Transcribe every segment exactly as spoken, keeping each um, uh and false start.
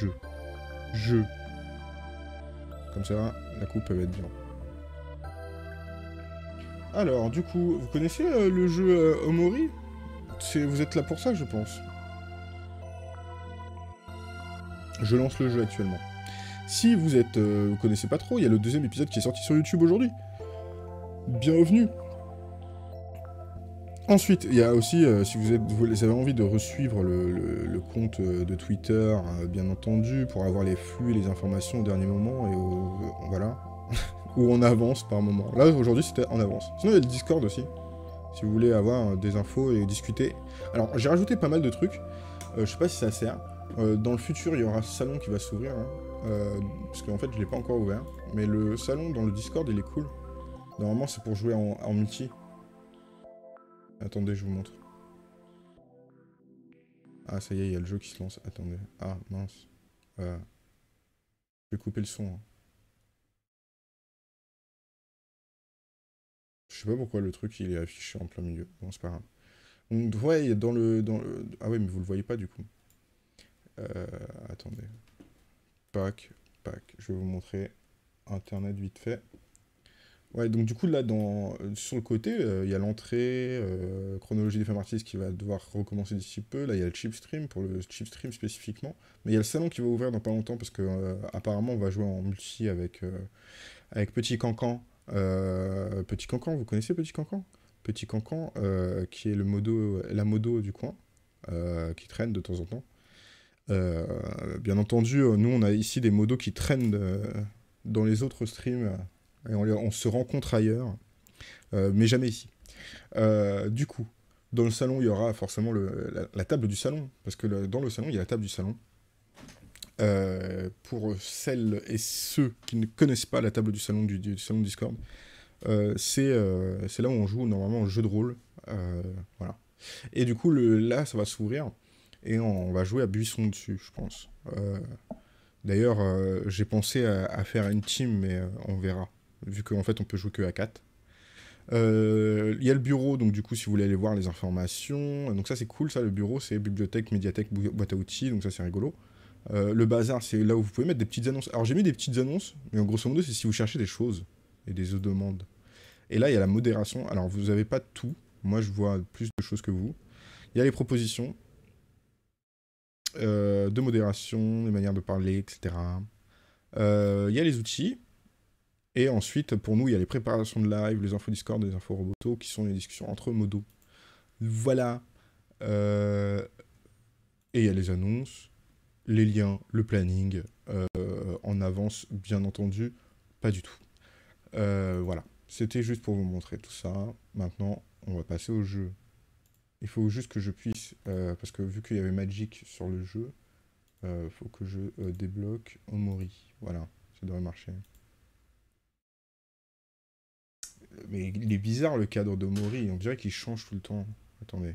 Je. Je. Comme ça, la coupe va être bien. Alors, du coup, vous connaissez euh, le jeu euh, Omori? Vous êtes là pour ça, je pense. Je lance le jeu actuellement. Si vous êtes, euh, vous connaissez pas trop, il y a le deuxième épisode qui est sorti sur YouTube aujourd'hui. Bienvenue. Ensuite, il y a aussi, euh, si vous, êtes, vous avez envie de resuivre le, le, le compte de Twitter, euh, bien entendu, pour avoir les flux et les informations au dernier moment, et au, euh, voilà, ou en avance par moment. Là, aujourd'hui, c'était en avance. Sinon, il y a le Discord aussi, si vous voulez avoir euh, des infos et discuter. Alors, j'ai rajouté pas mal de trucs, euh, je sais pas si ça sert. Euh, dans le futur, il y aura un salon qui va s'ouvrir, hein, euh, parce qu'en fait, je l'ai pas encore ouvert, mais le salon dans le Discord, il est cool. Normalement, c'est pour jouer en, en multi. Attendez, je vous montre. Ah, ça y est, il y a le jeu qui se lance. Attendez. Ah, mince. Euh, je vais couper le son. Hein. Je sais pas pourquoi le truc, il est affiché en plein milieu. Bon, c'est pas grave. Donc, ouais, dans le, dans le... Ah ouais, mais vous le voyez pas, du coup. Euh, attendez. Pack, pack. Je vais vous montrer Internet vite fait. Ouais, donc du coup, là, dans... sur le côté, il euh, y a l'entrée, euh, chronologie des femmes artistes qui va devoir recommencer d'ici peu. Là, il y a le chip stream, pour le chip stream spécifiquement. Mais il y a le salon qui va ouvrir dans pas longtemps, parce que euh, apparemment on va jouer en multi avec, euh, avec Petit Cancan. Euh, Petit Cancan, vous connaissez Petit Cancan? Petit Cancan, euh, qui est le modo, la modo du coin, euh, qui traîne de temps en temps. Euh, bien entendu, nous, on a ici des modos qui traînent euh, dans les autres streams... Et on, les, on se rencontre ailleurs, euh, mais jamais ici. Euh, du coup, dans le salon, il y aura forcément le, la, la table du salon, parce que le, dans le salon, il y a la table du salon. Euh, pour celles et ceux qui ne connaissent pas la table du salon du, du salon Discord, euh, c'est euh, là où on joue normalement en jeu de rôle. Euh, voilà. Et du coup, le, là, ça va s'ouvrir, et on, on va jouer à Buisson dessus, je pense. Euh, D'ailleurs, euh, j'ai pensé à, à faire une team, mais euh, on verra. Vu qu'en fait on peut jouer que à quatre. Il euh, y a le bureau, donc du coup si vous voulez aller voir les informations, donc ça c'est cool, ça le bureau c'est bibliothèque, médiathèque, boîte à outils, donc ça c'est rigolo. Euh, le bazar c'est là où vous pouvez mettre des petites annonces. Alors j'ai mis des petites annonces, mais en grosso modo c'est si vous cherchez des choses et des demandes. Et là il y a la modération, alors vous n'avez pas tout, moi je vois plus de choses que vous. Il y a les propositions euh, de modération, les manières de parler, et cetera. Il euh, y a les outils. Et ensuite, pour nous, il y a les préparations de live, les infos Discord, les infos roboto, qui sont les discussions entre modos. Voilà. Euh... Et il y a les annonces, les liens, le planning, euh, en avance, bien entendu, pas du tout. Euh, voilà. C'était juste pour vous montrer tout ça. Maintenant, on va passer au jeu. Il faut juste que je puisse, euh, parce que vu qu'il y avait Magic sur le jeu, il euh, faut que je euh, débloque Omori. Voilà, ça devrait marcher. Mais il est bizarre le cadre de Mori, on dirait qu'il change tout le temps. Attendez.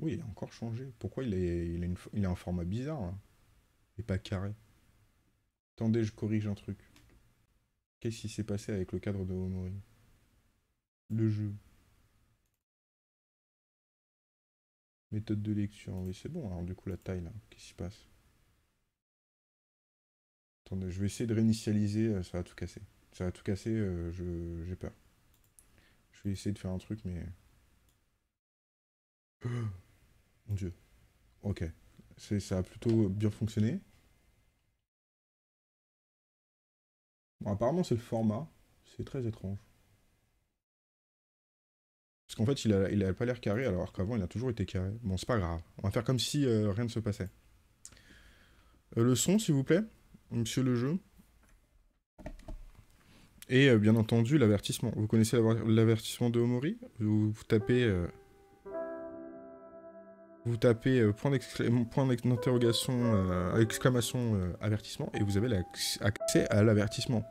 Oui, il a encore changé. Pourquoi il est, il a, une, il a un format bizarre hein, et pas carré. Attendez, je corrige un truc. Qu'est-ce qui s'est passé avec le cadre de Mori? Le jeu. Méthode de lecture, oui c'est bon. Alors du coup la taille là, qu'est-ce qui se passe? Attendez, je vais essayer de réinitialiser, ça va tout casser. Ça va tout casser, euh, je j'ai peur. Je vais essayer de faire un truc, mais... Oh, mon dieu. Ok. Ça a plutôt bien fonctionné. Bon, apparemment, c'est le format. C'est très étrange. Parce qu'en fait, il a, il a pas l'air carré, alors qu'avant, il a toujours été carré. Bon, c'est pas grave. On va faire comme si euh, rien ne se passait. Euh, le son, s'il vous plaît, monsieur le jeu. Et euh, bien entendu, l'avertissement. Vous connaissez l'avertissement de Omori? Vous tapez... Euh... Vous tapez euh, point d'interrogation, euh, exclamation, euh, avertissement, et vous avez l'acc- accès à l'avertissement.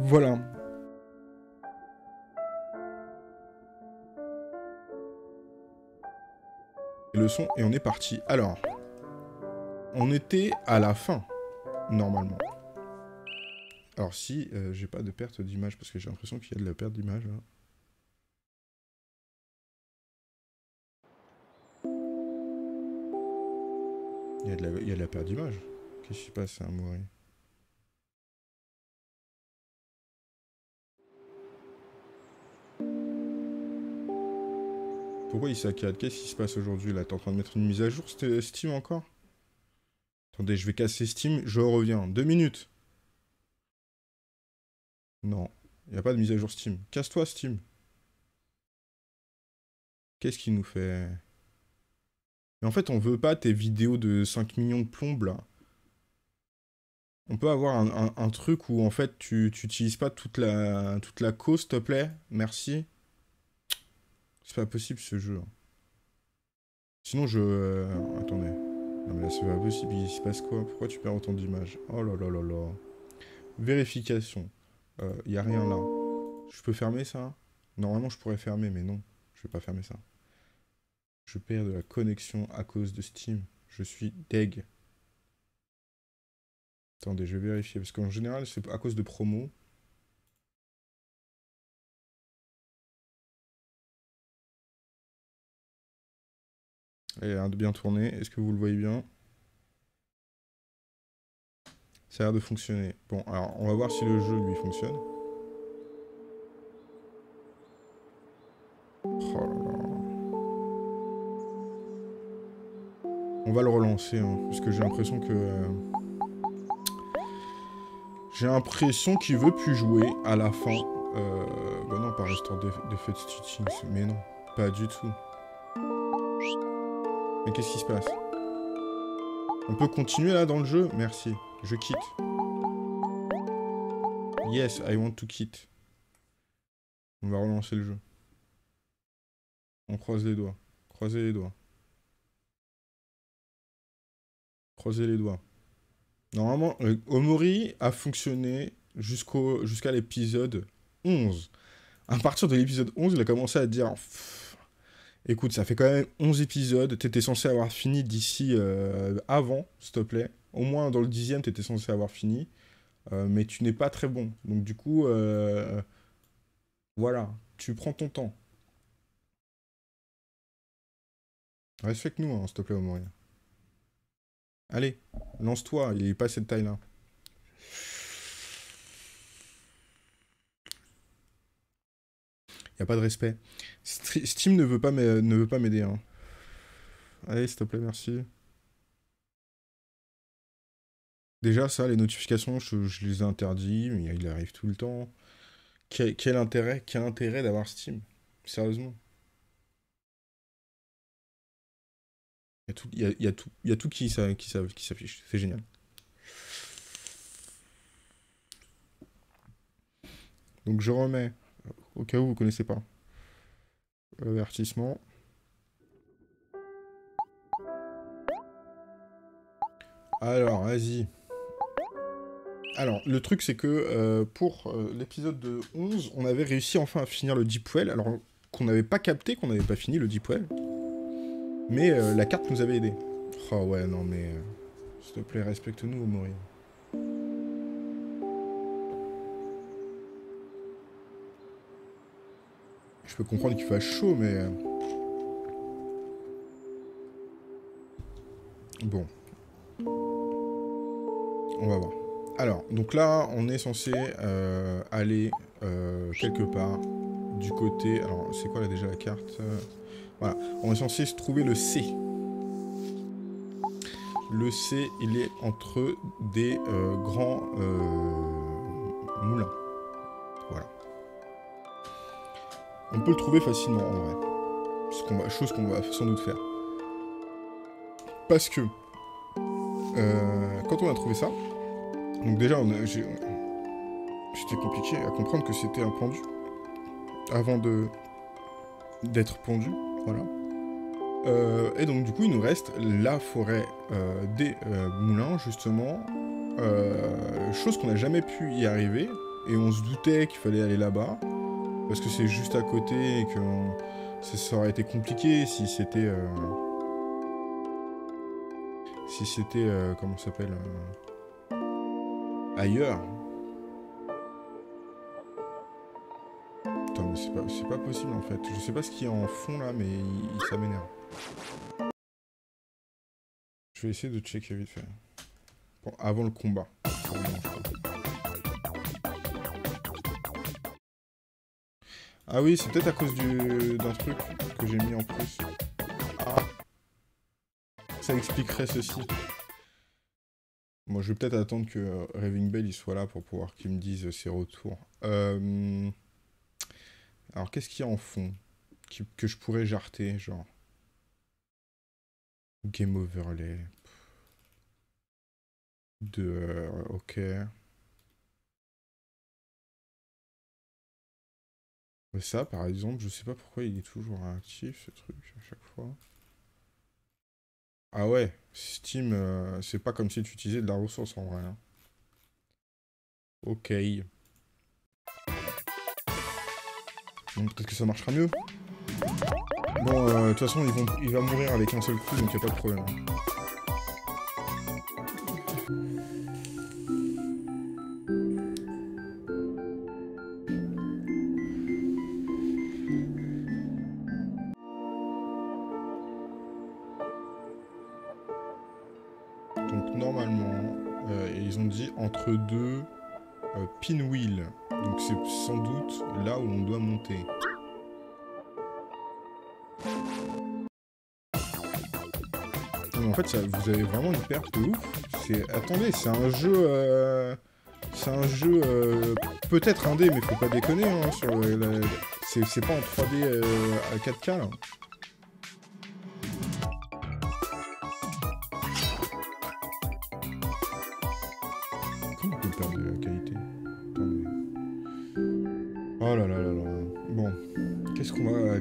Voilà. Et le son, et on est parti. Alors, on était à la fin, normalement. Alors si, euh, j'ai pas de perte d'image, parce que j'ai l'impression qu'il y a de la perte d'image, là. Il y a de la, il y a de la perte d'image. Qu'est-ce qui se passe à Omori ? Pourquoi il saccade? Qu'est-ce qui se passe aujourd'hui là? T'es en train de mettre une mise à jour Steam encore? Attendez, je vais casser Steam, je reviens. Deux minutes. Non, il n'y a pas de mise à jour Steam. Casse-toi Steam. Qu'est-ce qui nous fait... Mais en fait, on veut pas tes vidéos de cinq millions de plombes là. On peut avoir un, un, un truc où en fait tu n'utilises pas toute la, toute la cause, s'il te plaît. Merci. C'est pas possible ce jeu. Sinon je... Euh, attendez. Non mais là c'est pas possible, il se passe quoi? Pourquoi tu perds autant d'images? Oh là là là là. Vérification. Euh, y a rien là. Je peux fermer ça? Normalement je pourrais fermer mais non. Je vais pas fermer ça. Je perds de la connexion à cause de Steam. Je suis deg. Attendez, je vais vérifier parce qu'en général c'est à cause de promos. Il a l'air de bien tourner. Est-ce que vous le voyez bien? Ça a l'air de fonctionner. Bon, alors on va voir si le jeu lui fonctionne. Oh là là. On va le relancer, hein, parce que j'ai l'impression que... Euh... J'ai l'impression qu'il veut plus jouer à la fin. Euh... Bah non, par histoire de, de fait stitching, mais non, pas du tout. Mais qu'est-ce qui se passe? On peut continuer là dans le jeu? Merci. Je quitte. Yes, I want to quit. On va relancer le jeu. On croise les doigts. Croisez les doigts. Croisez les doigts. Normalement, Omori a fonctionné jusqu'au jusqu'à l'épisode onze. À partir de l'épisode onze, il a commencé à dire... Écoute, ça fait quand même onze épisodes, t'étais censé avoir fini d'ici euh, avant, s'il te plaît. Au moins dans le dixième, t'étais censé avoir fini, euh, mais tu n'es pas très bon. Donc du coup, euh, voilà, tu prends ton temps. Respecte-nous, hein, s'il te plaît, Omori. Allez, lance-toi, il n'est pas cette taille-là. Y a pas de respect. Steam ne veut pas m'aider. Hein. Allez, s'il te plaît, merci. Déjà, ça, les notifications, je, je les interdis, mais il arrive tout le temps. Quel, quel intérêt, quel intérêt d'avoir Steam? Sérieusement. Il y, y, y, y a tout qui, ça, qui, ça, qui s'affiche. C'est génial. Donc, je remets... Au cas où vous connaissez pas. Avertissement. Alors, vas-y. Alors, le truc, c'est que euh, pour euh, l'épisode de onze, on avait réussi enfin à finir le Deep Well, alors qu'on n'avait pas capté, qu'on n'avait pas fini le Deep Well. Mais euh, la carte nous avait aidé. Oh ouais, non mais... Euh, s'il te plaît, respecte-nous, Omori. Je peux comprendre qu'il fasse chaud, mais... Bon. On va voir. Alors, donc là, on est censé euh, aller euh, quelque part du côté... Alors, c'est quoi là déjà la carte? Voilà. On est censé se trouver le C. Le C, il est entre des euh, grands euh, moulins. Voilà. On peut le trouver facilement, en vrai. Parce qu'on va, chose qu'on va sans doute faire. Parce que... Euh, quand on a trouvé ça... Donc déjà, on a... J'étais compliqué à comprendre que c'était un pendu. Avant de... d'être pendu, voilà. Euh, et donc, du coup, il nous reste la forêt euh, des euh, moulins, justement. Euh, chose qu'on n'a jamais pu y arriver. Et on se doutait qu'il fallait aller là-bas. Parce que c'est juste à côté et que ça aurait été compliqué si c'était... Euh... Si c'était... Euh... Comment ça s'appelle euh... Ailleurs. Putain, mais c'est pas, c'est pas possible en fait. Je sais pas ce qu'il y a en fond là, mais il, il, ça m'énerve. Je Je vais essayer de checker vite fait. Bon, avant le combat. Ah oui, c'est peut-être à cause du d'un truc que j'ai mis en plus. Ah. Ça expliquerait ceci. Moi, bon, je vais peut-être attendre que euh, Raving Bell il soit là pour pouvoir qu'il me dise ses retours. Euh... Alors, qu'est-ce qu'il y a en fond qui... que je pourrais jarter, genre Game Overlay. De... Euh, ok. Mais ça, par exemple, je sais pas pourquoi il est toujours actif, ce truc, à chaque fois. Ah ouais, Steam, euh, c'est pas comme si tu utilisais de la ressource, en vrai. Hein. Ok. Bon, peut-être que ça marchera mieux. Bon, de euh, toute façon, ils vont, il va mourir avec un seul coup, donc y a pas de problème. Entre deux euh, pinwheel, donc c'est sans doute là où on doit monter. Mais en fait, ça, vous avez vraiment une perte de ouf. Attendez, c'est un jeu, euh... c'est un jeu euh... peut-être indé, mais faut pas déconner. Hein, sur la... C'est pas en trois D euh, à quatre K là.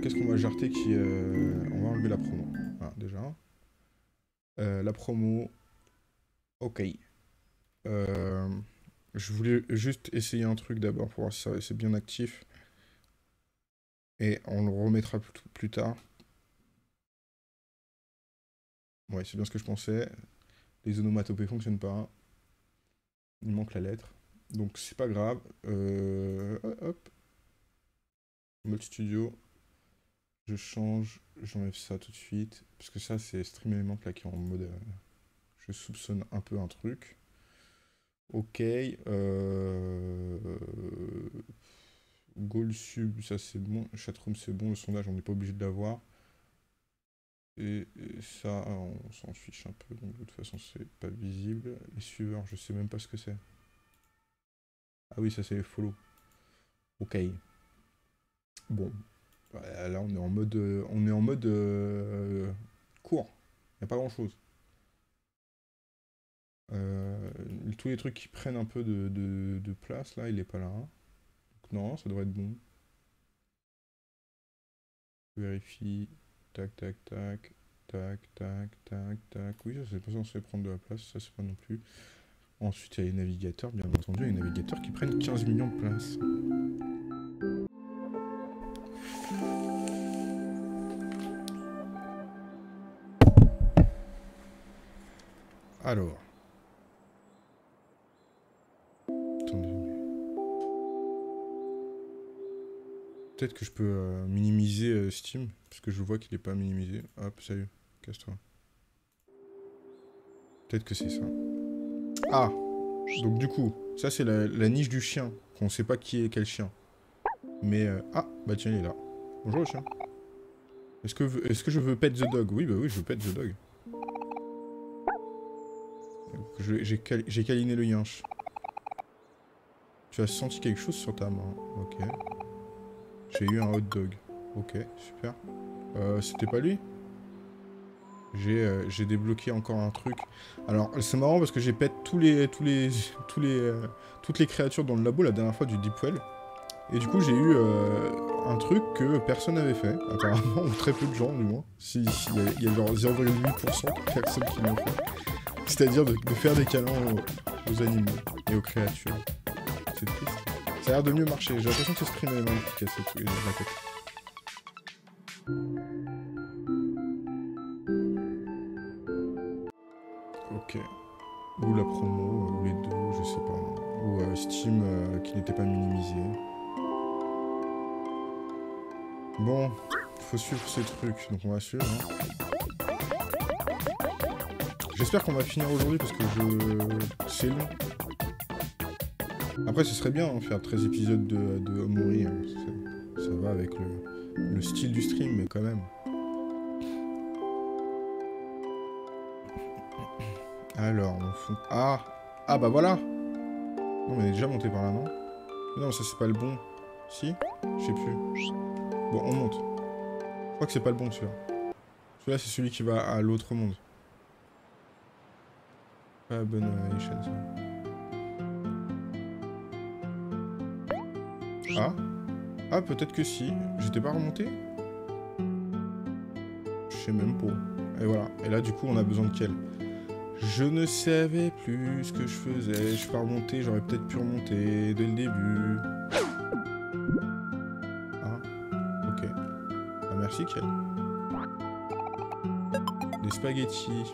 Qu'est-ce qu'on va jarter qui... Euh... On va enlever la promo. Voilà, déjà. Euh, la promo... Ok. Euh... Je voulais juste essayer un truc d'abord pour voir si c'est bien actif. Et on le remettra plus tard. Ouais, c'est bien ce que je pensais. Les onomatopées fonctionnent pas. Il manque la lettre. Donc c'est pas grave. Euh... Hop. Mode studio. Je change, j'enlève ça tout de suite, parce que ça c'est StreamElements là qui est en mode, euh, je soupçonne un peu un truc. Ok, euh... Goal sub, ça c'est bon, chatroom c'est bon, le sondage on n'est pas obligé de l'avoir. Et, et ça on s'en fiche un peu, donc de toute façon c'est pas visible. Les suiveurs, je sais même pas ce que c'est. Ah oui, ça c'est les follow. Ok. Bon. Là, on est en mode, on est en mode euh, court. Il n'y a pas grand-chose. Euh, tous les trucs qui prennent un peu de, de, de place, là, il n'est pas là. Donc, non, ça devrait être bon. Vérifie. Tac, tac, tac. Tac, tac, tac, tac. Oui, ça, c'est pas censé prendre de la place. Ça, c'est pas non plus. Ensuite, il y a les navigateurs. Bien entendu, il y a les navigateurs qui prennent quinze millions de places. Alors. Attendez. Peut-être que je peux euh, minimiser euh, Steam, parce que je vois qu'il n'est pas minimisé. Hop, salut, casse-toi. Peut-être que c'est ça. Ah. Donc du coup, ça c'est la, la niche du chien, qu'on ne sait pas qui est quel chien. Mais... Euh, ah, bah tiens, il est là. Bonjour le chien. Est-ce que, est-ce que je veux pet the dog? Oui, bah oui, je veux pet the dog. J'ai cal câliné le yinche. Tu as senti quelque chose sur ta main. Ok. J'ai eu un hot dog. Ok, super. Euh, C'était pas lui? J'ai euh, débloqué encore un truc. Alors, c'est marrant parce que j'ai pète tous les, tous les, tous les, euh, toutes les créatures dans le labo la dernière fois du Deep Well. Et du coup, j'ai eu euh, un truc que personne n'avait fait. Apparemment, ou très peu de gens, du moins. Si, si, il y a genre zéro virgule huit pour cent de personnes qui l'ont fait. C'est-à-dire de, de faire des câlins aux, aux animaux et aux créatures. C'est triste. Ça a l'air de mieux marcher. J'ai l'impression que c'est StreamElements qui casse tout et la tête. Ok. Ou la promo, ou les deux, je sais pas. Ou euh, Steam euh, qui n'était pas minimisé. Bon, faut suivre ces trucs, donc on va suivre. Hein. J'espère qu'on va finir aujourd'hui parce que je... c'est long. Après, ce serait bien hein, faire treize épisodes de, de Omori. Hein. Ça, ça va avec le, le style du stream, mais quand même. Alors, on fond... Ah Ah bah voilà. Non, mais on est déjà monté par là, non? Non, ça c'est pas le bon. Si? Je sais plus. Bon, on monte. Je crois que c'est pas le bon, celui-là. Celui-là, c'est celui qui va à l'autre monde. Pas la bonne échelle, ça. Ah? Ah, peut-être que si. J'étais pas remonté? Je sais même pas. Et voilà. Et là, du coup, on a besoin de Kel. Je ne savais plus ce que je faisais, je suis pas remonté, j'aurais peut-être pu remonter dès le début. Ah, ok. Ah, merci, Kel. Des spaghettis.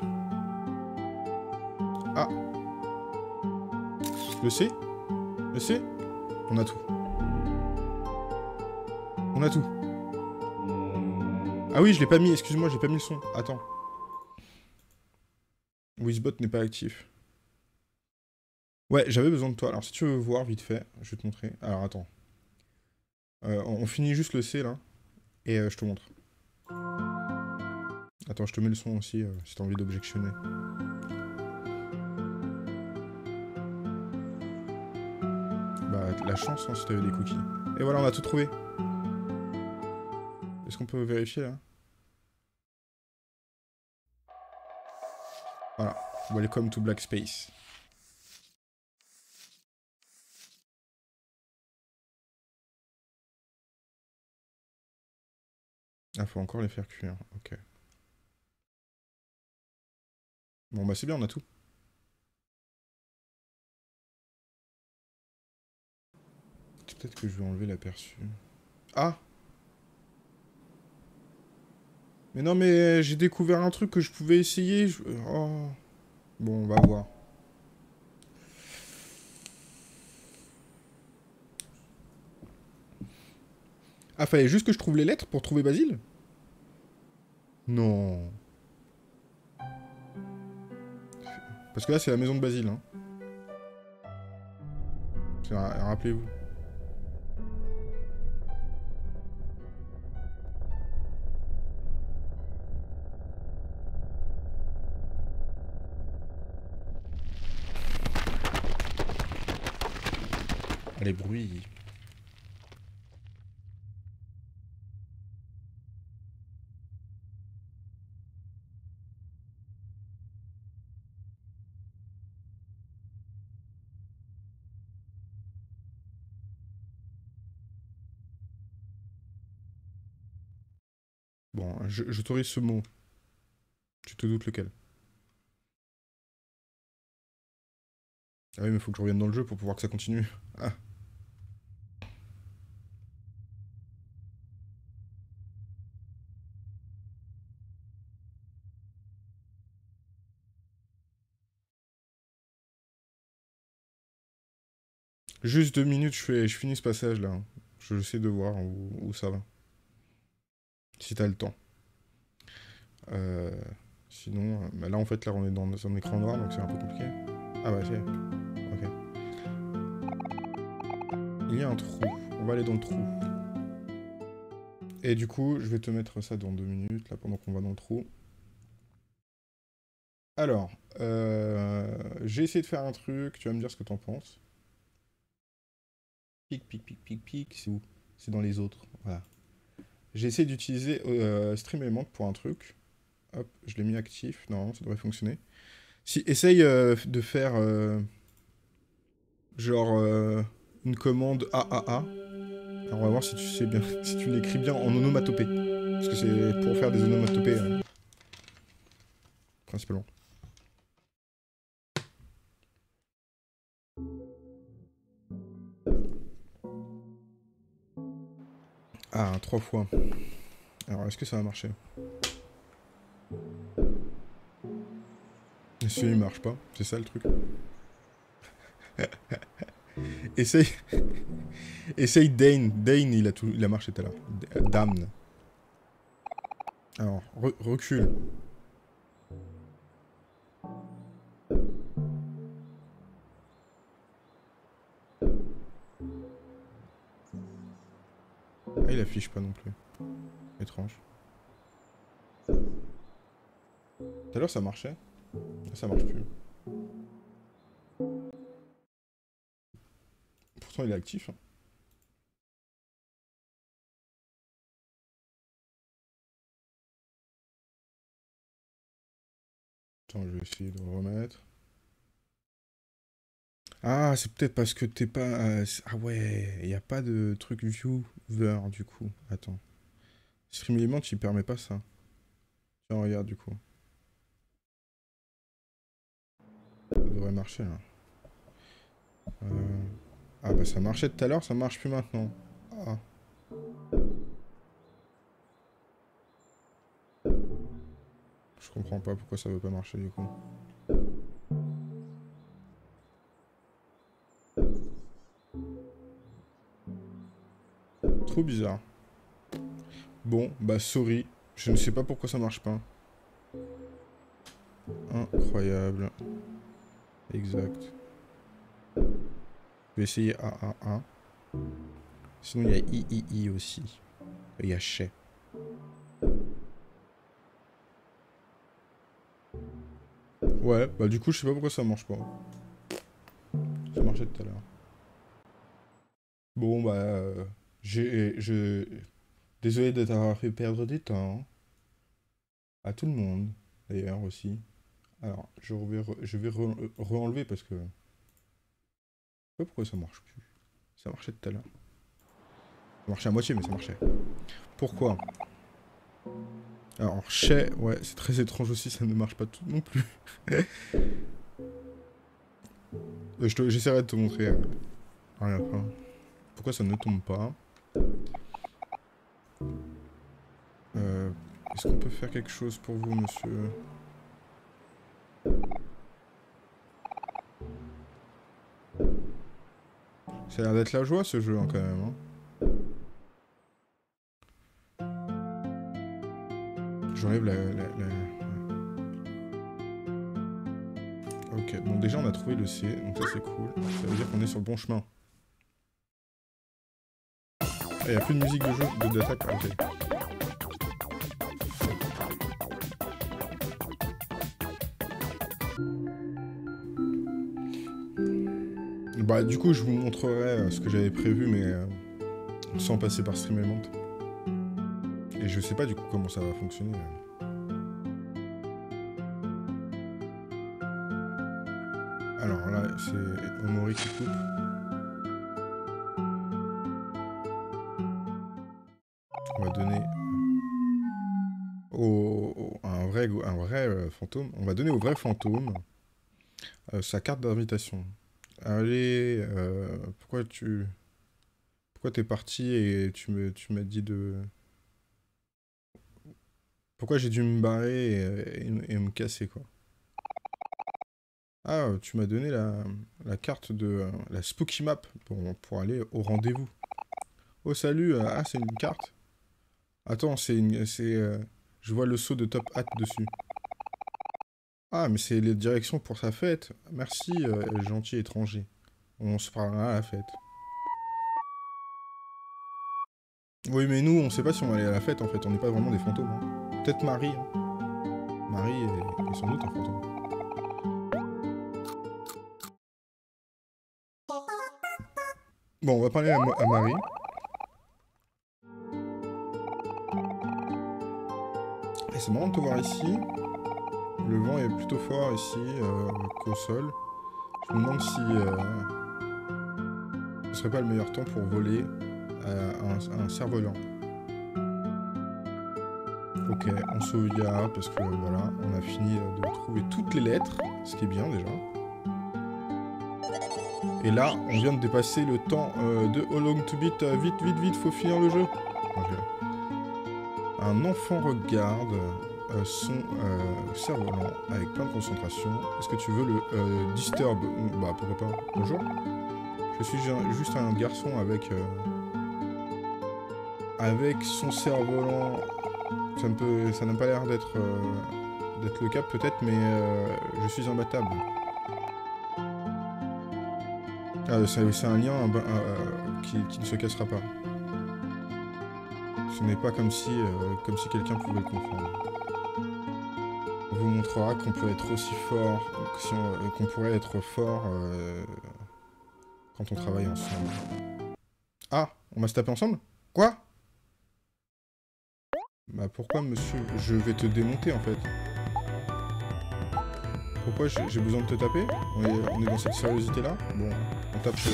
Ah. Le C? Le C? On a tout. On a tout. Ah oui, je l'ai pas mis, excuse-moi, j'ai pas mis le son. Attends. Wizbot n'est pas actif. Ouais, j'avais besoin de toi. Alors, si tu veux voir, vite fait, je vais te montrer. Alors, attends. Euh, on, on finit juste le C, là. Et euh, je te montre. Attends, je te mets le son aussi, euh, si t'as envie d'objectionner. Bah, la chance, hein, si t'avais des cookies. Et voilà, on a tout trouvé. Est-ce qu'on peut vérifier, là ? Voilà, welcome to Black Space. Ah, faut encore les faire cuire, ok. Bon bah c'est bien, on a tout. Peut-être que je vais enlever l'aperçu. Ah! Mais non, mais j'ai découvert un truc que je pouvais essayer. Je... Oh. Bon, on va voir. Ah, fallait juste que je trouve les lettres pour trouver Basile? Non. Parce que là, c'est la maison de Basile. Hein. Rappelez-vous. Les bruits. Bon, je, je t'aurais ce mot. Tu te doutes lequel? Ah oui, mais faut que je revienne dans le jeu pour pouvoir que ça continue. Ah. Juste deux minutes, je, fais, je finis ce passage là. Je sais de voir où, où ça va. Si t'as le temps. Euh, sinon, bah là en fait, là on est dans un écran noir, donc c'est un peu compliqué. Ah bah c'est... Ok. Il y a un trou. On va aller dans le trou. Et du coup, je vais te mettre ça dans deux minutes, là, pendant qu'on va dans le trou. Alors, euh, j'ai essayé de faire un truc, tu vas me dire ce que t'en penses. Pic, pic, pic, pic, pic, c'est où? C'est dans les autres, voilà. J'ai essayé d'utiliser euh, StreamElements pour un truc. Hop, je l'ai mis actif, non, ça devrait fonctionner. Si, essaye euh, de faire, euh, genre, euh, une commande A A A. Alors on va voir si tu sais bien, si tu l'écris bien en onomatopée. Parce que c'est pour faire des onomatopées, euh, principalement. Ah, trois fois. Alors, est-ce que ça va marcher? Celui-là, il marche pas. C'est ça, le truc. Essaye... Essaye Dane. Dane, il a, tout... il a marché tout à l'heure. Damn. Alors, re recule. Ah, il affiche pas non plus. Étrange. Tout à l'heure ça marchait. Là, ça marche plus. Pourtant il est actif. Hein. Attends, je vais essayer de remettre. Ah, c'est peut-être parce que t'es pas... Euh, ah ouais, il n'y a pas de truc viewer du coup. Attends. StreamElements, il permet pas ça. Tiens, regarde du coup. Ça devrait marcher là. Euh... Ah bah ça marchait tout à l'heure, ça marche plus maintenant. Ah. Je comprends pas pourquoi ça veut pas marcher du coup. Trop bizarre. Bon, bah sorry. Je ne sais pas pourquoi ça marche pas. Incroyable. Exact. Je vais essayer A A A. Sinon il y a I I I aussi. Et il y a Chez. Ouais, bah du coup je sais pas pourquoi ça marche pas. Ça marchait tout à l'heure. Bon bah... Euh... J'ai... Je... Désolé de t'avoir fait perdre du temps. À tout le monde, d'ailleurs, aussi. Alors, je vais, re... je vais re... re-enlever parce que... Je sais pas pourquoi ça marche plus. Ça marchait tout à l'heure. Ça marchait à moitié, mais ça marchait. Pourquoi? Alors, Chez... Ouais, c'est très étrange aussi, ça ne marche pas tout non plus. je te... J'essaierai de te montrer. Rien après. Pourquoi ça ne tombe pas? Euh, Est-ce qu'on peut faire quelque chose pour vous, monsieur? Ça a l'air d'être la joie, ce jeu, hein, quand même. Hein. J'enlève la, la, la... Ok, bon déjà on a trouvé le C, donc ça c'est cool. Ça veut dire qu'on est sur le bon chemin. Il n'y a plus de musique de jeu de d'attaque, ok. Bah du coup je vous montrerai euh, ce que j'avais prévu mais euh, sans passer par StreamElements. Et je sais pas du coup comment ça va fonctionner. Là. Alors là c'est Omori qui coupe. Un vrai euh, fantôme. On va donner au vrai fantôme euh, sa carte d'invitation. Allez, euh, pourquoi tu... Pourquoi t'es parti et tu me, tu m'as dit de... Pourquoi j'ai dû me barrer et, et, et me casser, quoi. Ah, tu m'as donné la, la carte de... Euh, la Spooky Map pour, pour aller au rendez-vous. Oh, salut, euh, ah, c'est une carte. Attends, c'est une... c'est... Euh, je vois le saut de Top Hat dessus. Ah, mais c'est les directions pour sa fête. Merci, euh, gentil étranger. On se parlera à la fête. Oui, mais nous, on sait pas si on va aller à la fête, en fait. On n'est pas vraiment des fantômes. Hein. Peut-être Mari. Hein. Mari est, est sans doute un fantôme. Bon, on va parler à, à Mari. C'est marrant de te voir ici. Le vent est plutôt fort ici euh, qu'au sol. Je me demande si euh, ce serait pas le meilleur temps pour voler à un, un cerf-volant. Ok, on sauvegarde parce que voilà, on a fini de trouver toutes les lettres, ce qui est bien déjà. Et là, on vient de dépasser le temps euh, de How Long to Beat. Vite, vite, vite, faut finir le jeu. Okay. Un enfant regarde euh, son euh, cerf-volant avec plein de concentration. Est-ce que tu veux le euh, disturb? Bah pourquoi pas. Bonjour. Je suis juste un garçon avec euh, avec son cerf-volant. Ça ne peut, ça n'a pas l'air d'être euh, d'être le cas peut-être, mais euh, je suis imbattable. Ah, c'est un lien euh, qui, qui ne se cassera pas. Ce n'est pas comme si, euh, comme si quelqu'un pouvait le comprendre. On vous montrera qu'on peut être aussi fort, qu'on pourrait être fort euh, quand on travaille ensemble. Ah, on va se taper ensemble? Quoi? Bah pourquoi, monsieur? Je vais te démonter, en fait. Pourquoi j'ai besoin de te taper? On est, on est dans cette sériosité-là? Bon, on tape... Euh,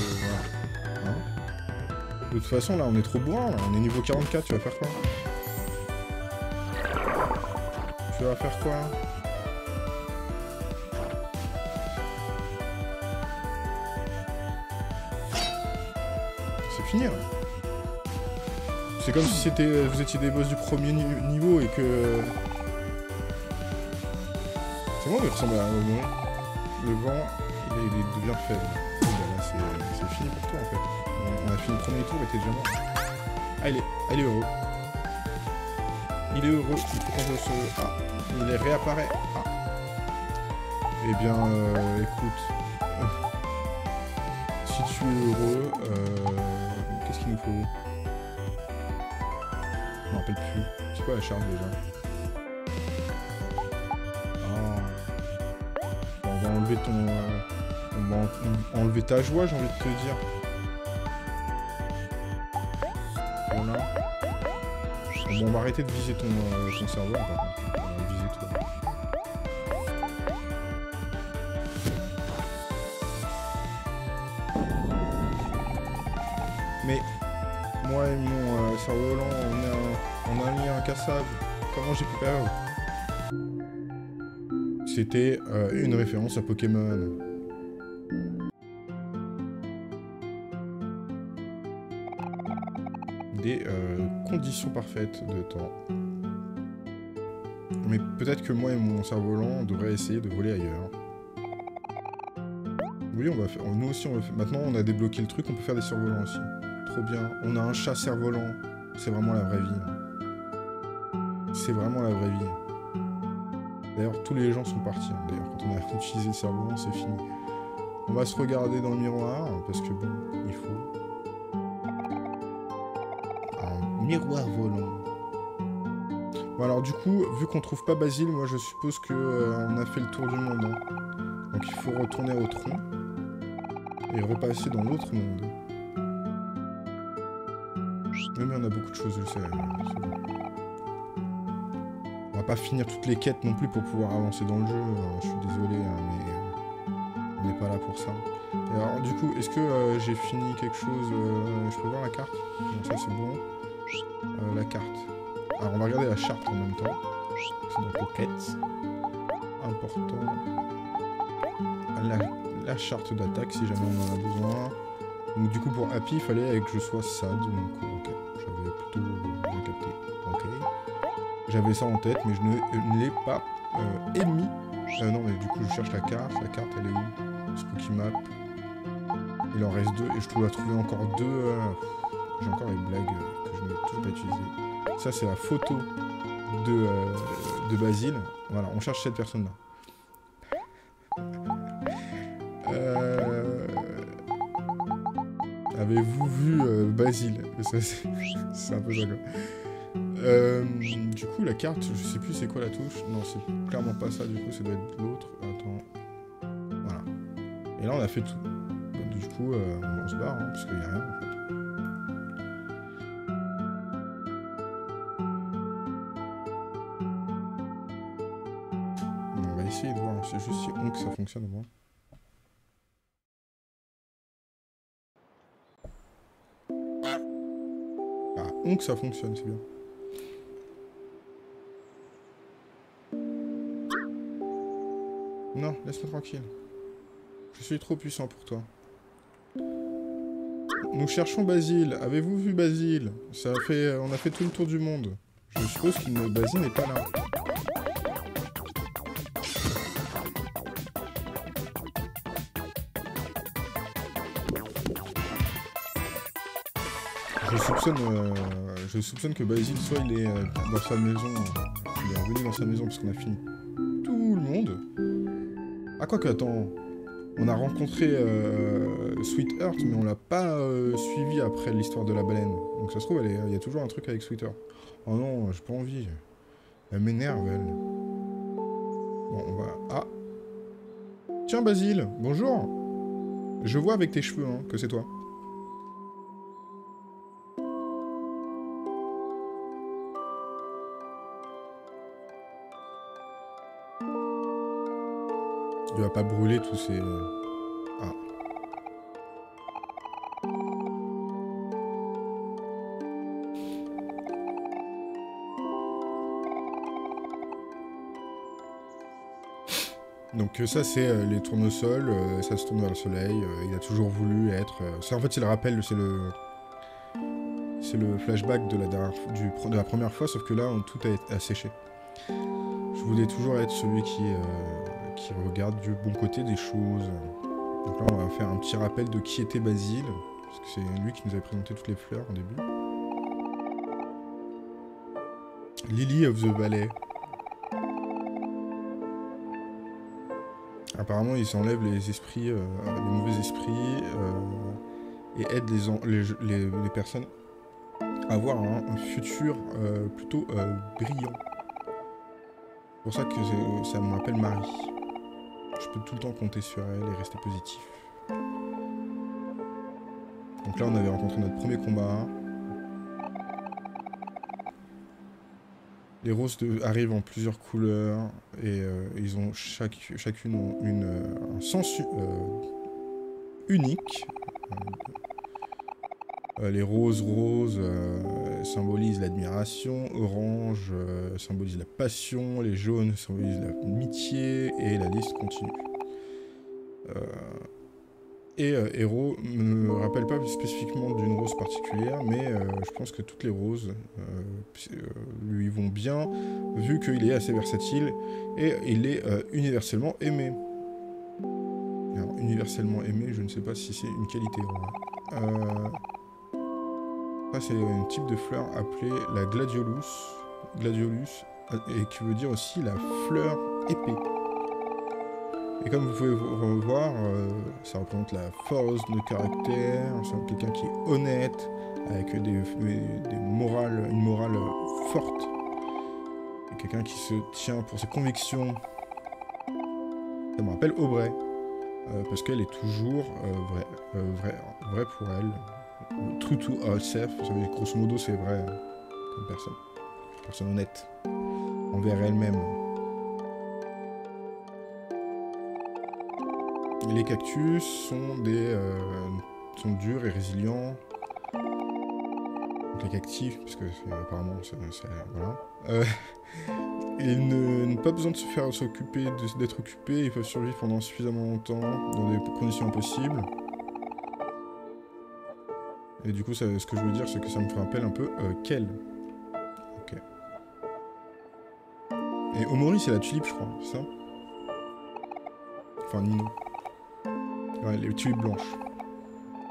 voilà. Hein? De toute façon, là, on est trop bourrin, là. On est niveau quarante-quatre, tu vas faire quoi? Tu vas faire quoi? C'est fini, là. C'est comme si c'était, vous étiez des boss du premier ni niveau et que... C'est bon, il ressemble à un moment. Le vent, il, est, il devient faible. Oh, ben là, c'est fini pour toi, en fait. On a fini le premier tour et t'es déjà mort. Ah, il est, il est heureux. Il est heureux. Il prend ce... Ah, il est réapparaît. Ah. Eh bien, euh, écoute. Si tu es heureux, euh, qu'est-ce qu'il nous faut? Je m'en rappelle plus. C'est quoi la charge déjà? Ah. On va enlever ton... Euh, on va enlever ta joie, j'ai envie de te dire. Bon, on va arrêter de viser ton, euh, ton serveur, on va viser toi. Mais moi et mon euh, serveur volant, on a un, on a un lien incassable. Comment j'ai pu perdre? C'était euh, une référence à Pokémon. Des euh, conditions parfaites de temps. Mais peut-être que moi et mon cerf-volant devraient essayer de voler ailleurs. Oui, on va faire. Nous aussi, on va faire. Maintenant, on a débloqué le truc, on peut faire des cerfs-volants aussi. Trop bien. On a un chat cerf-volant. C'est vraiment la vraie vie. C'est vraiment la vraie vie. D'ailleurs, tous les gens sont partis. D'ailleurs, quand on a utilisé le cerf-volant, c'est fini. On va se regarder dans le miroir parce que bon, il faut. Miroir volant. Bon alors du coup, vu qu'on trouve pas Basile, moi je suppose que euh, on a fait le tour du monde. Hein. Donc il faut retourner au tronc et repasser dans l'autre monde. Mais, mais on a beaucoup de choses, je sais. On va pas finir toutes les quêtes non plus pour pouvoir avancer dans le jeu. Alors, je suis désolé, hein, mais on n'est pas là pour ça. Et alors du coup, est-ce que euh, j'ai fini quelque chose? euh, Je peux voir la carte? Donc ça c'est bon. Euh, la carte. Alors on va regarder la charte en même temps. C'est dans Pocket. Important. La, la charte d'attaque si jamais on en a besoin. Donc du coup pour Happy il fallait que je sois sad. Donc ok, j'avais plutôt bien capté. Ok. J'avais ça en tête mais je ne, ne l'ai pas euh, émis. Ah non mais du coup je cherche la carte. La carte elle est où? Spooky Map. Il en reste deux et je dois trouver encore deux. Euh... J'ai encore les blagues euh, que je n'ai toujours pas utilisées. Ça, c'est la photo de, euh, de Basile. Voilà, on cherche cette personne-là. Euh... Avez-vous vu euh, Basile? C'est un peu ça, quoi. Euh, du coup, la carte, je sais plus c'est quoi la touche. Non, c'est clairement pas ça, du coup, ça doit être l'autre. Attends. Voilà. Et là, on a fait tout. Donc, du coup, euh, on se barre, hein, parce qu'il n'y a rien, en fait. De voir, c'est juste si on que ça fonctionne au moins. Ah, on que ça fonctionne, c'est bien. Non, laisse-moi tranquille. Je suis trop puissant pour toi. Nous cherchons Basile. Avez-vous vu Basile? Ça a fait, on a fait tout le tour du monde. Je suppose que Basile n'est pas là. Je soupçonne, euh, je soupçonne que Basile soit il est euh, dans sa maison, euh, il est revenu dans sa maison parce qu'on a fini tout le monde. Ah quoi que attends, On a rencontré euh, Sweetheart, mais on l'a pas euh, suivi après l'histoire de la baleine. Donc ça se trouve, il y a toujours un truc avec Sweetheart. Oh non, j'ai pas envie. Elle m'énerve, elle. Bon, on va... Ah. Tiens, Basile, bonjour. Je vois avec tes cheveux hein, que c'est toi. Il va pas brûler tous ces... Ah. Donc ça c'est euh, les tournesols, euh, ça se tourne vers le soleil, euh, il a toujours voulu être... Euh... Ça, en fait c'est le rappel, c'est le... C'est le flashback de la, dernière... du... de la première fois, sauf que là tout a séché. Je voulais toujours être celui qui... Euh... qui regarde du bon côté des choses. Donc là on va faire un petit rappel de qui était Basile, parce que c'est lui qui nous avait présenté toutes les fleurs au début. Lily of the Valley. Apparemment il s'enlève les esprits, euh, les mauvais esprits, euh, et aide les, les, les, les personnes à avoir un, un futur euh, plutôt euh, brillant. C'est pour ça que ça me rappelle Mari. Je peux tout le temps compter sur elle et rester positif. Donc là, on avait rencontré notre premier combat. Les roses de, arrivent en plusieurs couleurs et euh, ils ont chaque, chacune ont une, euh, un sens euh, unique. Euh, les roses roses euh, symbolisent l'admiration, orange euh, symbolise la passion, les jaunes symbolisent l'amitié, et la liste continue. Euh, et euh, Hero ne me rappelle pas spécifiquement d'une rose particulière, mais euh, je pense que toutes les roses euh, lui vont bien, vu qu'il est assez versatile, et il est euh, universellement aimé. Alors, universellement aimé, je ne sais pas si c'est une qualité. Hein. Euh... Ça, c'est un type de fleur appelée la gladiolus, gladiolus, et qui veut dire aussi la fleur épée. Et comme vous pouvez voir, euh, ça représente la force de caractère, c'est quelqu'un qui est honnête, avec des, des morales, une morale forte, et quelqu'un qui se tient pour ses convictions. Ça me rappelle Aubrey, euh, parce qu'elle est toujours euh, vraie, euh, vraie, vraie pour elle. True to herself, ça veut dire grosso modo c'est vrai comme personne, personne honnête envers elle-même. Les cactus sont des euh, sont durs et résilients. Donc les cactifs, parce que apparemment ça, ça voilà. Euh, ils n'ont pas besoin de se faire s'occuper, d'être occupés, ils peuvent survivre pendant suffisamment longtemps dans des conditions impossibles. Et du coup, ça, ce que je veux dire, c'est que ça me fait rappel un peu euh, Kel. Ok. Et Omori, c'est la tulipe, je crois, c'est ça? Enfin, Nino. Ouais, les tulipes blanches.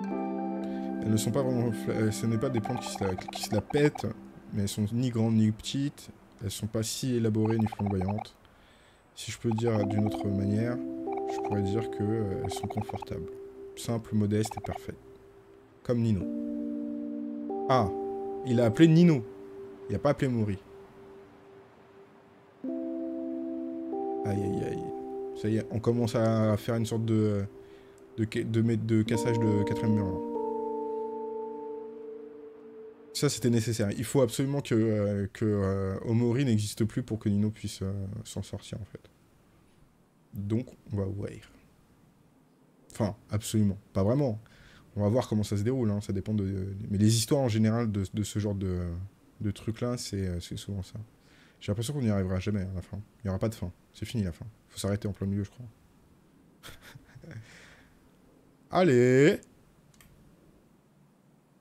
Elles ne sont pas vraiment... Ce n'est pas des plantes qui se, la, qui se la pètent, mais elles sont ni grandes ni petites. Elles sont pas si élaborées ni flamboyantes. Si je peux dire d'une autre manière, je pourrais dire qu'elles euh, sont confortables. Simples, modestes et parfaites. Comme Nino. Ah, il a appelé Nino. Il n'a pas appelé Mori. Aïe, aïe, aïe. Ça y est, on commence à faire une sorte de... de, de, de, de cassage de quatrième mur. Ça, c'était nécessaire. Il faut absolument que, euh, que euh, Omori n'existe plus pour que Nino puisse euh, s'en sortir, en fait. Donc, on va ouvrir. Enfin, absolument. Pas vraiment. On va voir comment ça se déroule, hein. Ça dépend de, de... Mais les histoires en général de, de ce genre de, de truc-là, c'est souvent ça. J'ai l'impression qu'on n'y arrivera jamais à la fin. Il n'y aura pas de fin. C'est fini la fin. Faut s'arrêter en plein milieu, je crois. Allez!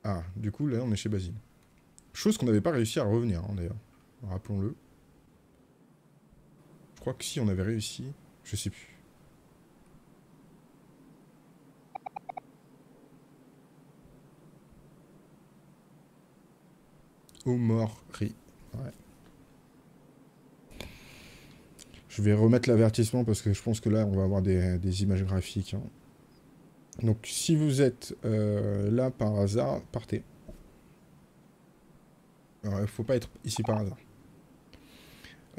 Ah, du coup, là, on est chez Basile. Chose qu'on n'avait pas réussi à revenir, hein, d'ailleurs. Rappelons-le. Je crois que si on avait réussi, je sais plus. Omori. Ouais. Je vais remettre l'avertissement parce que je pense que là, on va avoir des, des images graphiques. Hein. Donc, si vous êtes euh, là par hasard, partez. Il ne faut pas être ici par hasard.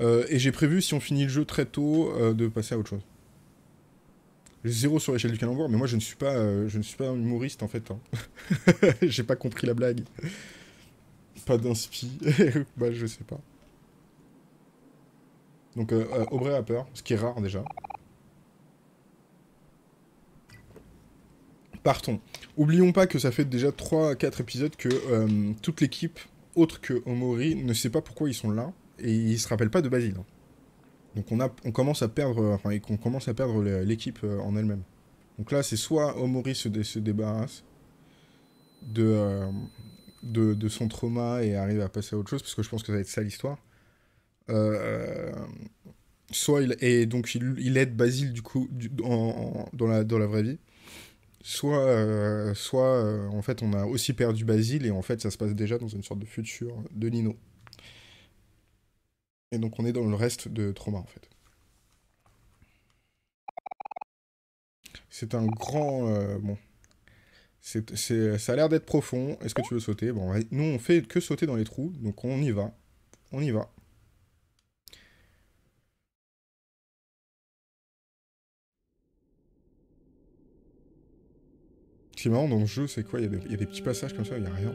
Euh, et j'ai prévu, si on finit le jeu très tôt, euh, de passer à autre chose. Zéro sur l'échelle du calembour, mais moi, je ne suis pas, euh, je ne suis pas humoriste, en fait. Hein. J'ai pas compris la blague. Pas d'inspi. Bah, je sais pas. Donc, euh, euh, Aubrey a peur, ce qui est rare, déjà. Partons. Oublions pas que ça fait déjà trois à quatre épisodes que euh, toute l'équipe, autre que Omori, ne sait pas pourquoi ils sont là, et ils se rappellent pas de Basile. Donc on, a, on commence à perdre, enfin, on commence à perdre l'équipe en elle-même. Donc là, c'est soit Omori se, dé se débarrasse de, euh, de, de son trauma et arrive à passer à autre chose, parce que je pense que ça va être ça l'histoire. Euh, soit il, et donc il, il aide Basile du coup du, en, en, dans, la, dans la vraie vie, soit, euh, soit euh, en fait on a aussi perdu Basile et en fait ça se passe déjà dans une sorte de futur de Nino. Et donc on est dans le reste de trauma en fait. C'est un grand... Euh, bon, c'est, c'est, ça a l'air d'être profond, est-ce que tu veux sauter? Bon, nous on fait que sauter dans les trous, donc on y va, on y va. Ce qui est marrant dans le jeu, c'est quoi? Il y, y a des petits passages comme ça, il n'y a rien.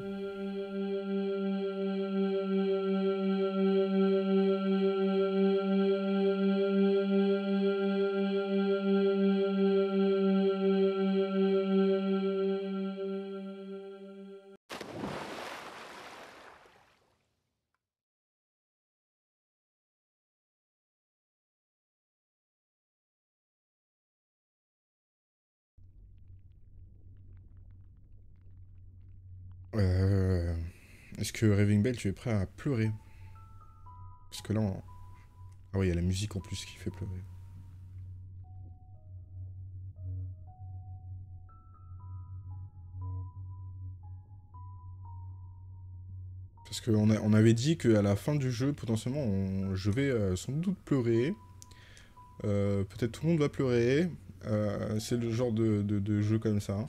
Est-ce que Raving Bell, tu es prêt à pleurer? Parce que là, on... ah oui, il y a la musique en plus qui fait pleurer. Parce qu'on on avait dit qu'à la fin du jeu, potentiellement, on... je vais euh, sans doute pleurer. Euh, Peut-être tout le monde va pleurer. Euh, C'est le genre de, de, de jeu comme ça.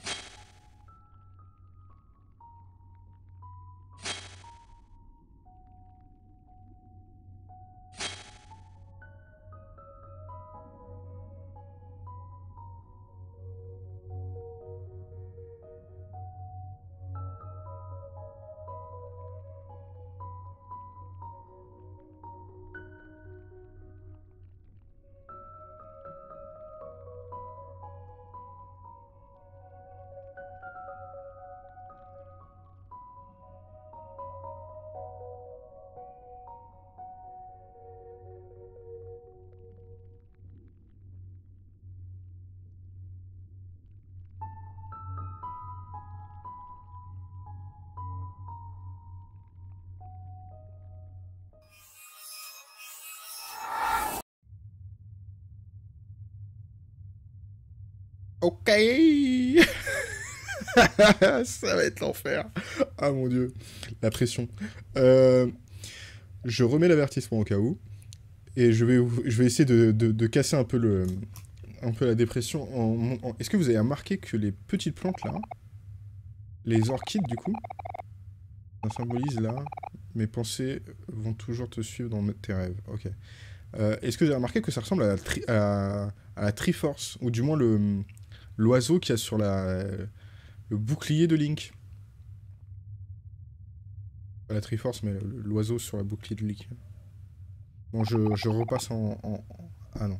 Ok. Ça va être l'enfer. Ah mon dieu. La pression. Euh, je remets l'avertissement au cas où. Et je vais, je vais essayer de, de, de casser un peu, le, un peu la dépression. En, en, est-ce que vous avez remarqué que les petites plantes là, les orchides du coup, ça symbolise là, mes pensées vont toujours te suivre dans tes rêves. Ok. Euh, est-ce que vous avez remarqué que ça ressemble à la, tri, à, à la Triforce, ou du moins le... l'oiseau qu'il y a sur la, le bouclier de Link. Pas la Triforce, mais l'oiseau sur la bouclier de Link. Bon, je, je repasse en, en... Ah non.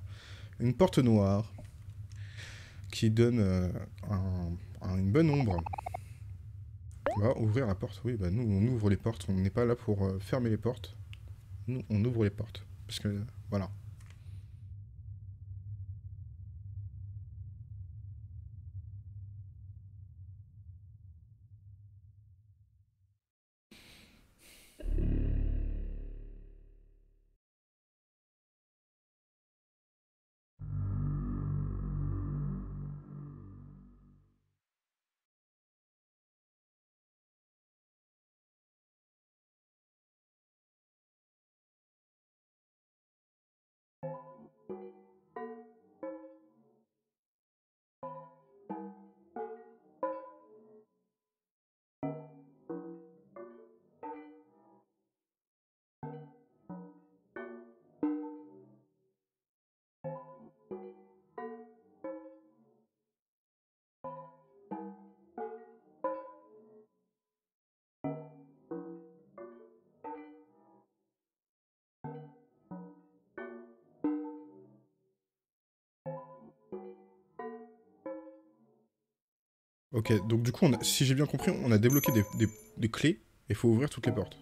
Une porte noire qui donne euh, un, un, une bonne ombre. On va ouvrir la porte. Oui, bah nous, on ouvre les portes. On n'est pas là pour euh, fermer les portes. Nous, on ouvre les portes. Parce que, euh, voilà. Ok, donc du coup, on a, si j'ai bien compris, on a débloqué des, des, des clés, et il faut ouvrir toutes les portes.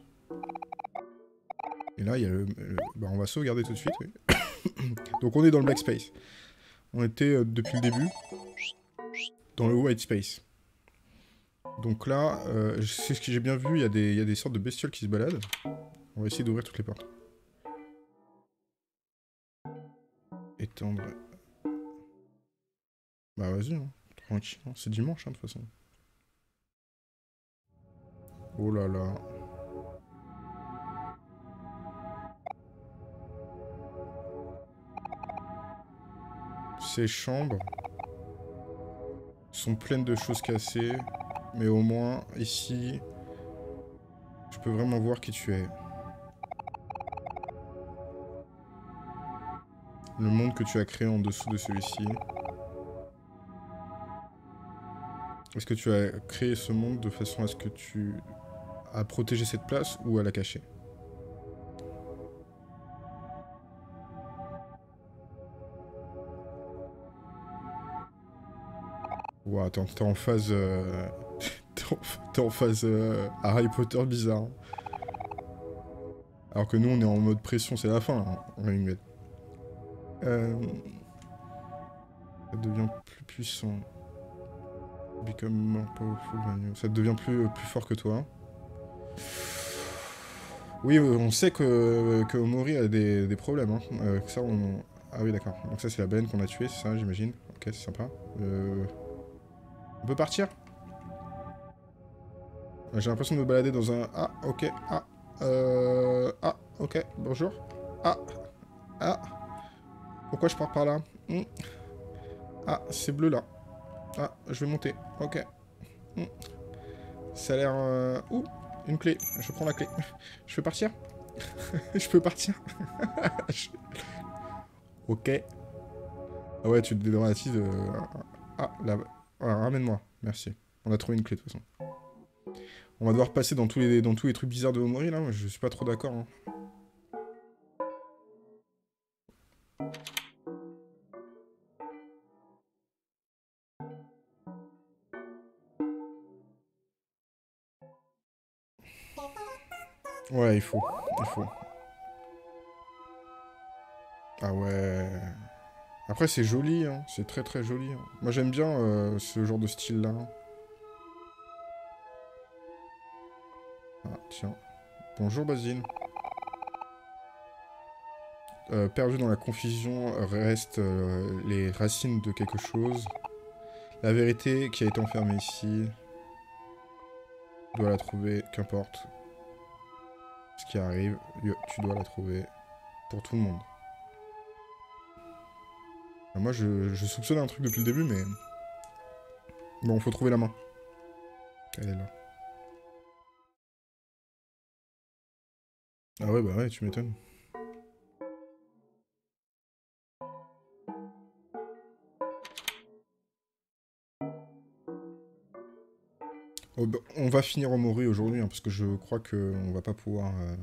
Et là, il y a le... le bah, on va sauvegarder tout de suite, oui. Donc on est dans le black space. On était, euh, depuis le début, dans le white space. Donc là, euh, c'est ce que j'ai bien vu, il y a des, il y a des sortes de bestioles qui se baladent. On va essayer d'ouvrir toutes les portes. Étendre... Bah vas-y, hein. Tranquille, hein. C'est dimanche, hein, de toute façon. Oh là là... Ces chambres sont pleines de choses cassées, mais au moins, ici, je peux vraiment voir qui tu es. Le monde que tu as créé en dessous de celui-ci. Est-ce que tu as créé ce monde de façon à ce que tu... à protéger cette place ou à la cacher ? Wow, attends, t'es en phase... Euh... t'es en phase euh... Harry Potter bizarre. Hein. Alors que nous, on est en mode pression, c'est la fin, hein. On va y mettre. Euh... Ça devient plus puissant. Become more powerful than you. Ça devient plus, plus fort que toi. Oui, on sait que, que Omori a des, des problèmes. Hein. Euh, ça, on... Ah oui, d'accord. Donc ça, c'est la baleine qu'on a tuée, c'est ça, j'imagine. Ok, c'est sympa. Euh... On peut partir? J'ai l'impression de me balader dans un... Ah, ok, ah, euh... Ah, ok, bonjour. Ah, ah. Pourquoi je pars par là? mm. Ah, c'est bleu là. Ah, je vais monter, ok. Mm. Ça a l'air... Euh... Ouh, une clé, je prends la clé. Je peux partir? Je peux partir. je... Ok. Ah ouais, tu te dédramatises. De... Ah, là... Ah, ramène-moi, merci. On a trouvé une clé de toute façon. On va devoir passer dans tous les, dans tous les trucs bizarres de Omori là, je suis pas trop d'accord. Hein. Ouais, il faut, il faut. Ah ouais... Après, c'est joli, hein. C'est très très joli. Hein. Moi, j'aime bien euh, ce genre de style-là. Ah, tiens. Bonjour, Basile. Euh, perdu dans la confusion, restent euh, les racines de quelque chose. La vérité qui a été enfermée ici... Tu dois la trouver, qu'importe. Ce qui arrive, tu dois la trouver pour tout le monde. Moi, je, je soupçonnais un truc depuis le début, mais... Bon, faut trouver la main. Elle est là. Ah ouais, bah ouais, tu m'étonnes. Oh, bah, on va finir Omori aujourd'hui, hein, parce que je crois qu'on va pas pouvoir... Euh...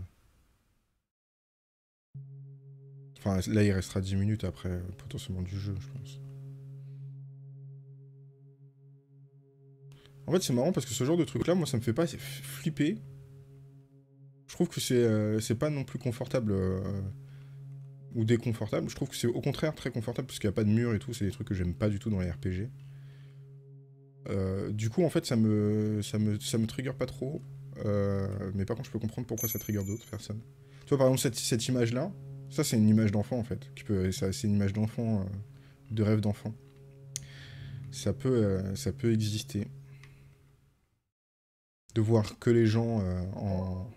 Enfin, là, il restera dix minutes après, euh, potentiellement, du jeu, je pense. En fait, c'est marrant, parce que ce genre de truc-là, moi, ça me fait pas flipper. Je trouve que c'est euh, c'est pas non plus confortable euh, ou déconfortable. Je trouve que c'est au contraire très confortable, parce qu'il n'y a pas de mur et tout. C'est des trucs que j'aime pas du tout dans les R P G. Euh, du coup, en fait, ça me, ça me, ça me trigger pas trop. Euh, mais par contre, je peux comprendre pourquoi ça trigger d'autres personnes. Tu vois, par exemple, cette, cette image-là, ça, c'est une image d'enfant, en fait. C'est une image d'enfant, euh, de rêve d'enfant. Ça peut, euh, ça peut exister. De voir que les gens euh, en,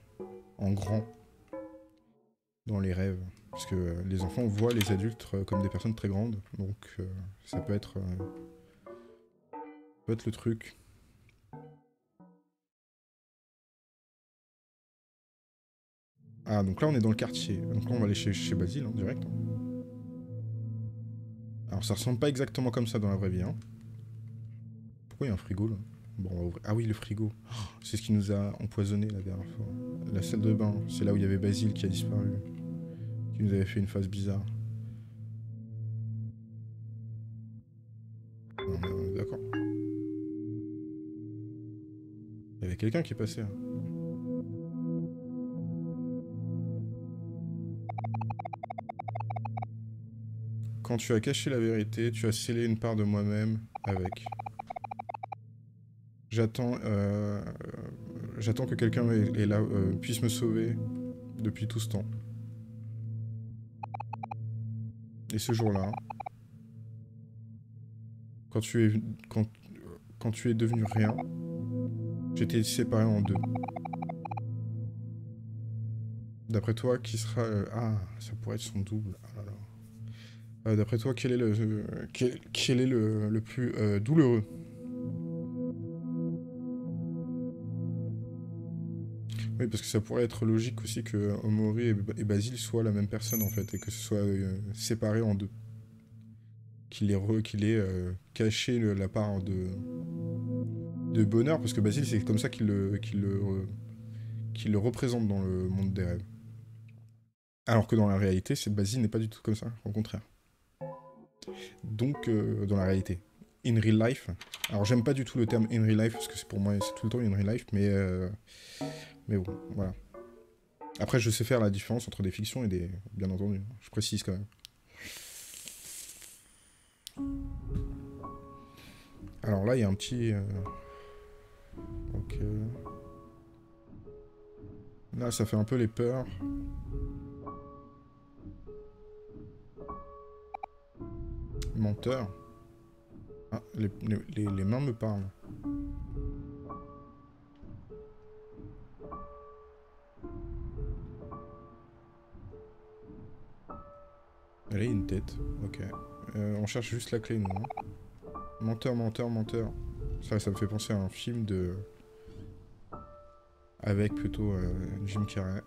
en grand dans les rêves. Parce que euh, les enfants voient les adultes euh, comme des personnes très grandes. Donc, euh, ça peut être, euh, ça peut être le truc. Ah, donc là, on est dans le quartier. Donc là, on va aller chez, chez Basile, hein, direct. Alors, ça ressemble pas exactement comme ça dans la vraie vie. Hein. Pourquoi il y a un frigo, là? Bon, on va ouvrir... Ah oui, le frigo. Oh, c'est ce qui nous a empoisonné la dernière fois. La salle de bain, c'est là où il y avait Basile qui a disparu. Qui nous avait fait une phase bizarre. D'accord. a quelqu'un qui est passé. Hein. Quand tu as caché la vérité, tu as scellé une part de moi-même avec. J'attends euh, j'attends que quelqu'un est, est là, euh, puisse me sauver depuis tout ce temps. Et ce jour-là, hein, quand tu es quand, quand tu es devenu rien, j'étais séparé en deux. D'après toi, qui sera... Euh, ah, ça pourrait être son double. Ah là là. Euh, D'après toi, quel est le, euh, quel, quel est le, le plus euh, douloureux? Oui, parce que ça pourrait être logique aussi que Omori et, et Basile soient la même personne, en fait, et que ce soit euh, séparé en deux. Qu'il ait, qu'il ait euh, caché le, la part de, de bonheur, parce que Basile, c'est comme ça qu'il le, qu'il le, euh, qu'il le représente dans le monde des rêves. Alors que dans la réalité, cette Basile n'est pas du tout comme ça, au contraire. Donc, euh, dans la réalité, in real life, alors j'aime pas du tout le terme in real life, parce que c'est pour moi, c'est tout le temps in real life, mais, euh, mais bon, voilà. Après, je sais faire la différence entre des fictions et des... bien entendu, je précise quand même. Alors là, il y a un petit... Euh... Donc, euh... là, ça fait un peu les peurs. Menteur. Ah, les, les, les mains me parlent. Elle a une tête. Ok. Euh, on cherche juste la clé, nous. Hein. Menteur, menteur, menteur. Ça, ça me fait penser à un film de... Avec plutôt euh, Jim Carrey.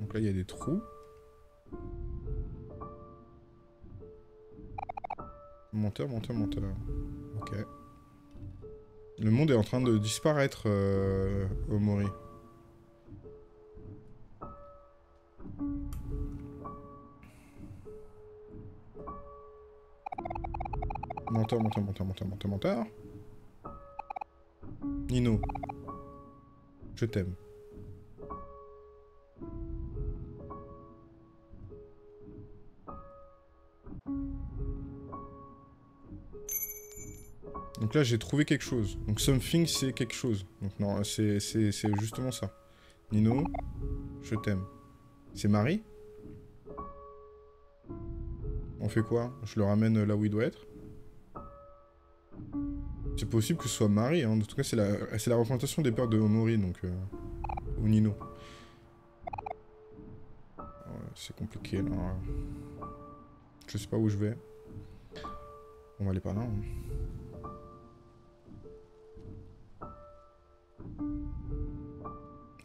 Donc là, il y a des trous. Menteur, menteur, menteur. Ok. Le monde est en train de disparaître, euh, Omori. Menteur, menteur, menteur, menteur, menteur, menteur. Nino. Je t'aime. Donc là, j'ai trouvé quelque chose. Donc something, c'est quelque chose. Donc non, c'est justement ça. Nino, je t'aime. C'est Mari? On fait quoi? Je le ramène là où il doit être? C'est possible que ce soit Mari, hein. En tout cas, c'est la, la représentation des peurs de Omori, donc... Euh, ou Nino. Ouais, c'est compliqué, là. Je sais pas où je vais. On va aller par là, hein.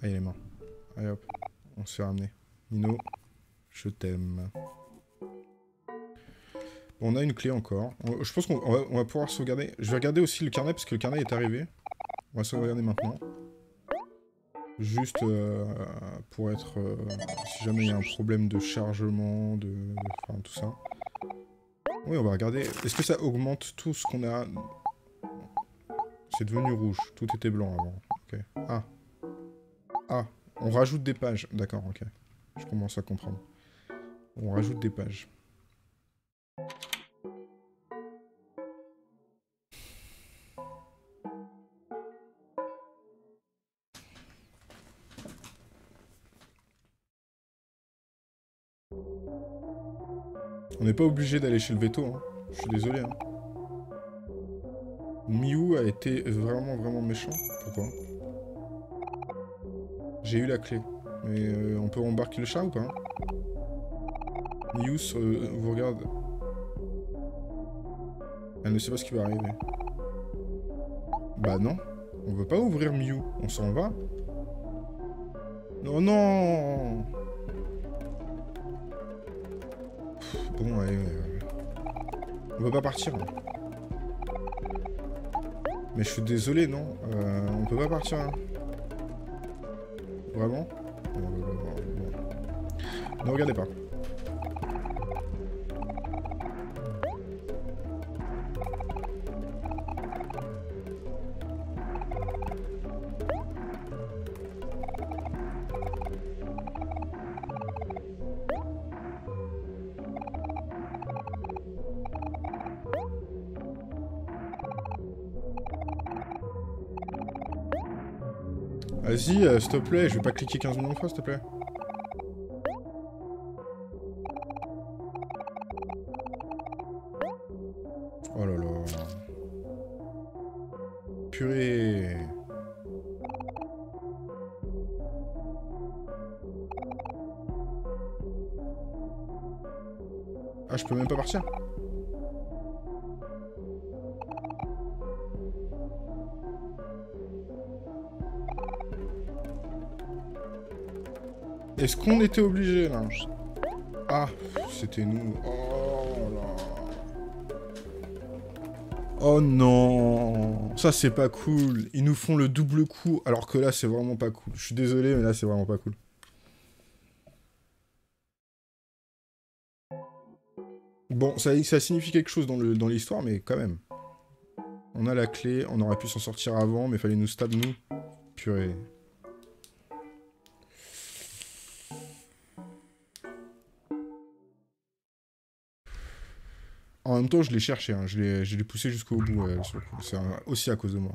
Allez les mains. Allez hop, on se fait ramener. Nino, je t'aime. Bon, on a une clé encore. On, je pense qu'on va, on va pouvoir sauvegarder. Je vais regarder aussi le carnet parce que le carnet est arrivé. On va sauvegarder maintenant. Juste euh, pour être... Euh, si jamais il y a un problème de chargement, de... Enfin, tout ça. Oui, on va regarder. Est-ce que ça augmente tout ce qu'on a? C'est devenu rouge. Tout était blanc avant. Ok. Ah. Ah, on rajoute des pages. D'accord, ok. Je commence à comprendre. On rajoute des pages. On n'est pas obligé d'aller chez le veto, hein. Je suis désolé, hein. Miou a été vraiment, vraiment méchant. Pourquoi ? J'ai eu la clé, mais euh, on peut embarquer le chat ou pas, hein? Miou euh, vous regarde. Elle ne sait pas ce qui va arriver. Bah non, on veut pas ouvrir Miou, on s'en va. Non, non. Pff, bon, ouais, euh, on peut pas partir. Hein. Mais je suis désolé, non, euh, on peut pas partir. Hein. Vraiment ? Ne regardez pas. Vas-y, euh, s'il te plaît, je vais pas cliquer quinze millions de fois, s'il te plaît. Oh là là. Purée. Ah, je peux même pas partir. Est-ce qu'on était obligé là? Ah, c'était nous. Oh là. Oh non. Ça c'est pas cool. Ils nous font le double coup alors que là c'est vraiment pas cool. Je suis désolé mais là c'est vraiment pas cool. Bon, ça, ça signifie quelque chose dans le, dans l'histoire, mais quand même. On a la clé, on aurait pu s'en sortir avant, mais fallait nous stab, nous. Purée. En même temps, je l'ai cherché, hein. je l'ai je l'ai poussé jusqu'au bout. Euh, C'est aussi à cause de moi.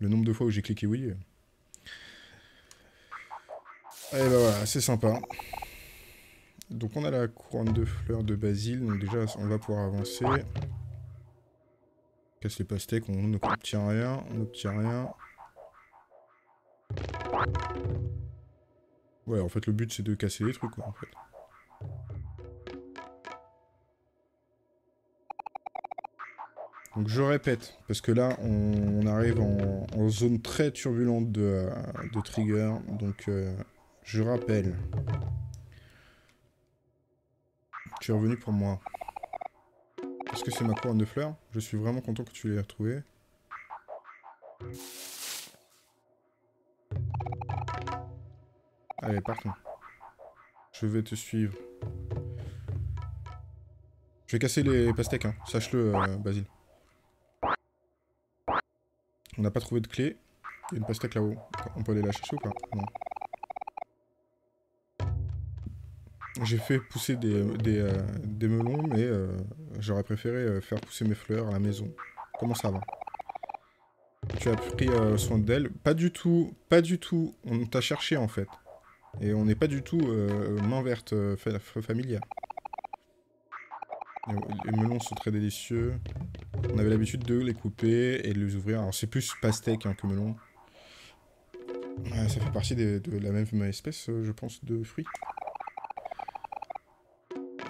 Le nombre de fois où j'ai cliqué oui. Euh. Et bah ben voilà, c'est sympa. Donc on a la couronne de fleurs de Basile, donc déjà on va pouvoir avancer. Casse les pastèques, on n'obtient rien, on n'obtient rien. Ouais, en fait le but c'est de casser les trucs quoi, en fait. Donc je répète, parce que là on, on arrive en, en zone très turbulente de, de trigger, donc euh, je rappelle... Tu es revenu pour moi. Est-ce que c'est ma couronne de fleurs? Je suis vraiment content que tu l'aies retrouvée. Allez, partons. Je vais te suivre. Je vais casser les pastèques, hein. Sache-le, euh, Basile. On n'a pas trouvé de clé. Il y a une pastèque là-haut. On peut aller la chercher ou pas? Non. J'ai fait pousser des, des, euh, des melons, mais euh, j'aurais préféré euh, faire pousser mes fleurs à la maison. Comment ça va? Tu as pris euh, soin d'elles? Pas du tout, pas du tout. On t'a cherché en fait. Et on n'est pas du tout euh, main verte euh, familière. Les melons sont très délicieux. On avait l'habitude de les couper et de les ouvrir. Alors c'est plus pastèque hein, que melon. Euh, ça fait partie des, de la même espèce, je pense, de fruits.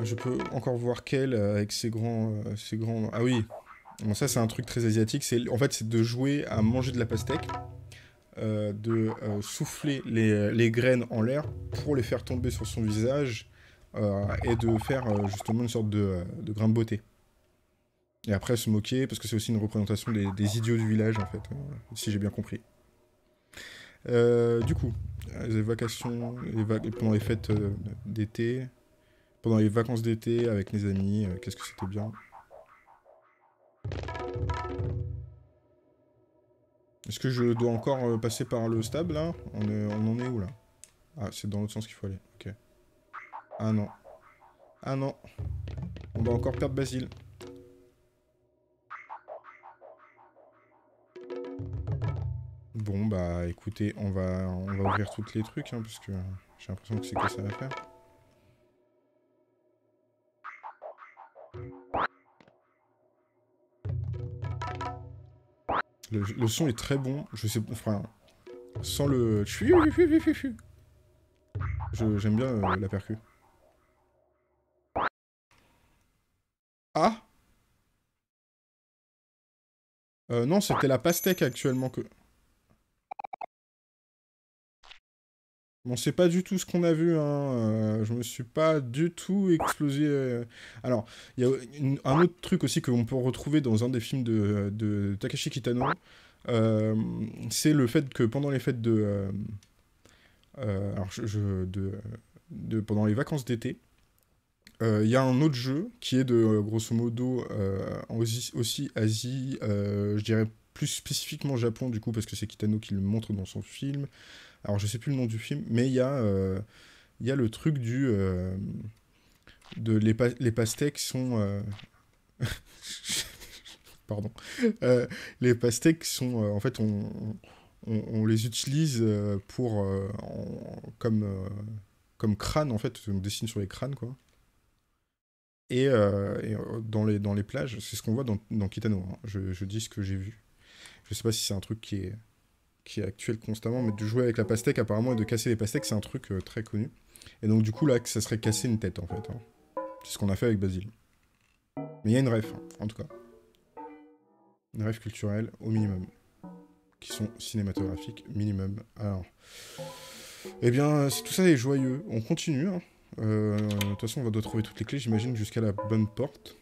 Je peux encore voir Kel avec ses grands, euh, ses grands... Ah oui, bon, ça c'est un truc très asiatique. En fait, c'est de jouer à manger de la pastèque, euh, de euh, souffler les, les graines en l'air pour les faire tomber sur son visage euh, et de faire euh, justement une sorte de, de grain de beauté. Et après se moquer, parce que c'est aussi une représentation des, des idiots du village, en fait, euh, si j'ai bien compris. Euh, du coup, les vacations, les va pendant les fêtes euh, d'été... Pendant les vacances d'été, avec mes amis, euh, qu'est-ce que c'était bien. Est-ce que je dois encore euh, passer par le stab, là? on, est, on en est où, là? Ah, c'est dans l'autre sens qu'il faut aller, ok. Ah non. Ah non. On va encore perdre Basile. Bon, bah, écoutez, on va, on va ouvrir toutes les trucs, hein, parce que j'ai l'impression que c'est que ça va faire. Le, le son est très bon, je sais pas, enfin, sans le... J'aime bien euh, la percu. Ah euh, non, c'était la pastèque actuellement que... Bon, c'est pas du tout ce qu'on a vu, hein. Euh, je me suis pas du tout explosé... Euh... Alors, il y a une, un autre truc aussi que l'on peut retrouver dans un des films de, de Takashi Kitano, euh, c'est le fait que pendant les fêtes de... Euh, euh, alors, je, je, de, de... Pendant les vacances d'été, il euh, y a un autre jeu qui est de, grosso modo, euh, aussi, aussi Asie, euh, je dirais plus spécifiquement Japon, du coup, parce que c'est Kitano qui le montre dans son film... Alors, je sais plus le nom du film, mais il y, euh, y a le truc du... Euh, de les, pa les pastèques sont... Euh... Pardon. Euh, les pastèques sont... Euh, en fait, on, on, on les utilise pour, euh, en, comme, euh, comme crâne, en fait, on dessine sur les crânes, quoi. Et, euh, et dans, les, dans les plages, c'est ce qu'on voit dans, dans Kitano, hein. je, je dis ce que j'ai vu. Je sais pas si c'est un truc qui est, qui est actuel constamment, mais de jouer avec la pastèque, apparemment, et de casser les pastèques, c'est un truc euh, très connu. Et donc du coup, là, ça serait casser une tête, en fait, hein. C'est ce qu'on a fait avec Basile. Mais il y a une ref, hein, en tout cas. Une ref culturelle, au minimum. Qui sont cinématographiques, minimum. Alors... Eh bien, tout ça est joyeux. On continue, hein. Euh, de toute façon, on va trouver toutes les clés, j'imagine, jusqu'à la bonne porte.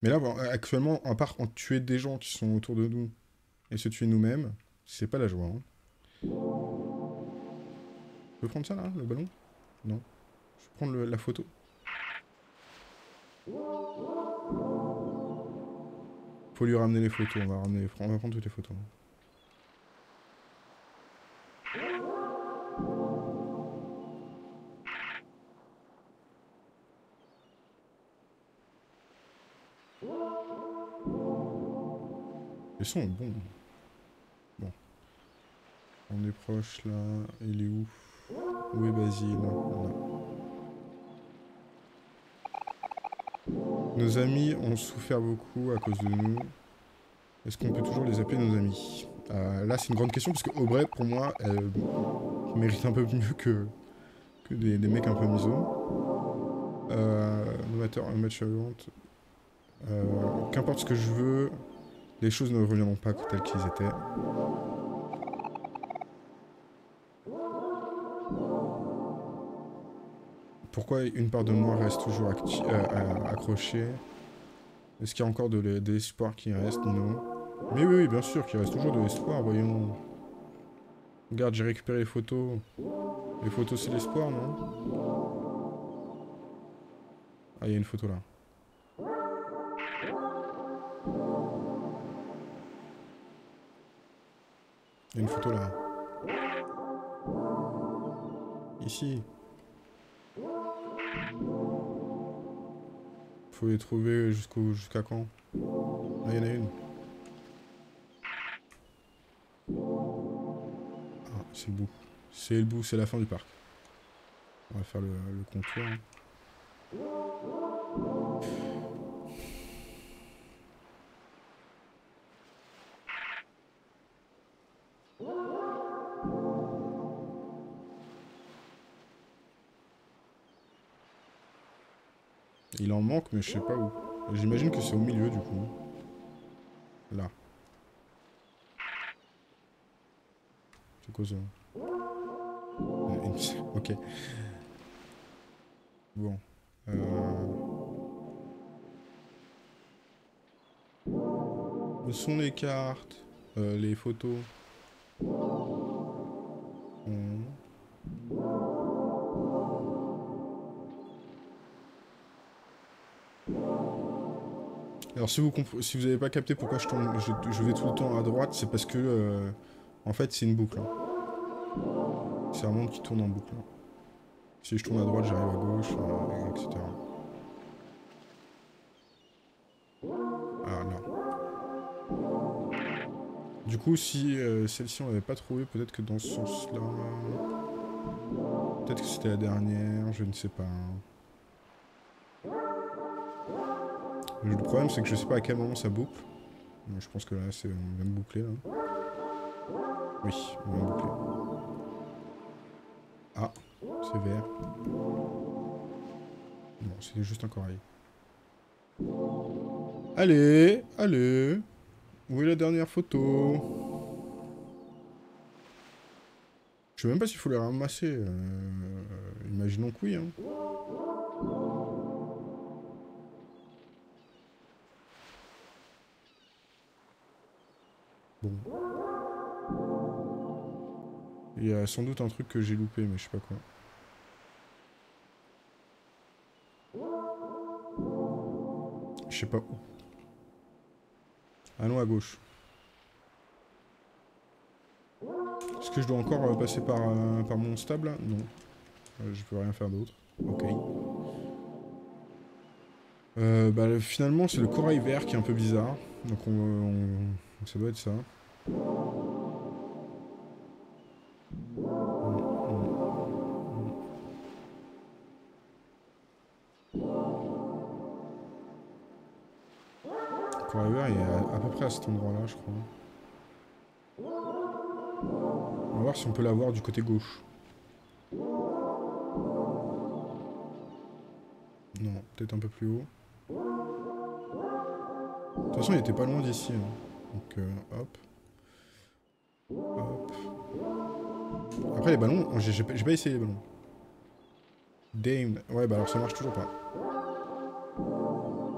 Mais là, bon, actuellement, à part en tuer des gens qui sont autour de nous et se tuer nous-mêmes, c'est pas la joie, hein. Je peux prendre ça, là, le ballon? Non. Je peux prendre le, la photo. Faut lui ramener les photos, on va, ramener les... on va prendre toutes les photos. Les sons sont bons. Bon. On est proche là. Il est où? Où est Basile? Voilà. Nos amis ont souffert beaucoup à cause de nous. Est-ce qu'on peut toujours les appeler nos amis? euh, Là, c'est une grande question parce que Aubrey, pour moi, elle mérite un peu mieux que, que des, des mecs un peu miso. Euh, un match suivante. Euh, Qu'importe ce que je veux, les choses ne reviendront pas telles qu'elles étaient. Pourquoi une part de moi reste toujours euh, accrochée? Est-ce qu'il y a encore de l'espoir qui reste? Non. Mais oui, oui, bien sûr qu'il reste toujours de l'espoir, voyons. Regarde, j'ai récupéré les photos. Les photos, c'est l'espoir, non? Ah, il y a une photo là. Il y a une photo là. Ici. Faut les trouver jusqu'au jusqu'à quand? Là, il y en a une. Ah, c'est le bout. C'est le bout, c'est la fin du parc. On va faire le, le contour. Il en manque, mais je sais pas où. J'imagine que c'est au milieu, du coup. Là. C'est quoi ça? Ok. Bon. Euh... Où sont les cartes? euh, Les photos? hmm. Alors si vous si vous n'avez pas capté pourquoi je, tourne, je, je vais tout le temps à droite, c'est parce que euh, en fait c'est une boucle. Hein. C'est un monde qui tourne en boucle. Hein. Si je tourne à droite, j'arrive à gauche, euh, et cetera. Ah là. Du coup, si euh, celle-ci on l'avait pas trouvée, peut-être que dans ce sens-là, peut-être que c'était la dernière, je ne sais pas. Le problème, c'est que je sais pas à quel moment ça boucle. Donc, je pense que là, c'est on vient de boucler. Là. Oui, on vient de boucler. Ah, c'est vert. Non, c'est juste un corail. Allez, allez. Où est la dernière photo? Je sais même pas s'il faut les ramasser. Euh, imaginons que oui, hein. Bon. Il y a sans doute un truc que j'ai loupé, mais je sais pas quoi. Je sais pas où. Allons à gauche. Est-ce que je dois encore passer par, euh, par mon stable là? Non. Euh, je peux rien faire d'autre. Ok. Euh, bah, finalement, c'est le corail vert qui est un peu bizarre. Donc, on, on... ça doit être ça. Le corail vert, il est à, à peu près à cet endroit-là, je crois. On va voir si on peut l'avoir du côté gauche. Non, peut-être un peu plus haut. De toute façon, il était pas loin d'ici, hein. Donc euh, hop. Hop. Après, les ballons, j'ai pas essayé les ballons. Damn. Ouais, bah alors ça marche toujours pas. De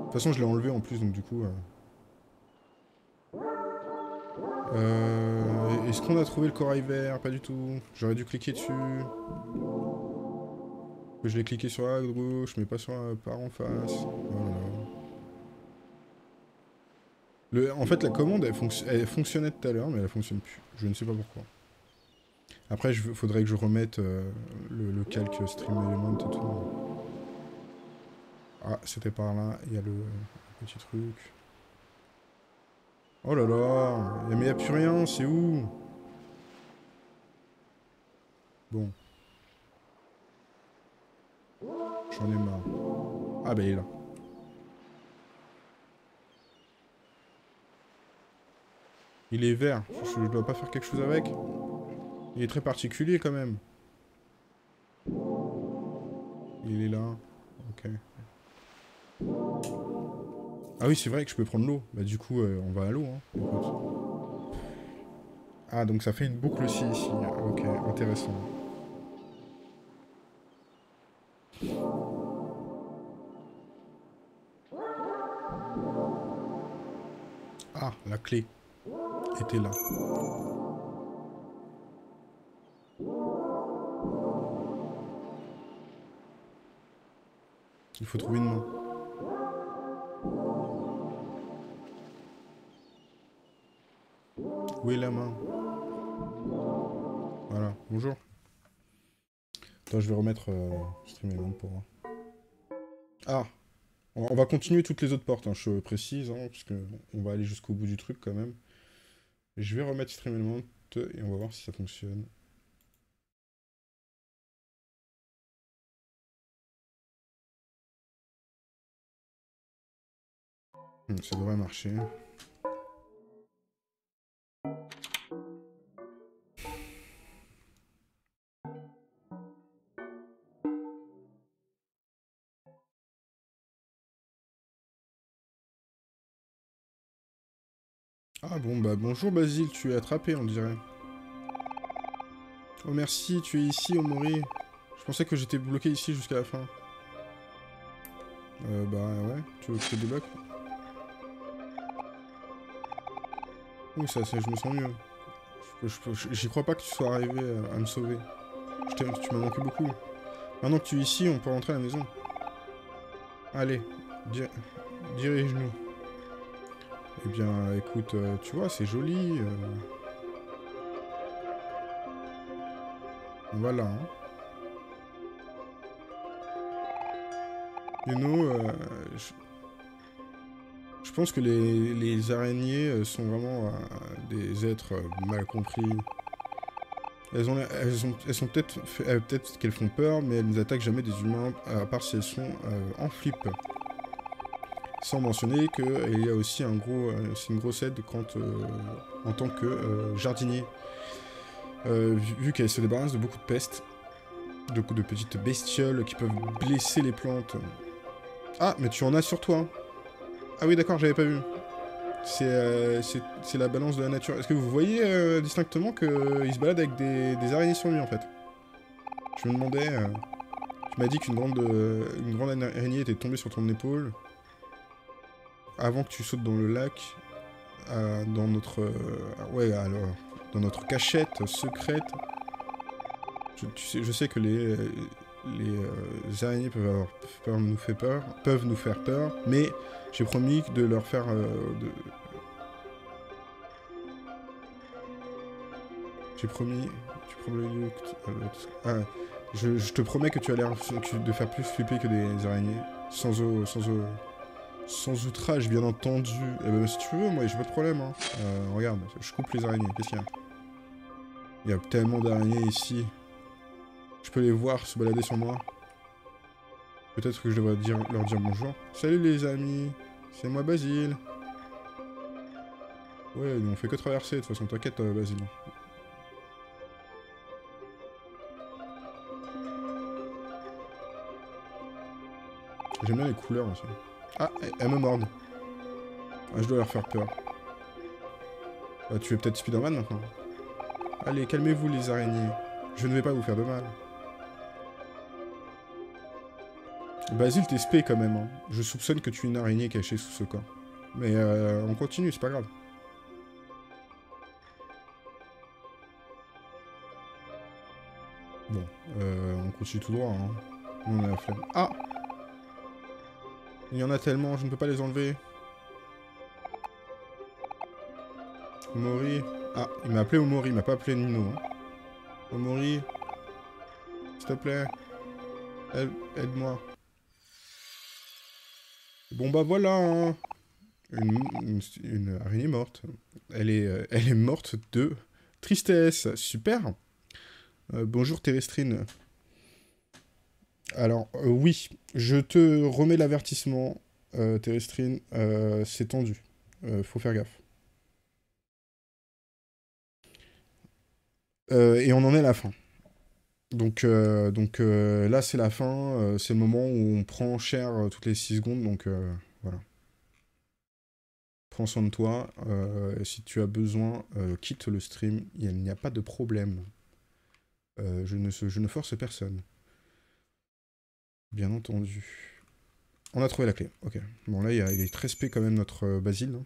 toute façon, je l'ai enlevé en plus, donc du coup... Euh... Euh, Est-ce qu'on a trouvé le corail vert? Pas du tout. J'aurais dû cliquer dessus. Je l'ai cliqué sur la gauche, mais pas sur la part en face. Voilà. Le, en fait, la commande, elle, fonc elle fonctionnait tout à l'heure, mais elle fonctionne plus. Je ne sais pas pourquoi. Après, il faudrait que je remette euh, le, le calque StreamElements et tout. Ah, c'était par là. Il y a le, le petit truc. Oh là là! Mais il n'y a plus rien, c'est où? Bon. J'en ai marre. Ah bah il est là. Il est vert. Je, je dois pas faire quelque chose avec. Il est très particulier quand même. Il est là. Ok. Ah oui, c'est vrai que je peux prendre l'eau. Bah du coup, euh, on va à l'eau, hein. Ah, donc ça fait une boucle aussi ici. Ok, intéressant. Ah, la clé était là. Il faut trouver une main. Où est la main? Voilà, bonjour. Attends, je vais remettre euh, StreamElements pour moi. Ah, on va continuer toutes les autres portes, hein, je précise, hein, parce qu'on va aller jusqu'au bout du truc quand même. Je vais remettre StreamElements et on va voir si ça fonctionne. Hum, ça devrait marcher. Ah bon, bah bonjour Basile, tu es attrapé on dirait. Oh merci, tu es ici Omori. Je pensais que j'étais bloqué ici jusqu'à la fin. Euh bah ouais, tu veux que je te débloque? Oui ça, ça, je me sens mieux. J'y crois pas que tu sois arrivé à, à me sauver. Je tu m'as manqué beaucoup. Maintenant que tu es ici, on peut rentrer à la maison. Allez, dir dirige-nous. Eh bien, écoute, euh, tu vois, c'est joli. Euh... Voilà. Hein. You know, euh, je... je pense que les, les araignées sont vraiment euh, des êtres euh, mal compris. Elles ont, elles ont, elles sont peut-être, euh, peut-être qu'elles font peur, mais elles n'attaquent jamais des humains, à part si elles sont euh, en flip. Sans mentionner qu'il y a aussi un gros, c'est une grosse aide quand, euh, en tant que euh, jardinier, euh, vu qu'elle se débarrasse de beaucoup de pestes, de, de petites bestioles qui peuvent blesser les plantes. Ah, mais tu en as sur toi. Ah oui, d'accord, j'avais pas vu. C'est euh, la balance de la nature. Est-ce que vous voyez euh, distinctement qu'il euh, se balade avec des, des araignées sur lui, en fait? Je me demandais... Euh, tu m'as dit qu'une grande, euh, une grande araignée était tombée sur ton épaule. Avant que tu sautes dans le lac, euh, dans notre, euh, ouais, alors, dans notre cachette secrète, je, tu sais, je sais que les, les, euh, les araignées peuvent avoir peur, nous fait peur, peuvent nous faire peur, mais j'ai promis de leur faire, euh, de... j'ai promis, tu promets, ah, je, je te promets que tu as l'air de faire plus flipper que des araignées, sans eau, sans eau. Sans outrage, bien entendu. Eh ben, si tu veux, moi, j'ai pas de problème. Hein. Euh, regarde, je coupe les araignées. Qu'est-ce qu'il y a? Il y a tellement d'araignées ici. Je peux les voir se balader sur moi. Peut-être que je devrais dire, leur dire bonjour. Salut les amis, c'est moi Basile. Ouais, on fait que traverser, de toute façon, t'inquiète, euh, Basile. J'aime bien les couleurs aussi. Ah, elles me mordent. Ah, je dois leur faire peur. Ah, tu es peut-être Spider-Man maintenant. Allez, calmez-vous les araignées. Je ne vais pas vous faire de mal. Basile, t'es spé quand même. Hein. Je soupçonne que tu es une araignée cachée sous ce corps. Mais euh, on continue, c'est pas grave. Bon, euh, on continue tout droit. Hein. On a la flemme. Ah! Il y en a tellement, je ne peux pas les enlever. Omori. Ah, il m'a appelé Omori, il m'a pas appelé Nino. Hein. Omori. S'il te plaît. Aide-moi. Bon bah voilà hein. une, une, une araignée morte. Elle est, euh, elle est morte de tristesse. Super. Euh, bonjour Terrestrine. Alors, euh, oui, je te remets l'avertissement, euh, Terrestrine, euh, c'est tendu. Euh, faut faire gaffe. Euh, et on en est à la fin. Donc, euh, donc euh, là, c'est la fin. Euh, c'est le moment où on prend cher euh, toutes les six secondes. Donc, euh, voilà. Prends soin de toi. Euh, si tu as besoin, euh, quitte le stream. Il n'y a pas de problème. Euh, je, ne, je ne force personne. Bien entendu. On a trouvé la clé. Ok. Bon, là, il, y a, il est très spé quand même, notre euh, Basile.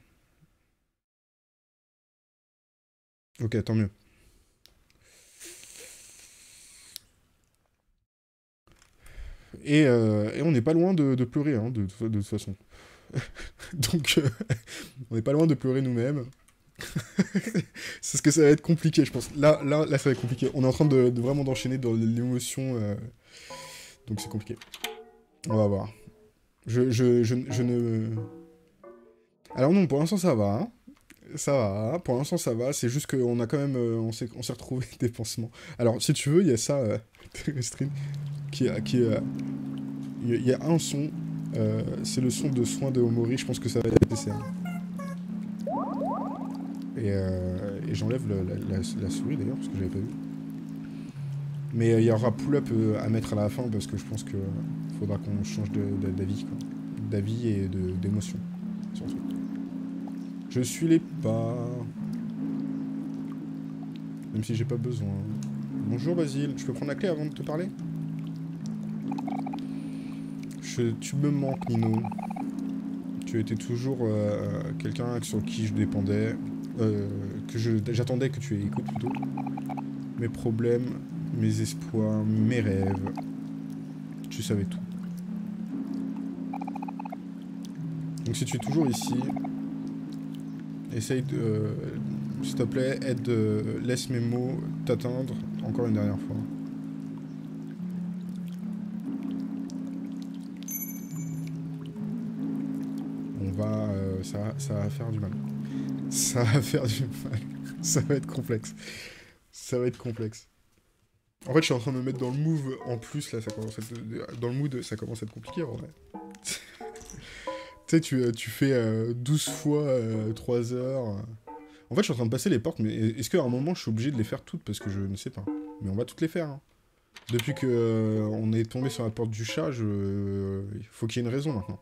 Hein. Ok, tant mieux. Et, euh, et on n'est pas loin de, de pleurer, hein, de, de, de toute façon. Donc, euh, on n'est pas loin de pleurer nous-mêmes. C'est ce que ça va être compliqué, je pense. Là, là, là ça va être compliqué. On est en train de, de vraiment d'enchaîner dans l'émotion... Euh... Donc c'est compliqué. On va voir. Je, je, je, je ne... Alors non, pour l'instant ça va. Hein. Ça va, pour l'instant ça va. C'est juste qu'on a quand même... Euh, on s'est retrouvé des pansements. Alors si tu veux, il y a ça, euh, Terrestrine, qui... qui euh, il y a un son. Euh, c'est le son de soin de Omori. Je pense que ça va être nécessaire. Et, euh, et j'enlève la, la, la souris d'ailleurs, parce que j'avais pas vu. Mais il y aura pull-up à mettre à la fin parce que je pense qu'il faudra qu'on change d'avis. D'avis et d'émotion. Surtout. Je suis les pas. Même si j'ai pas besoin. Bonjour Basile, je peux prendre la clé avant de te parler? je, Tu me manques Nino. Tu étais toujours euh, quelqu'un sur qui je dépendais. Euh, que j'attendais que tu écoutes plutôt. Mes problèmes... Mes espoirs, mes rêves. Tu savais tout. Donc si tu es toujours ici, essaye de... Euh, s'il te plaît, aide... Euh, laisse mes mots t'atteindre encore une dernière fois. On va... Euh, ça, ça va faire du mal. Ça va faire du mal. Ça va être complexe. Ça va être complexe. En fait, je suis en train de me mettre dans le move en plus, là, ça commence à être... Dans le mood, ça commence à être compliqué, en vrai. Tu sais, tu, tu fais euh, douze fois euh, trois heures... En fait, je suis en train de passer les portes, mais est-ce qu'à un moment, je suis obligé de les faire toutes? Parce que je ne sais pas. Mais on va toutes les faire, hein. Depuis qu'on euh, est tombé sur la porte du chat, je... il faut qu'il y ait une raison, maintenant.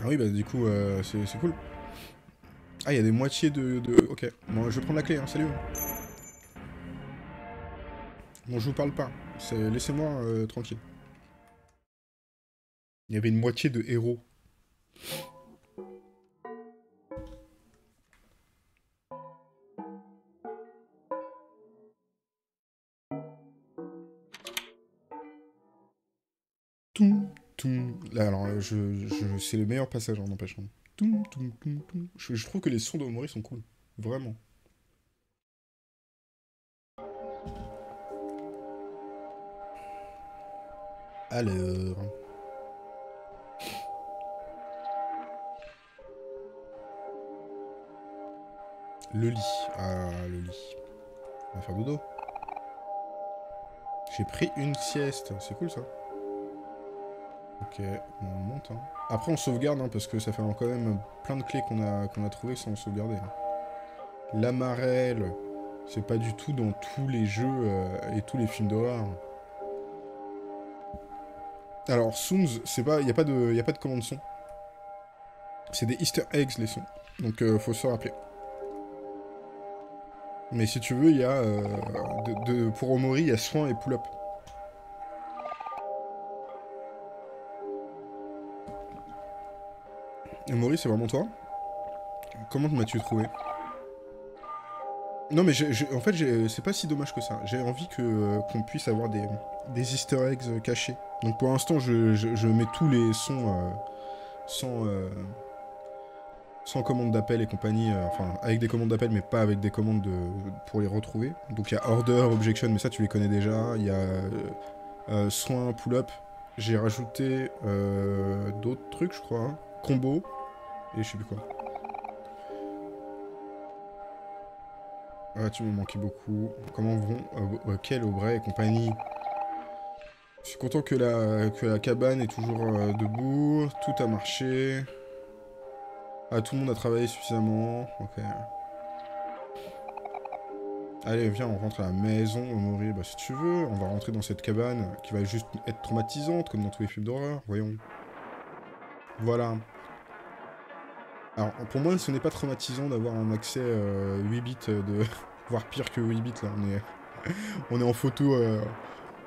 Ah oui, bah du coup, euh, c'est cool. Ah, il y a des moitiés de, de... Ok, bon, je vais prendre la clé, hein, salut. Bon, je vous parle pas. Laissez-moi euh, tranquille. Il y avait une moitié de héros. Tout. Là, alors, je, je, c'est le meilleur passage, en empêchant. Je, je trouve que les sons de Omori sont cool. Vraiment. Alors... Le lit. Ah, le lit. On va faire dodo. J'ai pris une sieste. C'est cool, ça. Ok, on monte. Hein. Après, on sauvegarde, hein, parce que ça fait quand même plein de clés qu'on a, qu'on a trouvées sans sauvegarder. Hein. L'amarelle, c'est pas du tout dans tous les jeux euh, et tous les films d'horreur. Alors, Sooms, c'est pas, y a pas de, y a pas de commande son. C'est des Easter eggs, les sons. Donc, euh, faut se rappeler. Mais si tu veux, il y a... Euh, de, de, pour Omori, il y a soin et pull-up. Omori, c'est vraiment toi? Comment m'as-tu trouvé? Non, mais j'ai, j'ai, en fait, c'est pas si dommage que ça. J'ai envie que euh, qu'on puisse avoir des, des easter eggs cachés. Donc pour l'instant, je, je, je mets tous les sons euh, sans... Euh, sans commande d'appel et compagnie, euh, enfin avec des commandes d'appel mais pas avec des commandes de, pour les retrouver. Donc il y a Order, Objection, mais ça tu les connais déjà, il y a euh, euh, Soin, Pull-Up, j'ai rajouté euh, d'autres trucs je crois, hein. Combo, et je sais plus quoi. Ah tu me manquais beaucoup, comment vont euh, euh, Kel, Aubrey et compagnie. Je suis content que la, que la cabane est toujours euh, debout, tout a marché. Ah, tout le monde a travaillé suffisamment. Ok. Allez, viens, on rentre à la maison, Omori. Bah, si tu veux, on va rentrer dans cette cabane qui va juste être traumatisante, comme dans tous les films d'horreur. Voyons. Voilà. Alors, pour moi, ce n'est pas traumatisant d'avoir un accès euh, huit bits, de... voire pire que huit bits, là. On est, on est en photo, euh...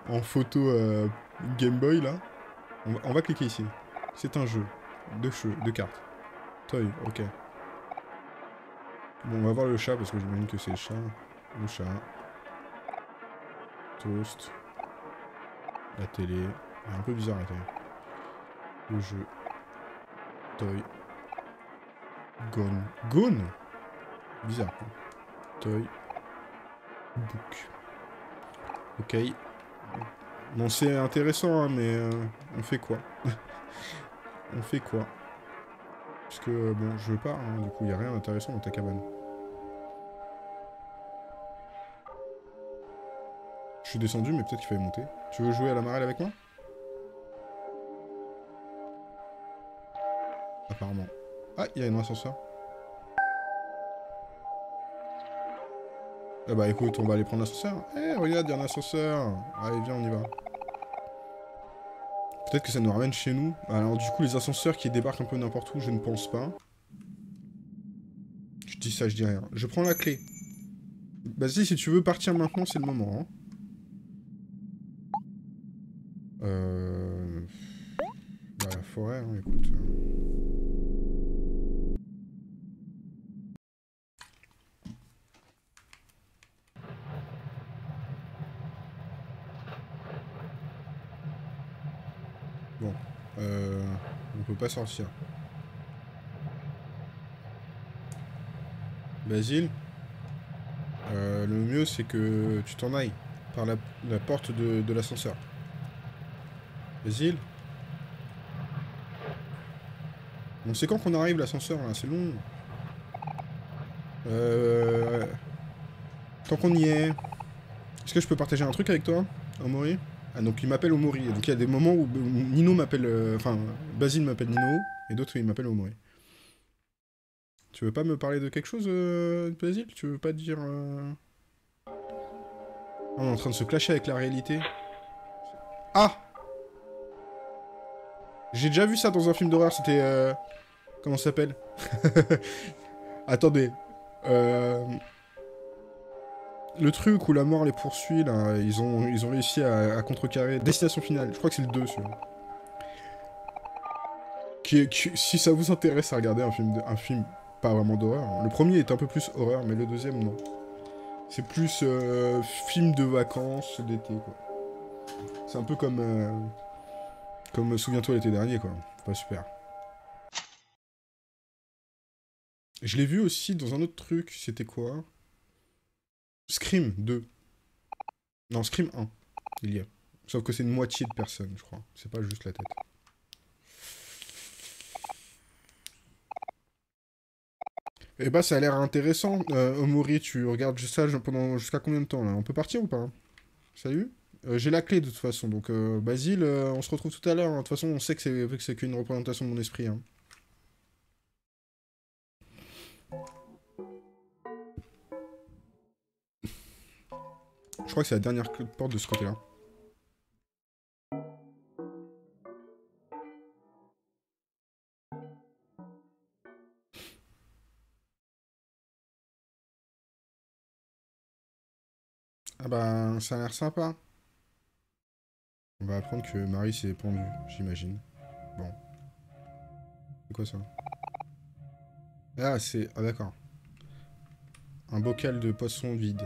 en photo euh... Game Boy, là. On va, on va cliquer ici. C'est un jeu de jeu, de cartes. Ok. Bon, on va voir le chat, parce que j'imagine que c'est le chat. Le chat. Toast. La télé. Un peu bizarre, la télé. Le jeu. Toy. Gone. Gone? Bizarre. Hein. Toy. Book. Ok. Bon, c'est intéressant, hein, mais... Euh, on fait quoi? On fait quoi? Parce que, bon, je pars, hein, du coup, il n'y a rien d'intéressant dans ta cabane. Je suis descendu, mais peut-être qu'il fallait monter. Tu veux jouer à la marelle avec moi? Apparemment. Ah, il y a un ascenseur. Ah bah écoute, on va aller prendre l'ascenseur. Eh, hey, regarde, il y a un ascenseur. Allez, viens, on y va. Peut-être que ça nous ramène chez nous. Alors du coup, les ascenseurs qui débarquent un peu n'importe où, je ne pense pas. Je dis ça, je dis rien. Je prends la clé. Vas-y, si tu veux partir maintenant, c'est le moment. Hein. Euh... Bah, la forêt, hein, écoute. Pas sortir. Basile, euh, le mieux c'est que tu t'en ailles par la, la porte de, de l'ascenseur. Basile, on sait quand qu'on arrive l'ascenseur là, c'est long. Euh, tant qu'on y est, est-ce que je peux partager un truc avec toi, Omori? Ah, donc il m'appelle Omori. Donc il y a des moments où Nino m'appelle... Euh, enfin, Basile m'appelle Nino, et d'autres, il m'appelle Omori. Tu veux pas me parler de quelque chose, euh, Basile? Tu veux pas dire... Euh... On est en train de se clasher avec la réalité. Ah! J'ai déjà vu ça dans un film d'horreur, c'était... Euh... Comment ça s'appelle? Attendez. Euh... Le truc où la mort les poursuit, là, ils ont, ils ont réussi à, à contrecarrer. Destination Finale, je crois que c'est le deux, celui-là. Qui, qui, si ça vous intéresse à regarder un film, de, un film pas vraiment d'horreur, hein. Le premier est un peu plus horreur, mais le deuxième, non. C'est plus euh, film de vacances, d'été, quoi. C'est un peu comme... Euh, comme Souviens-toi l'été dernier, quoi. Pas super. Je l'ai vu aussi dans un autre truc, c'était quoi ? Scream deux. Non, Scream un. Il y a. Sauf que c'est une moitié de personnes, je crois. C'est pas juste la tête. Eh bah, ben, ça a l'air intéressant. Euh, Omori, tu regardes ça pendant jusqu'à combien de temps, là? On peut partir ou pas? Salut. Euh, J'ai la clé, de toute façon. Donc, euh, Basile, euh, on se retrouve tout à l'heure. Hein. De toute façon, on sait que c'est qu'une représentation de mon esprit. Hein. Je crois que c'est la dernière clé de porte de ce côté-là. Ah bah, ça a l'air sympa. On va apprendre que Mari s'est pendue, j'imagine. Bon. C'est quoi ça? Ah, c'est... Ah d'accord. Un bocal de poisson vide.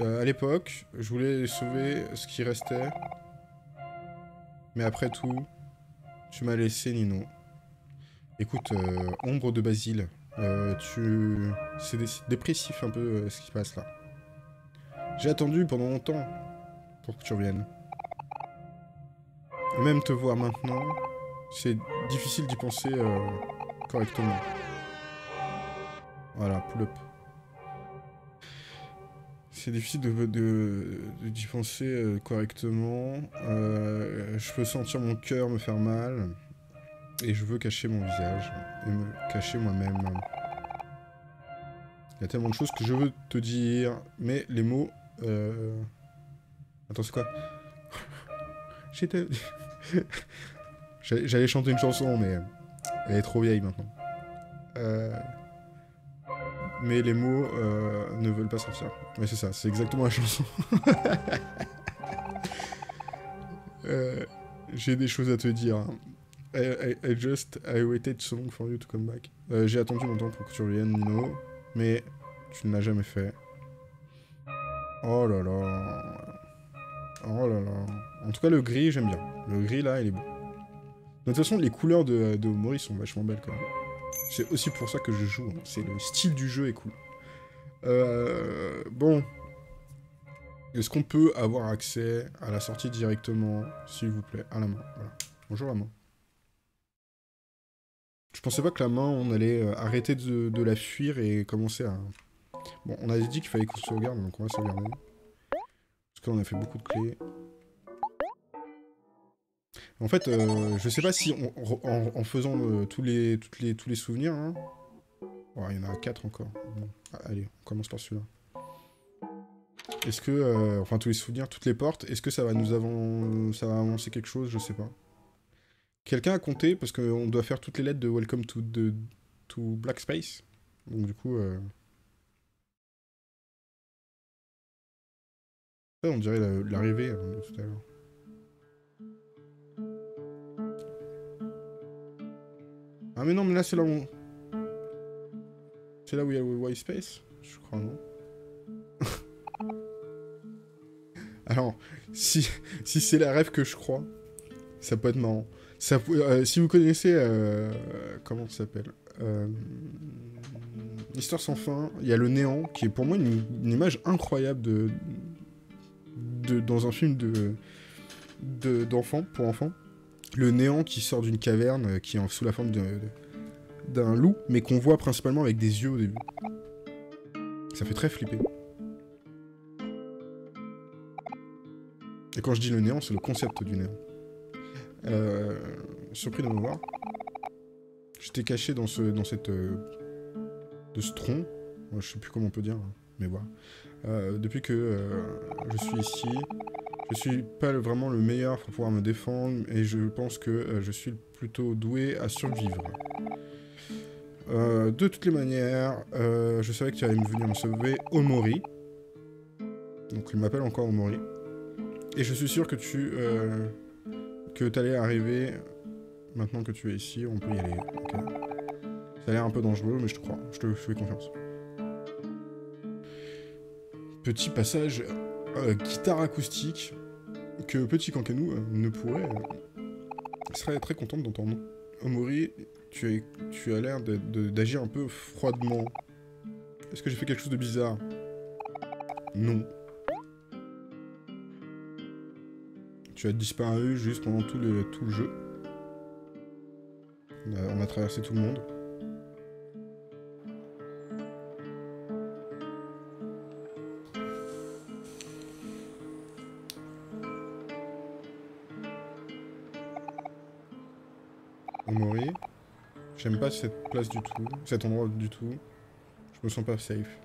Euh, à l'époque, je voulais sauver ce qui restait. Mais après tout, tu m'as laissé, Nino. Écoute, euh, ombre de Basile, euh, tu... c'est dé dépressif un peu euh, ce qui se passe là. J'ai attendu pendant longtemps pour que tu reviennes. Et même te voir maintenant, c'est difficile d'y penser euh, correctement. Voilà, pull up. C'est difficile de, de, d'y penser euh, correctement. Euh, je peux sentir mon cœur me faire mal. Et je veux cacher mon visage. Et me cacher moi-même. Il y a tellement de choses que je veux te dire. Mais les mots... Euh... Attends, c'est quoi? J'étais... J'allais chanter une chanson, mais... Elle est trop vieille, maintenant. Euh... Mais les mots euh, ne veulent pas sortir. Mais c'est ça, c'est exactement la chanson. euh... J'ai des choses à te dire. I, I, I just... I waited so long for you to come back. Euh, J'ai attendu longtemps pour que tu reviennes, Nino. Mais... Tu ne l'as jamais fait. Oh là là. Oh là là. En tout cas, le gris, j'aime bien. Le gris, là, il est beau. De toute façon, les couleurs de, de Omori sont vachement belles, quand même. C'est aussi pour ça que je joue. Hein. C'est le style du jeu est cool. Euh, bon. Est-ce qu'on peut avoir accès à la sortie directement, s'il vous plaît? À la main. Voilà. Bonjour, la main. Je pensais pas que la main, on allait arrêter de, de la fuir et commencer à... Bon, on avait dit qu'il fallait qu'on sauvegarde, donc on va sauvegarder. Parce qu'on a fait beaucoup de clés. En fait, euh, je sais pas si on, en, en faisant le, tous, les, toutes les, tous les souvenirs... Hein... Oh, il y en a quatre encore. Bon, allez, on commence par celui-là. Est-ce que... Euh, enfin, tous les souvenirs, toutes les portes, est-ce que ça va nous avan... ça va avancer quelque chose? Je sais pas. Quelqu'un a compté, parce qu'on doit faire toutes les lettres de Welcome to, de, to Black Space. Donc du coup... Euh... On dirait l'arrivée de tout à l'heure. Ah mais non, mais là c'est là où... C'est là où il y a le White Space, je crois, non? Alors, si, si c'est la rêve que je crois, ça peut être marrant. Ça, euh, si vous connaissez... Euh, comment ça s'appelle euh, Histoire sans fin, il y a le néant, qui est pour moi une, une image incroyable de... De, dans un film de d'enfant de, pour enfants, le néant qui sort d'une caverne qui est sous la forme d'un loup, mais qu'on voit principalement avec des yeux au début. Ça fait très flipper. Et quand je dis le néant, c'est le concept du néant. Euh, surpris de me voir. J'étais caché dans ce dans cette euh, de ce tronc. Moi, je sais plus comment on peut dire, hein, mais voilà. Euh, depuis que euh, je suis ici, je suis pas vraiment le meilleur pour pouvoir me défendre, et je pense que euh, je suis plutôt doué à survivre. Euh, de toutes les manières, euh, je savais que tu allais me venir me sauver, Omori. Donc il m'appelle encore Omori. Et je suis sûr que tu euh, que t'allais arriver. Maintenant que tu es ici, on peut y aller. Okay. Ça a l'air un peu dangereux, mais je te crois, je te fais confiance. Petit passage euh, guitare acoustique que Petit Cancan euh, ne pourrait... Euh, serait très contente d'entendre. Omori, tu, es, tu as l'air d'agir un peu froidement. Est-ce que j'ai fait quelque chose de bizarre? Non. Tu as disparu juste pendant tout le, tout le jeu. On a, on a traversé tout le monde. Omori. J'aime pas cette place du tout, cet endroit du tout. Je me sens pas safe.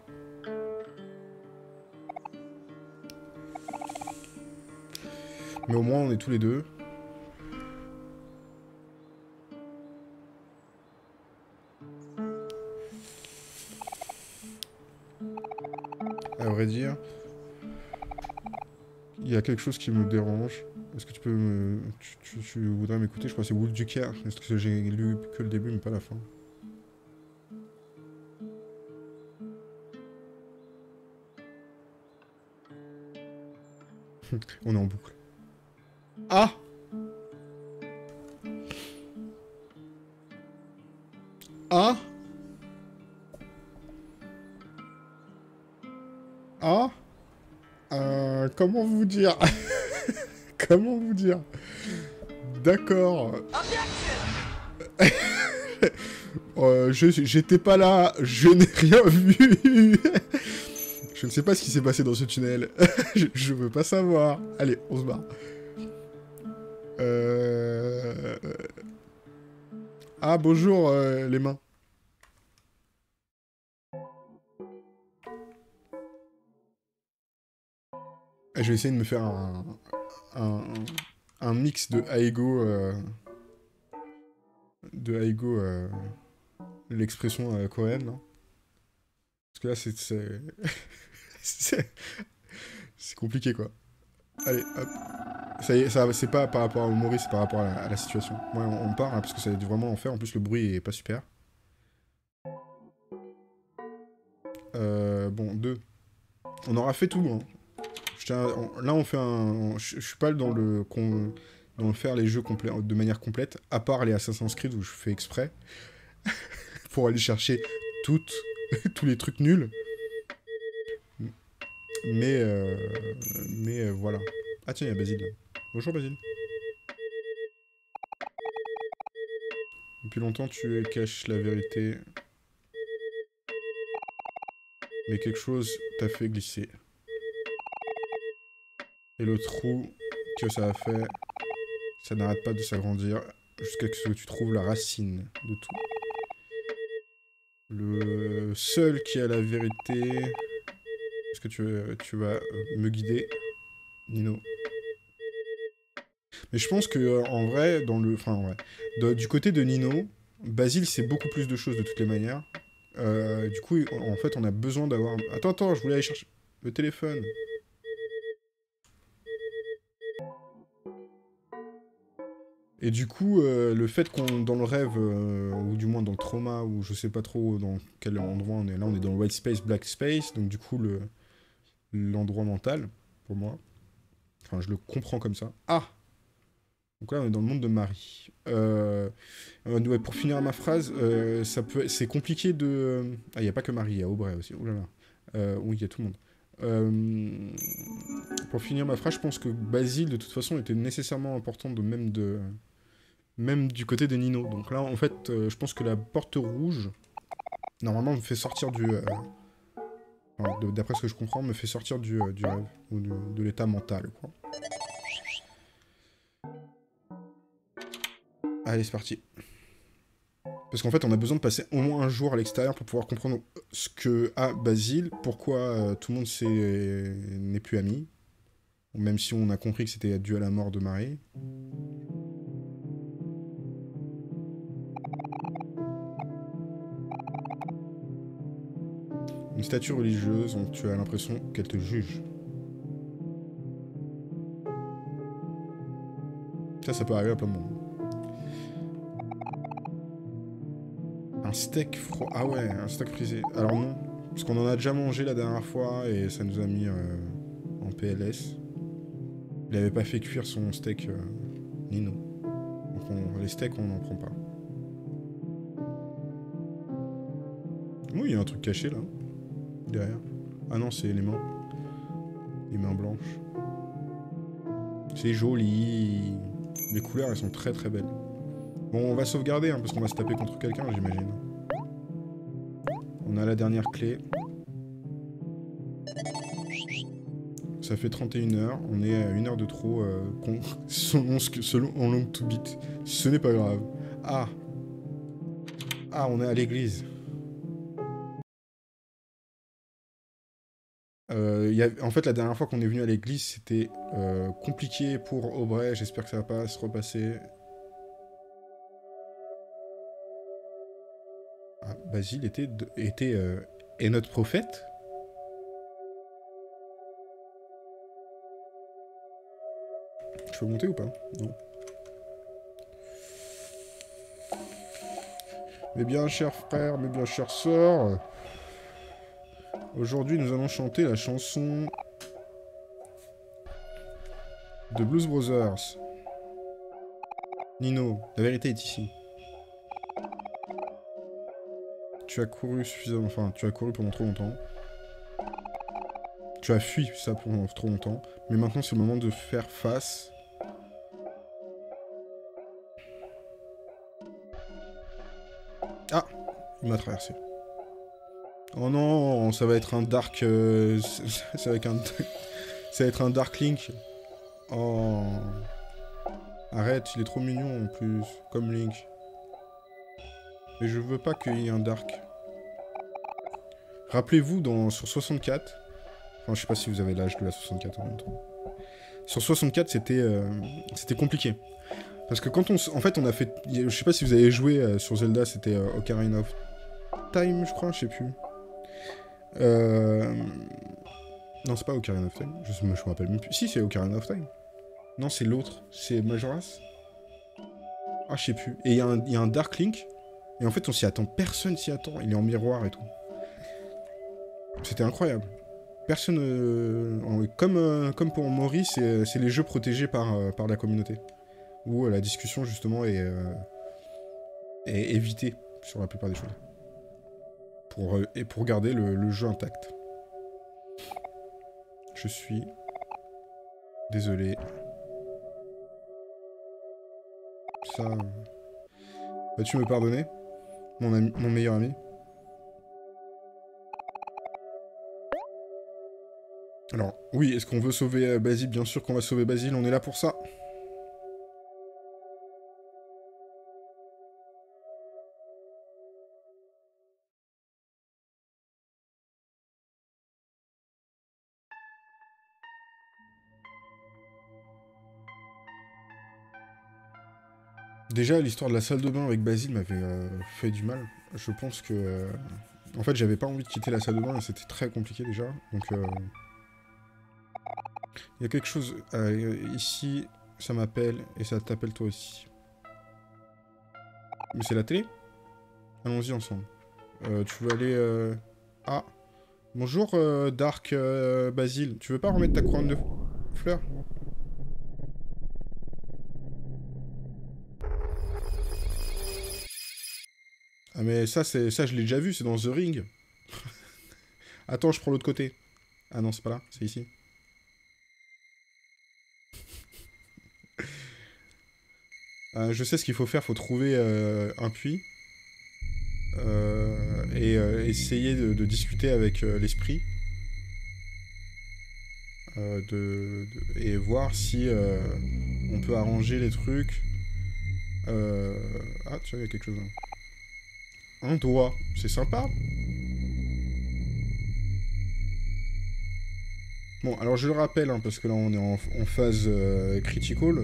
Mais au moins on est tous les deux. À vrai dire, il y a quelque chose qui me dérange. Est-ce que tu peux me... Tu, tu, tu voudrais m'écouter? Je crois que c'est Wood du Caire. Est-ce que j'ai lu que le début mais pas la fin? On est en boucle. Ah! Ah! Ah! Euh, comment vous dire? Comment vous dire? D'accord. euh, J'étais pas là, je n'ai rien vu. Je ne sais pas ce qui s'est passé dans ce tunnel. je, je veux pas savoir. Allez, on se barre. Euh... Ah, bonjour, euh, les mains. Je vais essayer de me faire un... Un, un mix de Aigo, euh, de Aigo, euh, l'expression euh, coréenne, non? Parce que là, c'est... c'est compliqué, quoi. Allez, hop. Ça y est, ça, c'est pas par rapport à Omori, c'est par rapport à la, à la situation. Ouais, on, on part, hein, parce que ça va vraiment en faire. En plus, le bruit est pas super. Euh, bon, deux. On aura fait tout, hein. Là, on fait un... Je suis pas dans le dans le faire les jeux complets de manière complète, à part les Assassin's Creed où je fais exprès pour aller chercher toutes tous les trucs nuls. Mais euh... mais euh, voilà. Ah tiens, il y a Basile. Bonjour Basile. Depuis longtemps, tu caches la vérité, mais quelque chose t'a fait glisser. Et le trou que ça a fait, ça n'arrête pas de s'agrandir jusqu'à ce que tu trouves la racine de tout. Le seul qui a la vérité... Est-ce que tu, tu vas me guider, Nino? Mais je pense que en vrai, dans le, enfin, ouais, de, du côté de Nino, Basile sait beaucoup plus de choses de toutes les manières. Euh, du coup, en fait, on a besoin d'avoir... Attends, attends, je voulais aller chercher le téléphone. Et du coup, euh, le fait qu'on, dans le rêve, euh, ou du moins dans le trauma, ou je sais pas trop dans quel endroit on est, là on est dans le white space, black space, donc du coup le l'endroit mental, pour moi. Enfin, je le comprends comme ça. Ah! Donc là on est dans le monde de Mari. Euh, ouais, pour finir ma phrase, euh, ça peut, c'est compliqué de... Ah, il n'y a pas que Mari, il y a Aubrey aussi, oh là là. Euh, oui, il y a tout le monde. Euh, pour finir ma phrase, je pense que Basile, de toute façon, était nécessairement important de même de... Même du côté de Nino. Donc là, en fait, euh, je pense que la porte rouge, normalement, me fait sortir du... Euh, enfin, d'après ce que je comprends, me fait sortir du, euh, du rêve, ou du, de l'état mental, quoi. Allez, c'est parti. Parce qu'en fait, on a besoin de passer au moins un jour à l'extérieur pour pouvoir comprendre ce que a Basile, pourquoi euh, tout le monde n'est plus ami, même si on a compris que c'était dû à la mort de Mari. Une statue religieuse, donc tu as l'impression qu'elle te juge. Ça, ça peut arriver à plein de monde. Un steak froid. Ah ouais, un steak frisé. Alors non, parce qu'on en a déjà mangé la dernière fois et ça nous a mis euh, en P L S. Il avait pas fait cuire son steak, euh, Nino. Donc on, les steaks, on n'en prend pas. Oui, il y a un truc caché là. Derrière. Ah non, c'est les mains. Les mains blanches. C'est joli. Les couleurs, elles sont très très belles. Bon, on va sauvegarder, hein, parce qu'on va se taper contre quelqu'un, j'imagine. On a la dernière clé. Ça fait trente et une heures, on est à une heure de trop, euh, con, selon, selon en longue to beat. Ce n'est pas grave. Ah. Ah, on est à l'église. Euh, y a, en fait, la dernière fois qu'on est venu à l'église, c'était euh, compliqué pour Aubrey. J'espère que ça va pas se repasser. Ah, Basile était, était euh, est notre prophète? Je peux monter ou pas? Non. Mes bien chers frères, mes bien chères sœurs, aujourd'hui nous allons chanter la chanson de Blues Brothers. Nino, la vérité est ici. Tu as couru suffisamment, enfin tu as couru pendant trop longtemps. Tu as fui ça pendant trop longtemps, mais maintenant c'est le moment de faire face. Ah, il m'a traversé. Oh non, ça va être un dark... Euh, ça, va être un, ça va être un Dark Link. Oh... Arrête, il est trop mignon en plus, comme Link. Mais je veux pas qu'il y ait un dark. Rappelez-vous, dans sur soixante-quatre... Enfin, je sais pas si vous avez l'âge de la soixante-quatre en même temps. Sur soixante-quatre, c'était euh, c'était compliqué. Parce que quand on... En fait, on a fait... Je sais pas si vous avez joué euh, sur Zelda, c'était euh, Ocarina of Time, je crois, je sais plus. Euh... Non, c'est pas Ocarina of Time, je, je me rappelle même plus. Si, c'est Ocarina of Time. Non, c'est l'autre, c'est Majora's. Ah, je sais plus. Et il y, y a un Dark Link, et en fait, on s'y attend, personne s'y attend, il est en miroir et tout. C'était incroyable. Personne... Euh... Comme, euh, comme pour Omori, c'est les jeux protégés par, euh, par la communauté. Où la discussion, justement, est, euh, est évitée sur la plupart des choses. Pour, euh, et pour garder le, le jeu intact. Je suis... désolé. Ça... Vas-tu me pardonner, mon, ami, mon meilleur ami? Alors, oui, est-ce qu'on veut sauver euh, Basile? Bien sûr qu'on va sauver Basile, on est là pour ça. Déjà, l'histoire de la salle de bain avec Basile m'avait euh, fait du mal. Je pense que... Euh, en fait, j'avais pas envie de quitter la salle de bain et c'était très compliqué déjà. Donc, euh, il y a quelque chose euh, ici, ça m'appelle et ça t'appelle toi aussi. Mais c'est la télé? Allons-y ensemble. Euh, tu veux aller... Euh... Ah! Bonjour, euh, Dark euh, Basile. Tu veux pas remettre ta couronne de fleurs? Ah mais ça, ça je l'ai déjà vu, c'est dans The Ring. Attends, je prends l'autre côté. Ah non, c'est pas là, c'est ici. euh, je sais ce qu'il faut faire, faut trouver euh, un puits. Euh, et euh, essayer de, de discuter avec euh, l'esprit. Euh, de, de, et voir si euh, on peut arranger les trucs. Euh... Ah, tu vois, il y a quelque chose là. Un doigt, c'est sympa. Bon, alors je le rappelle, hein, parce que là on est en, en phase euh, critical.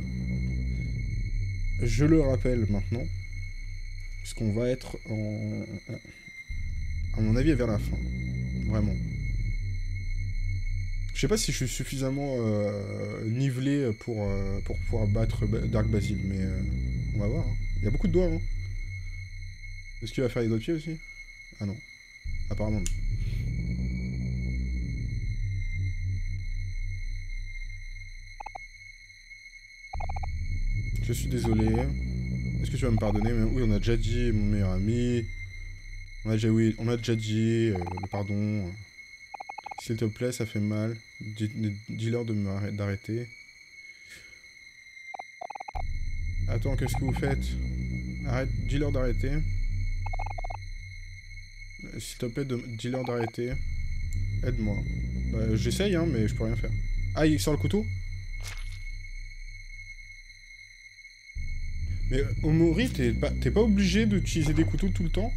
Je le rappelle maintenant, parce qu'on va être en, à mon avis, vers la fin, vraiment. Je sais pas si je suis suffisamment euh, nivelé pour euh, pour pouvoir battre Dark Basile, mais euh, on va voir. Hein. Il y a beaucoup de doigts. Hein. Est-ce qu'il va faire les doigts de pied aussi? Ah non. Apparemment non. Je suis désolé. Est-ce que tu vas me pardonner? Mais oui, on a déjà dit, mon meilleur ami. On a déjà, oui, on a déjà dit, euh, le pardon. S'il te plaît, ça fait mal. Dis-leur de m'arrêter. Attends, qu'est-ce que vous faites? Arrête, dis-leur d'arrêter. S'il te plaît, dis-leur d'arrêter. Aide-moi. Euh, J'essaye, hein, mais je peux rien faire. Ah, il sort le couteau? Mais Omori, t'es pas, t'es pas obligé d'utiliser des couteaux tout le temps?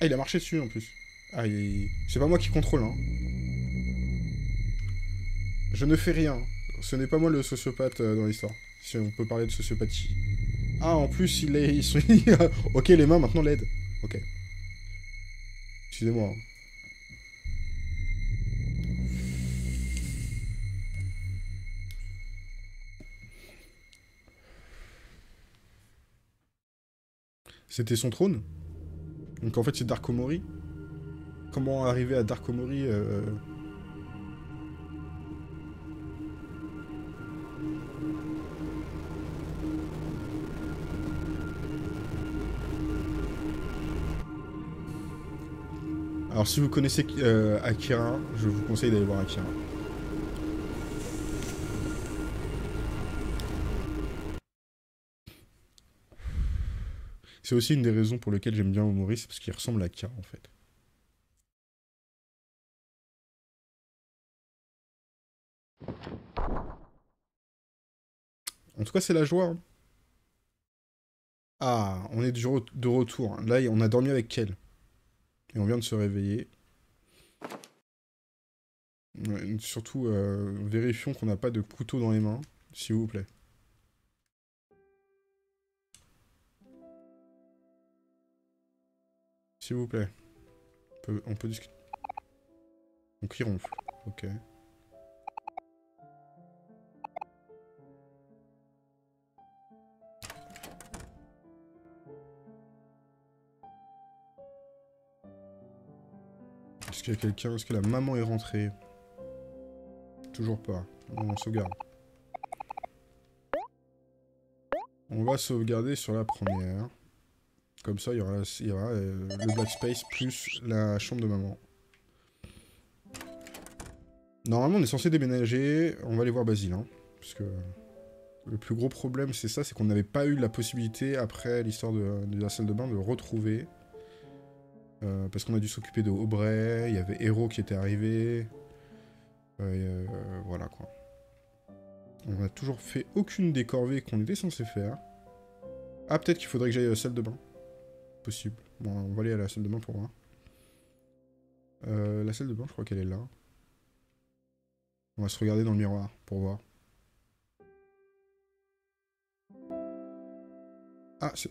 Ah, il a marché dessus en plus. Ah, il... c'est pas moi qui contrôle, hein. Je ne fais rien. Ce n'est pas moi le sociopathe euh, dans l'histoire. Si on peut parler de sociopathie. Ah, en plus, il est... ok, les mains, maintenant l'aide. Ok. Excusez-moi. C'était son trône? Donc en fait, c'est Dark Omori. Comment arriver à Dark Omori euh... Alors si vous connaissez euh, Akira, je vous conseille d'aller voir Akira. C'est aussi une des raisons pour lesquelles j'aime bien Omori, c'est parce qu'il ressemble à Akira en fait. En tout cas, c'est la joie. Hein. Ah, on est du re de retour. Là, on a dormi avec Kel. Et on vient de se réveiller. Ouais, surtout, euh, vérifions qu'on n'a pas de couteau dans les mains, s'il vous plaît. S'il vous plaît. On peut, on peut discuter. Donc il ronfle. Ok. Est-ce qu'il y a quelqu'un? Est-ce que la maman est rentrée? Toujours pas. On sauvegarde. On va sauvegarder sur la première. Comme ça, il y aura, il y aura euh, le black space plus la chambre de maman. Normalement, on est censé déménager. On va aller voir Basile. Hein, parce que le plus gros problème, c'est ça. C'est qu'on n'avait pas eu la possibilité, après l'histoire de, de la salle de bain, de le retrouver. Euh, parce qu'on a dû s'occuper de Aubrey. Il y avait Hero qui était arrivé. Euh, et euh, voilà, quoi. On n'a toujours fait aucune des corvées qu'on était censé faire. Ah, peut-être qu'il faudrait que j'aille à la salle de bain. Possible. Bon, on va aller à la salle de bain pour voir. Euh, la salle de bain, je crois qu'elle est là. On va se regarder dans le miroir pour voir. Ah, c'est...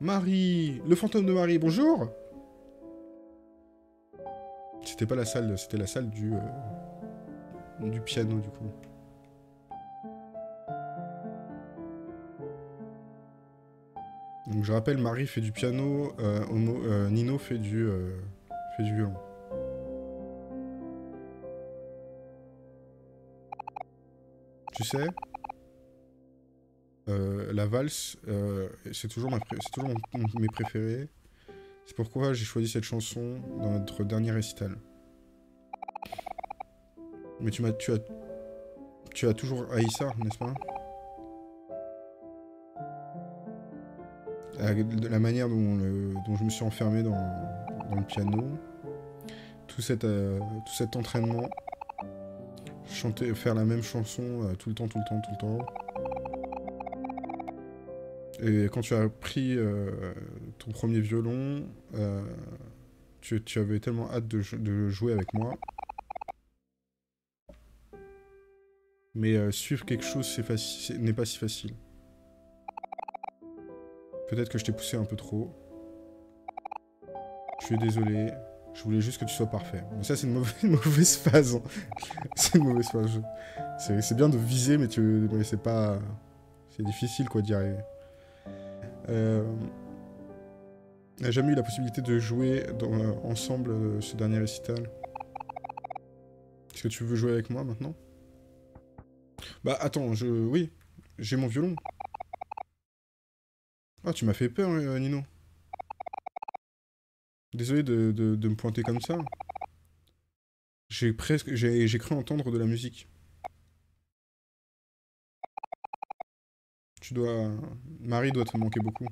Mari! Le fantôme de Mari, bonjour! C'était pas la salle, c'était la salle du... Euh, du piano, du coup. Donc je rappelle, Mari fait du piano, euh, Homo, euh, Nino fait du, euh, fait du violon. Tu sais, euh, la valse, euh, c'est toujours, ma c'est toujours mon, mon, mes préférés. C'est pourquoi j'ai choisi cette chanson dans notre dernier récital. Mais tu m'as, tu as, tu as toujours haï ça, n'est-ce pas ? De la manière dont, le, dont je me suis enfermé dans, dans le piano, tout cet, euh, tout cet entraînement, chanter, faire la même chanson euh, tout le temps, tout le temps, tout le temps. Et quand tu as pris euh, ton premier violon, euh, tu, tu avais tellement hâte de, de jouer avec moi. Mais euh, suivre quelque chose n'est pas si facile. Peut-être que je t'ai poussé un peu trop. Je suis désolé. Je voulais juste que tu sois parfait. Mais ça, c'est une, une mauvaise phase. C'est une mauvaise phase. C'est bien de viser, mais, mais c'est pas... C'est difficile, quoi, d'y arriver. Euh... On n'a jamais eu la possibilité de jouer dans, euh, ensemble euh, ce dernier récital. Est-ce que tu veux jouer avec moi, maintenant? Bah, attends, je... Oui. J'ai mon violon. Ah, tu m'as fait peur, euh, Nino. Désolé de, de, de me pointer comme ça. J'ai presque, j'ai, j'ai cru entendre de la musique. Tu dois... Mari doit te manquer beaucoup.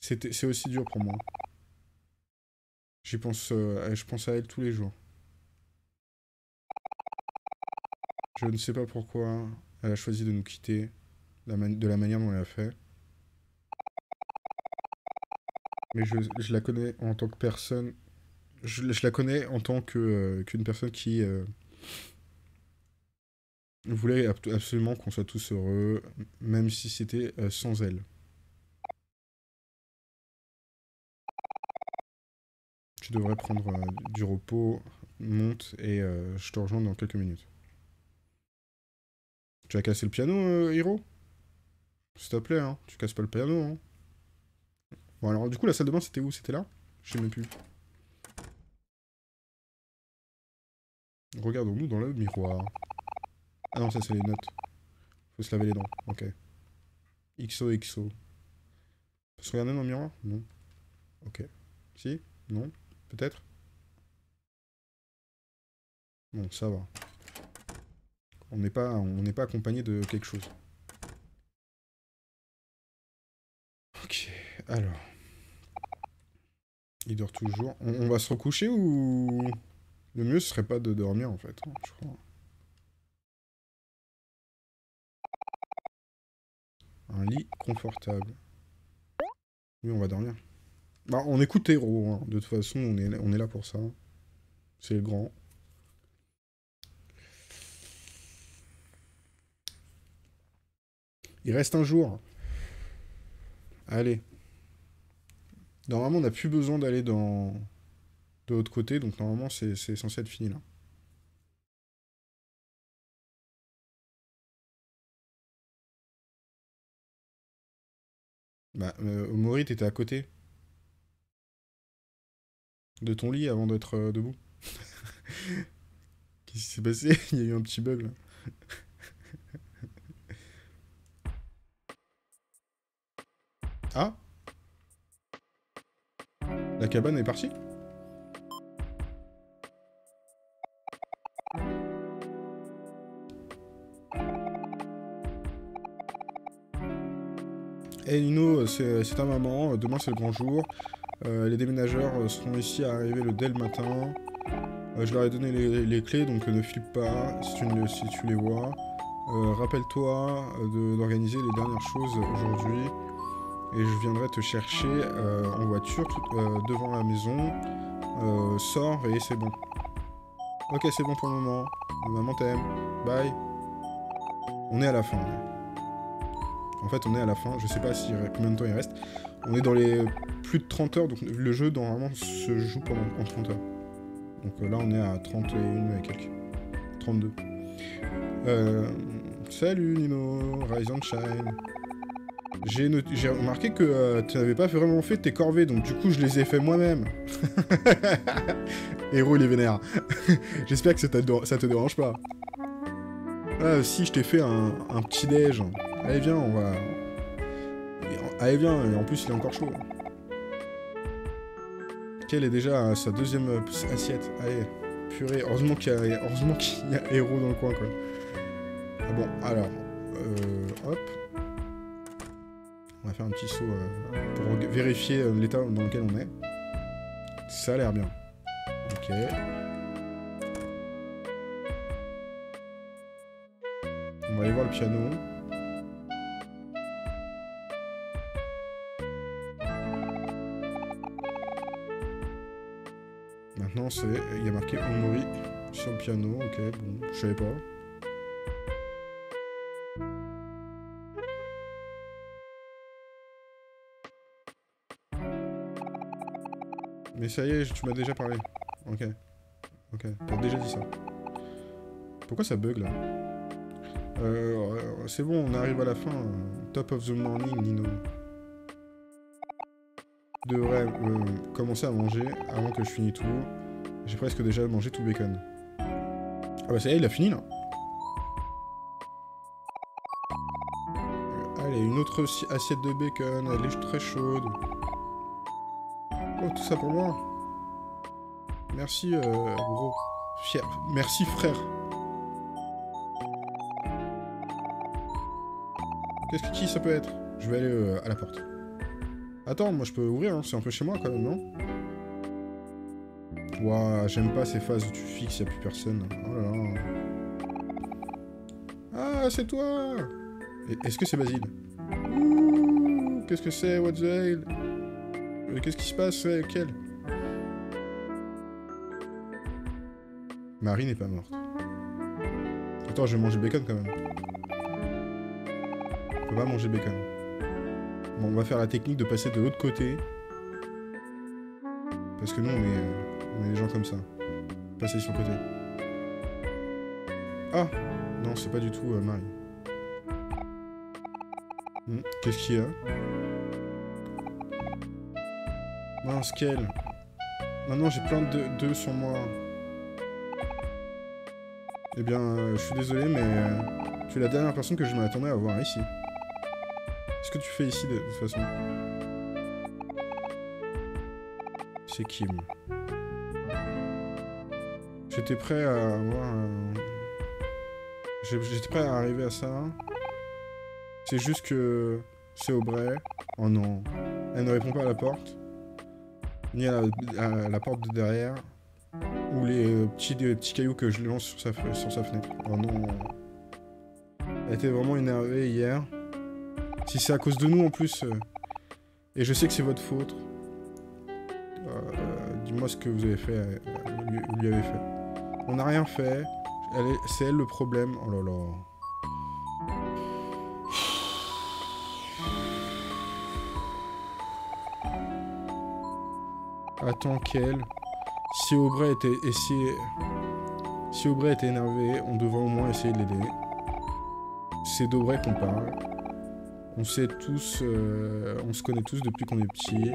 C'est aussi dur pour moi. J'y pense, euh, je pense à elle tous les jours. Je ne sais pas pourquoi elle a choisi de nous quitter, la de la manière dont elle a fait. Mais je, je la connais en tant que personne... Je, je la connais en tant que euh, qu'une personne qui euh, voulait ab absolument qu'on soit tous heureux, même si c'était euh, sans elle. Tu devrais prendre euh, du repos, monte et euh, je te rejoins dans quelques minutes. Tu as cassé le piano, euh, Hero? S'il te plaît, hein, tu casses pas le piano. Hein. Bon alors du coup la salle de bain c'était où? C'était là? Je sais même plus. Regardons-nous dans le miroir. Ah non, ça c'est les notes. Faut se laver les dents, ok. X O X O. Faut se regarder dans le miroir? Non. Ok. Si? Non? Peut-être? Bon, ça va. On n'est pas, on n'est pas accompagné de quelque chose. Ok, alors. Il dort toujours. On, on va se recoucher ou... Le mieux, ce serait pas de dormir, en fait, je crois. Un lit confortable. Oui, on va dormir. Bah, on écoute Hero, hein. De toute façon, on est, on est là pour ça. C'est le grand. Il reste un jour. Allez. Normalement, on n'a plus besoin d'aller dans... de l'autre côté, donc normalement c'est censé être fini là. Bah, euh, Omori, t'étais à côté de ton lit avant d'être euh, debout. Qu'est-ce qui s'est passé? Il y a eu un petit bug là. Ah, la cabane est partie? Hey Nino, c'est ta maman, demain c'est le grand jour. Euh, les déménageurs seront ici à arriver le dès le matin. Euh, je leur ai donné les, les clés, donc ne flippe pas si tu, ne, si tu les vois. Euh, Rappelle-toi d'organiser les dernières choses aujourd'hui. Et je viendrai te chercher euh, en voiture tout, euh, devant la maison. Euh, sors et c'est bon. Ok, c'est bon pour le moment. Maman t'aime. Bye. On est à la fin. En fait, on est à la fin, je sais pas si, combien de temps il reste. On est dans les plus de trente heures, donc le jeu, normalement, se joue pendant, en trente heures. Donc euh, là, on est à trente et une et quelques. trente-deux. Euh, salut, Nino. Rise and Shine. J'ai remarqué que euh, tu n'avais pas vraiment fait tes corvées, donc du coup, je les ai fait moi-même. Héros, il est vénère. J'espère que ça te dérange pas. Ah, si, je t'ai fait un, un petit déj. Allez viens, on va... Allez viens, et en plus il est encore chaud. Kel est déjà à sa deuxième assiette. Allez, purée, heureusement qu'il y a, heureusement qu'il y a Héros dans le coin quoi. Ah bon, alors... Euh, hop. On va faire un petit saut euh, pour vérifier euh, l'état dans lequel on est. Ça a l'air bien. Ok. On va aller voir le piano. Non, c'est... Il y a marqué Omori sur le piano, ok, bon, je savais pas. Mais ça y est, tu m'as déjà parlé. Ok, ok, t'as déjà dit ça. Pourquoi ça bug, là? Euh, c'est bon, on arrive à la fin. Top of the morning, Nino. Devrais euh, commencer à manger avant que je finisse tout. J'ai presque déjà mangé tout bacon. Ah bah ça y est, il a fini là. Allez, une autre assiette de bacon, elle est très chaude. Oh, tout ça pour moi. Merci, euh, gros. Fier. Merci, frère. Qu'est-ce que qui ça peut être? Je vais aller euh, à la porte. Attends, moi je peux ouvrir, hein. C'est un peu chez moi quand même, non? Ouah, j'aime pas ces phases où tu fixes, y'a plus personne. Oh là là. Ah, c'est toi! Est-ce que c'est Basile? Ouh, qu'est-ce que c'est? What the hell? Qu'est-ce qui se passe? Kel? Mari n'est pas morte. Attends, je vais manger bacon quand même. On peut pas manger bacon. Bon, on va faire la technique de passer de l'autre côté. Parce que nous, on est, on est des gens comme ça. Passer sur le côté. Ah! Non, c'est pas du tout euh, Mari. Hmm. Qu'est-ce qu'il y a? Mince, Kel. Maintenant, j'ai plein de deux sur moi. Eh bien, euh, je suis désolé, mais euh, tu es la dernière personne que je m'attendais à voir ici. Qu'est-ce que tu fais ici, de, de toute façon? C'est Kim. J'étais prêt à avoir... Euh... J'étais prêt à arriver à ça. C'est juste que... C'est Aubrey. Oh non. Elle ne répond pas à la porte. Ni à la, à la porte de derrière. Ou les euh, petits, les petits cailloux que je lance sur sa, sur sa fenêtre. Oh non. Elle était vraiment énervée hier. Si c'est à cause de nous en plus. Euh, et je sais que c'est votre faute. Euh, Dis-moi ce que vous avez fait. Euh, lui, lui avez fait. On n'a rien fait. C'est elle le problème. Oh là là. Attends qu'elle... Si Aubrey était... Et si... si Aubrey était énervé, on devrait au moins essayer de l'aider. C'est d'Aubrey qu'on parle. On sait tous... Euh... On se connaît tous depuis qu'on est petits.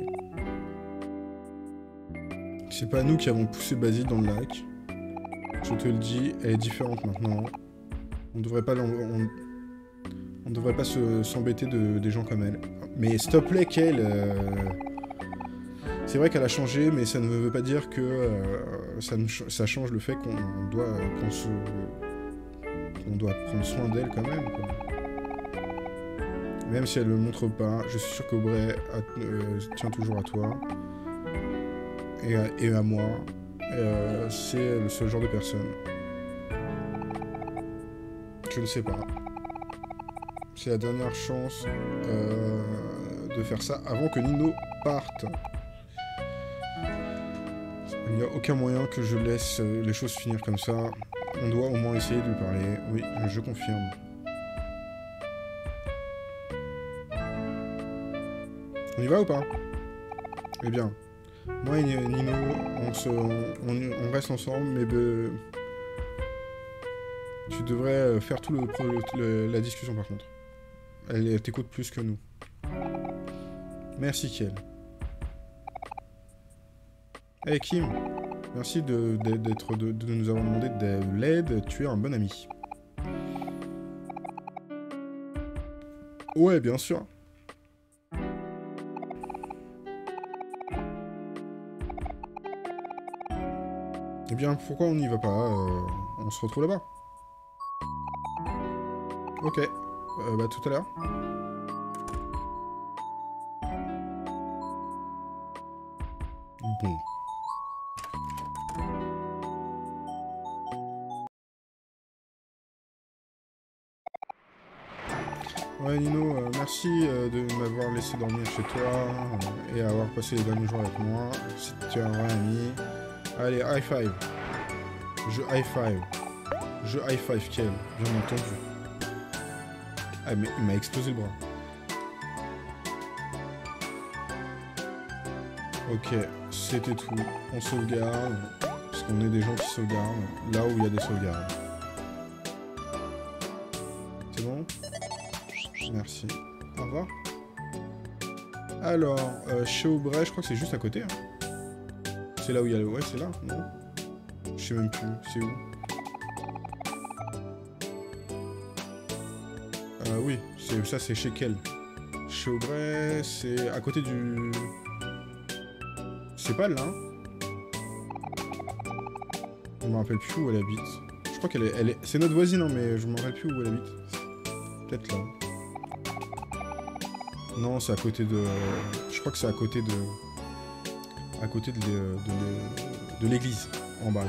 C'est pas nous qui avons poussé Basile dans le lac. Je te le dis, elle est différente maintenant. On devrait pas... On, on devrait pas s'embêter se... de... des gens comme elle. Mais s'il te plaît, Kel... Euh... C'est vrai qu'elle a changé, mais ça ne veut pas dire que euh, ça, ne ch ça change le fait qu'on doit, euh, qu se, euh, qu'on doit prendre soin d'elle quand même, quoi. Même si elle ne le montre pas, je suis sûr qu'Aubrey euh, tient toujours à toi et à, et à moi. Euh, C'est ce genre de personne. Je ne sais pas. C'est la dernière chance euh, de faire ça avant que Nino parte. Il n'y a aucun moyen que je laisse les choses finir comme ça. On doit au moins essayer de lui parler. Oui, je confirme. On y va ou pas? Eh bien, moi et Nino, on, se, on, on, on reste ensemble, mais be, tu devrais faire tout le, le la discussion par contre. Elle t'écoute plus que nous. Merci Kel. Hey Kim, merci de, de, de, de nous avoir demandé de l'aide, tu es un bon ami. Ouais, bien sûr. Eh bien, pourquoi on n'y va pas? euh, On se retrouve là-bas. Ok, euh, bah tout à l'heure. Bon. Ouais Nino, euh, merci euh, de m'avoir laissé dormir chez toi euh, et avoir passé les derniers jours avec moi. Si tu es un vrai ami. Allez, high five. Je high five. Je high five Kel, bien entendu. Ah mais il m'a explosé le bras. Ok, c'était tout. On sauvegarde, parce qu'on est des gens qui sauvegardent, là où il y a des sauvegardes. C'est bon? Merci. Au revoir. Alors, euh, chez Aubrey, je crois que c'est juste à côté. Hein. C'est là où il y a le... Ouais, c'est là, non? Je sais même plus. C'est où? Euh, oui, ça c'est chez Kel. Chez Aubrey, c'est à côté du... C'est pas là. Je me rappelle plus où elle habite. Je crois qu'elle est... Elle est... C'est notre voisine, hein, mais je me rappelle plus où elle habite. Peut-être là. Non, c'est à côté de... Je crois que c'est à côté de... À côté de, de, de, de l'église, en bas.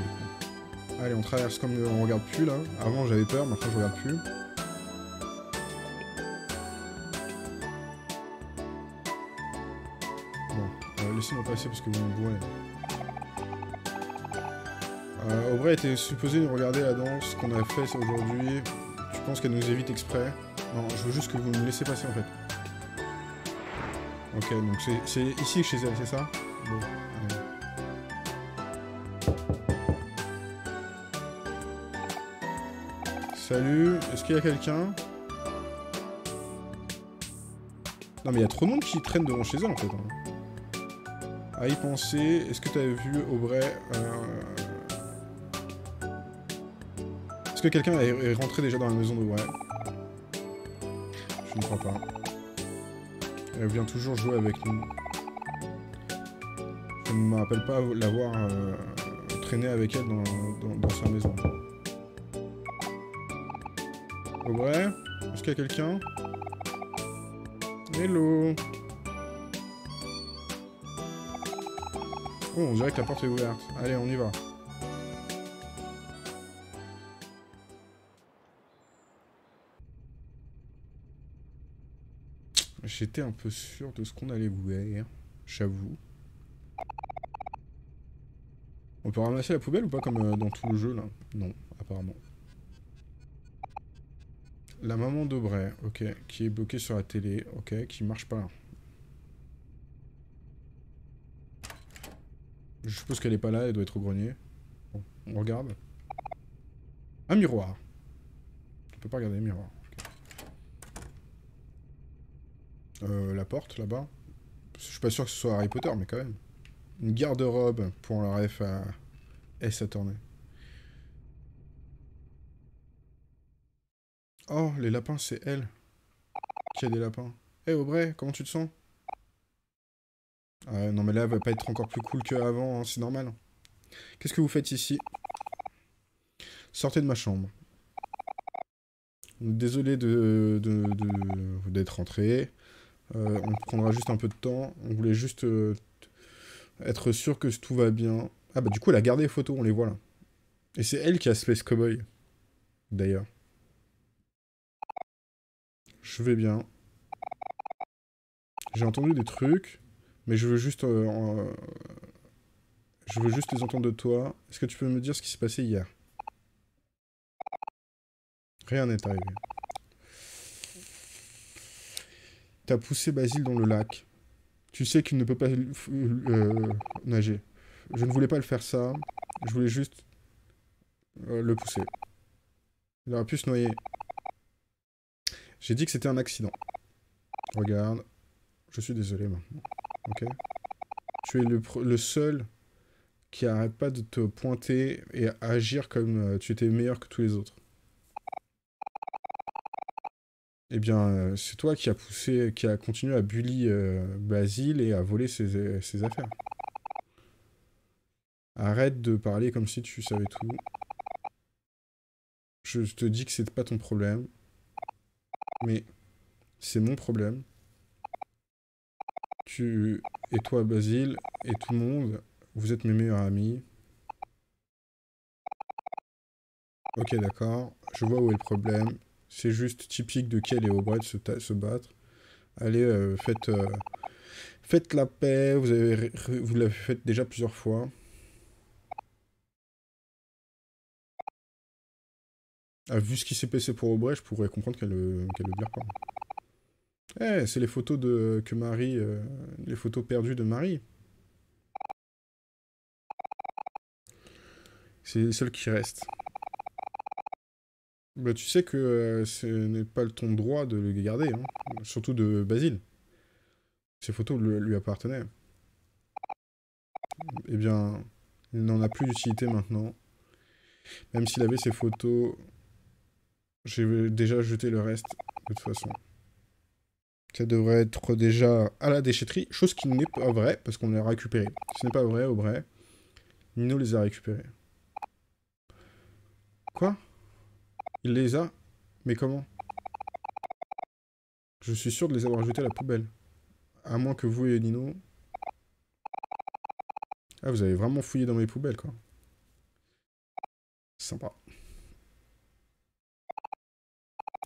Allez, on traverse comme on regarde plus, là. Avant, j'avais peur, maintenant, je regarde plus. Bon, euh, laissez-moi passer, parce que mon bourré... Euh, Aubrey était supposée nous regarder la danse qu'on a fait aujourd'hui. Tu penses qu'elle nous évite exprès? Non, je veux juste que vous nous laissiez passer, en fait. Ok, donc c'est ici chez elle, c'est ça? Bon, allez. Salut, est-ce qu'il y a quelqu'un? Non mais il y a trop de monde qui traîne devant chez elle, en fait. Hein. À y penser, est-ce que tu avais vu Aubrey? euh... Est-ce que quelqu'un est rentré déjà dans la maison de ouais? Je ne crois pas. Elle vient toujours jouer avec nous. Je ne me rappelle pas l'avoir euh, traîné avec elle dans, dans, dans sa maison. Ouais, est-ce qu'il y a quelqu'un? Hello. Oh, on dirait que la porte est ouverte. Allez, on y va. J'étais un peu sûr de ce qu'on allait voir, j'avoue. On peut ramasser la poubelle ou pas comme dans tout le jeu, là? Non, apparemment. La maman d'Aubray, ok, qui est bloquée sur la télé, ok, qui marche pas. Je suppose qu'elle est pas là, elle doit être au grenier. Bon, on regarde. Un miroir. On peut pas regarder le miroir. Euh, la porte, là-bas. Je suis pas sûr que ce soit Harry Potter, mais quand même. Une garde-robe pour la ref à S à tourner. Oh, les lapins, c'est elle. Qui a des lapins? Eh, hey, Aubrey, comment tu te sens? euh, Non, mais là, elle va pas être encore plus cool qu'avant, hein, c'est normal. Qu'est-ce que vous faites ici? Sortez de ma chambre. Désolé de, de, de, d'être rentré. Euh, on prendra juste un peu de temps. On voulait juste euh, être sûr que tout va bien. Ah bah du coup, elle a gardé les photos, on les voit là. Et c'est elle qui a Space Cowboy, d'ailleurs. Je vais bien. J'ai entendu des trucs, mais je veux juste... Euh, euh, je veux juste les entendre de toi. Est-ce que tu peux me dire ce qui s'est passé hier? Rien n'est arrivé. T'as poussé Basile dans le lac. Tu sais qu'il ne peut pas euh, nager. Je ne voulais pas le faire ça. Je voulais juste euh, le pousser. Il aurait pu se noyer. J'ai dit que c'était un accident. Regarde. Je suis désolé maintenant. Ok. Tu es le, le seul qui n'arrête pas de te pointer et agir comme euh, tu étais meilleur que tous les autres. Eh bien, euh, c'est toi qui a poussé, qui a continué à bully euh, Basile et à voler ses, ses affaires. Arrête de parler comme si tu savais tout. Je te dis que c'est pas ton problème. Mais c'est mon problème. Tu et toi, Basile, et tout le monde, vous êtes mes meilleurs amis. Ok, d'accord. Je vois où est le problème. C'est juste typique de Kel et Aubrey de se, se battre. Allez, euh, faites, euh, faites la paix. Vous avez, vous l'avez fait déjà plusieurs fois. Ah, vu ce qui s'est passé pour Aubrey, je pourrais comprendre qu'elle ne pleure pas. Eh, c'est les photos de que Mari, euh, les photos perdues de Mari. C'est les seules qui restent. Bah, tu sais que euh, ce n'est pas ton droit de les garder, hein. Surtout de Basile. Ces photos le, lui appartenaient. Eh bien, il n'en a plus d'utilité maintenant. Même s'il avait ces photos, j'ai déjà jeté le reste, de toute façon. Ça devrait être déjà à la déchetterie, chose qui n'est pas vraie, parce qu'on les a récupérées. Ce n'est pas vrai, au vrai. Nino les a récupérées. Quoi? Il les a? Mais comment? Je suis sûr de les avoir jetés à la poubelle. À moins que vous et Nino... Ah, vous avez vraiment fouillé dans mes poubelles, quoi. Sympa.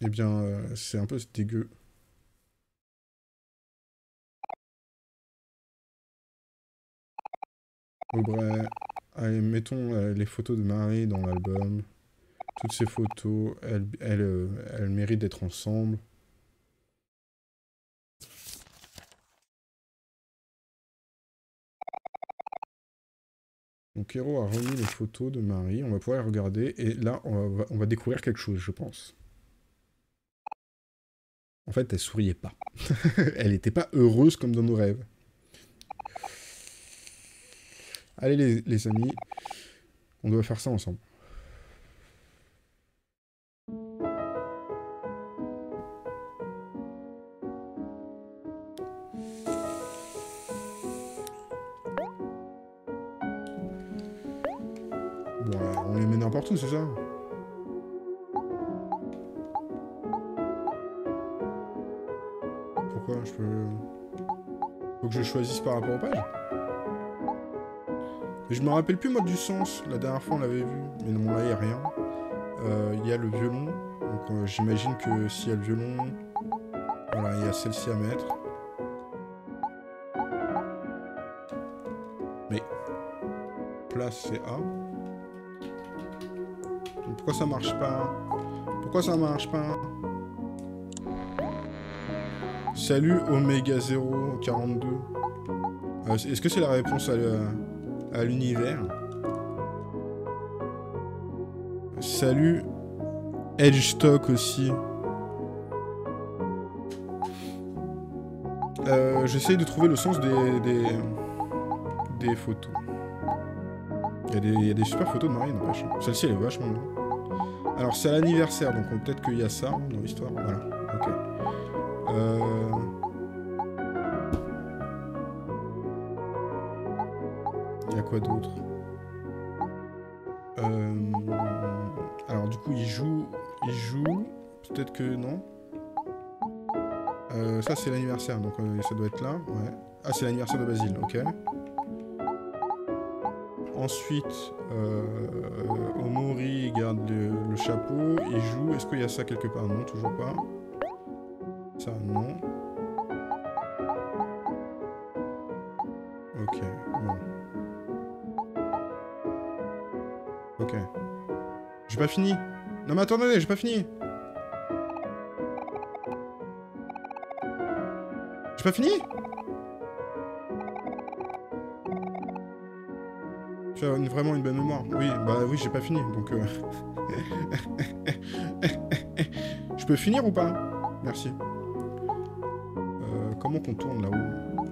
Eh bien, euh, c'est un peu dégueu. Aubrey, allez, mettons euh, les photos de Mari dans l'album. Toutes ces photos, elles, elles, euh, elles méritent d'être ensemble. Donc Hero a remis les photos de Mari, on va pouvoir les regarder, et là on va, on va découvrir quelque chose, je pense. En fait, elle souriait pas. Elle n'était pas heureuse comme dans nos rêves. Allez les, les amis, on doit faire ça ensemble. Partout, c'est ça. Pourquoi je peux... Faut que je choisisse par rapport aux pages. Et je me rappelle plus, moi, du sens. La dernière fois, on l'avait vu. Mais non, là, il n'y a rien. Euh, il y a le violon. Donc, euh, j'imagine que s'il y a le violon... Voilà, il y a celle-ci à mettre. Mais... Place, c'est A. Pourquoi ça marche pas? Pourquoi ça marche pas? Salut Oméga zéro quarante-deux. Euh, Est-ce que c'est la réponse à l'univers? Salut Edgestock aussi. Euh, J'essaye de trouver le sens des, des, des photos. Il y, y a des super photos de Marie, n'empêche. Celle-ci, elle est vachement bien. Alors, c'est à l'anniversaire, donc peut-être qu'il y a ça dans l'histoire. Voilà, ok. Euh... Il y a quoi d'autre? euh... Alors, du coup, il joue... Il joue... Peut-être que non. Euh, ça, c'est l'anniversaire, donc euh, ça doit être là. Ouais. Ah, c'est l'anniversaire de Basile, ok. Ensuite, euh, euh, Omori garde le, le chapeau, il joue. Est-ce qu'il y a ça quelque part? Non, toujours pas. Ça, non. Ok, bon. Ok. J'ai pas fini. Non mais attendez, j'ai pas fini. J'ai pas fini? Tu as vraiment une bonne mémoire. Oui, bah oui, j'ai pas fini, donc... Euh... Je peux finir ou pas? Merci. Euh, comment qu'on tourne là-haut?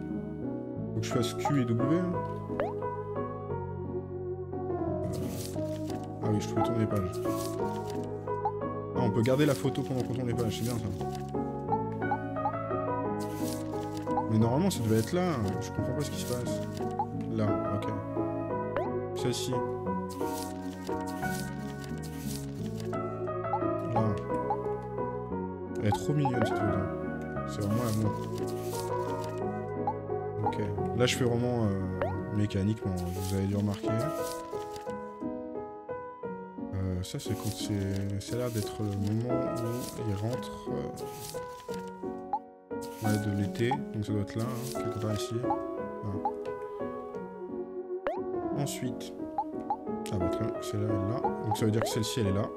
Faut que je fasse Q et W. Hein. Euh... Ah oui, je peux tourner les pages. Ah, on peut garder la photo pendant qu'on tourne les pages, c'est bien ça. Mais normalement, ça devait être là. Je comprends pas ce qui se passe. Là, ok. Celle-ci. Là. Elle est trop mignonne cette photo. C'est vraiment la mode. Ok. Là je fais vraiment euh, mécaniquement, vous avez dû remarquer. Euh, ça c'est quand c'est... Ça a l'air d'être le moment où il rentre... Euh... Ouais, de l'été. Donc ça doit être là, hein, quelque part ici. Voilà. Ensuite, ah bah très bien, celle-là elle est là, donc ça veut dire que celle-ci elle est là.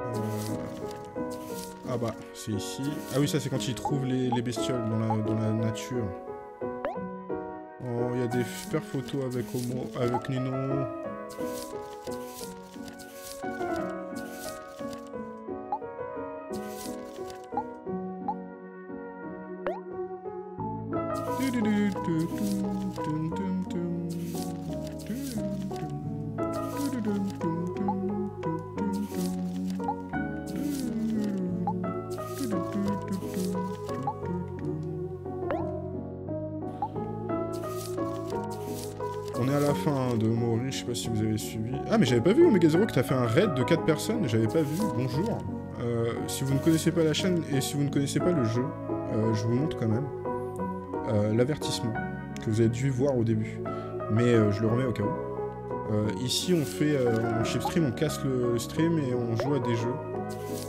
Euh... Ah bah c'est ici. Ah oui, ça c'est quand ils trouvent les, les bestioles dans la, dans la nature. Oh, il y a des super photos avec Homo, avec Nino. on est à la fin de Omori, je sais pas si vous avez suivi. Ah mais j'avais pas vu Omega Zero que t'as fait un raid de quatre personnes, j'avais pas vu, bonjour. Euh, si vous ne connaissez pas la chaîne et si vous ne connaissez pas le jeu, euh, je vous montre quand même euh, l'avertissement que vous avez dû voir au début. Mais euh, je le remets au cas où. Euh, ici on fait, euh, on chip stream, on casse le stream et on joue à des jeux.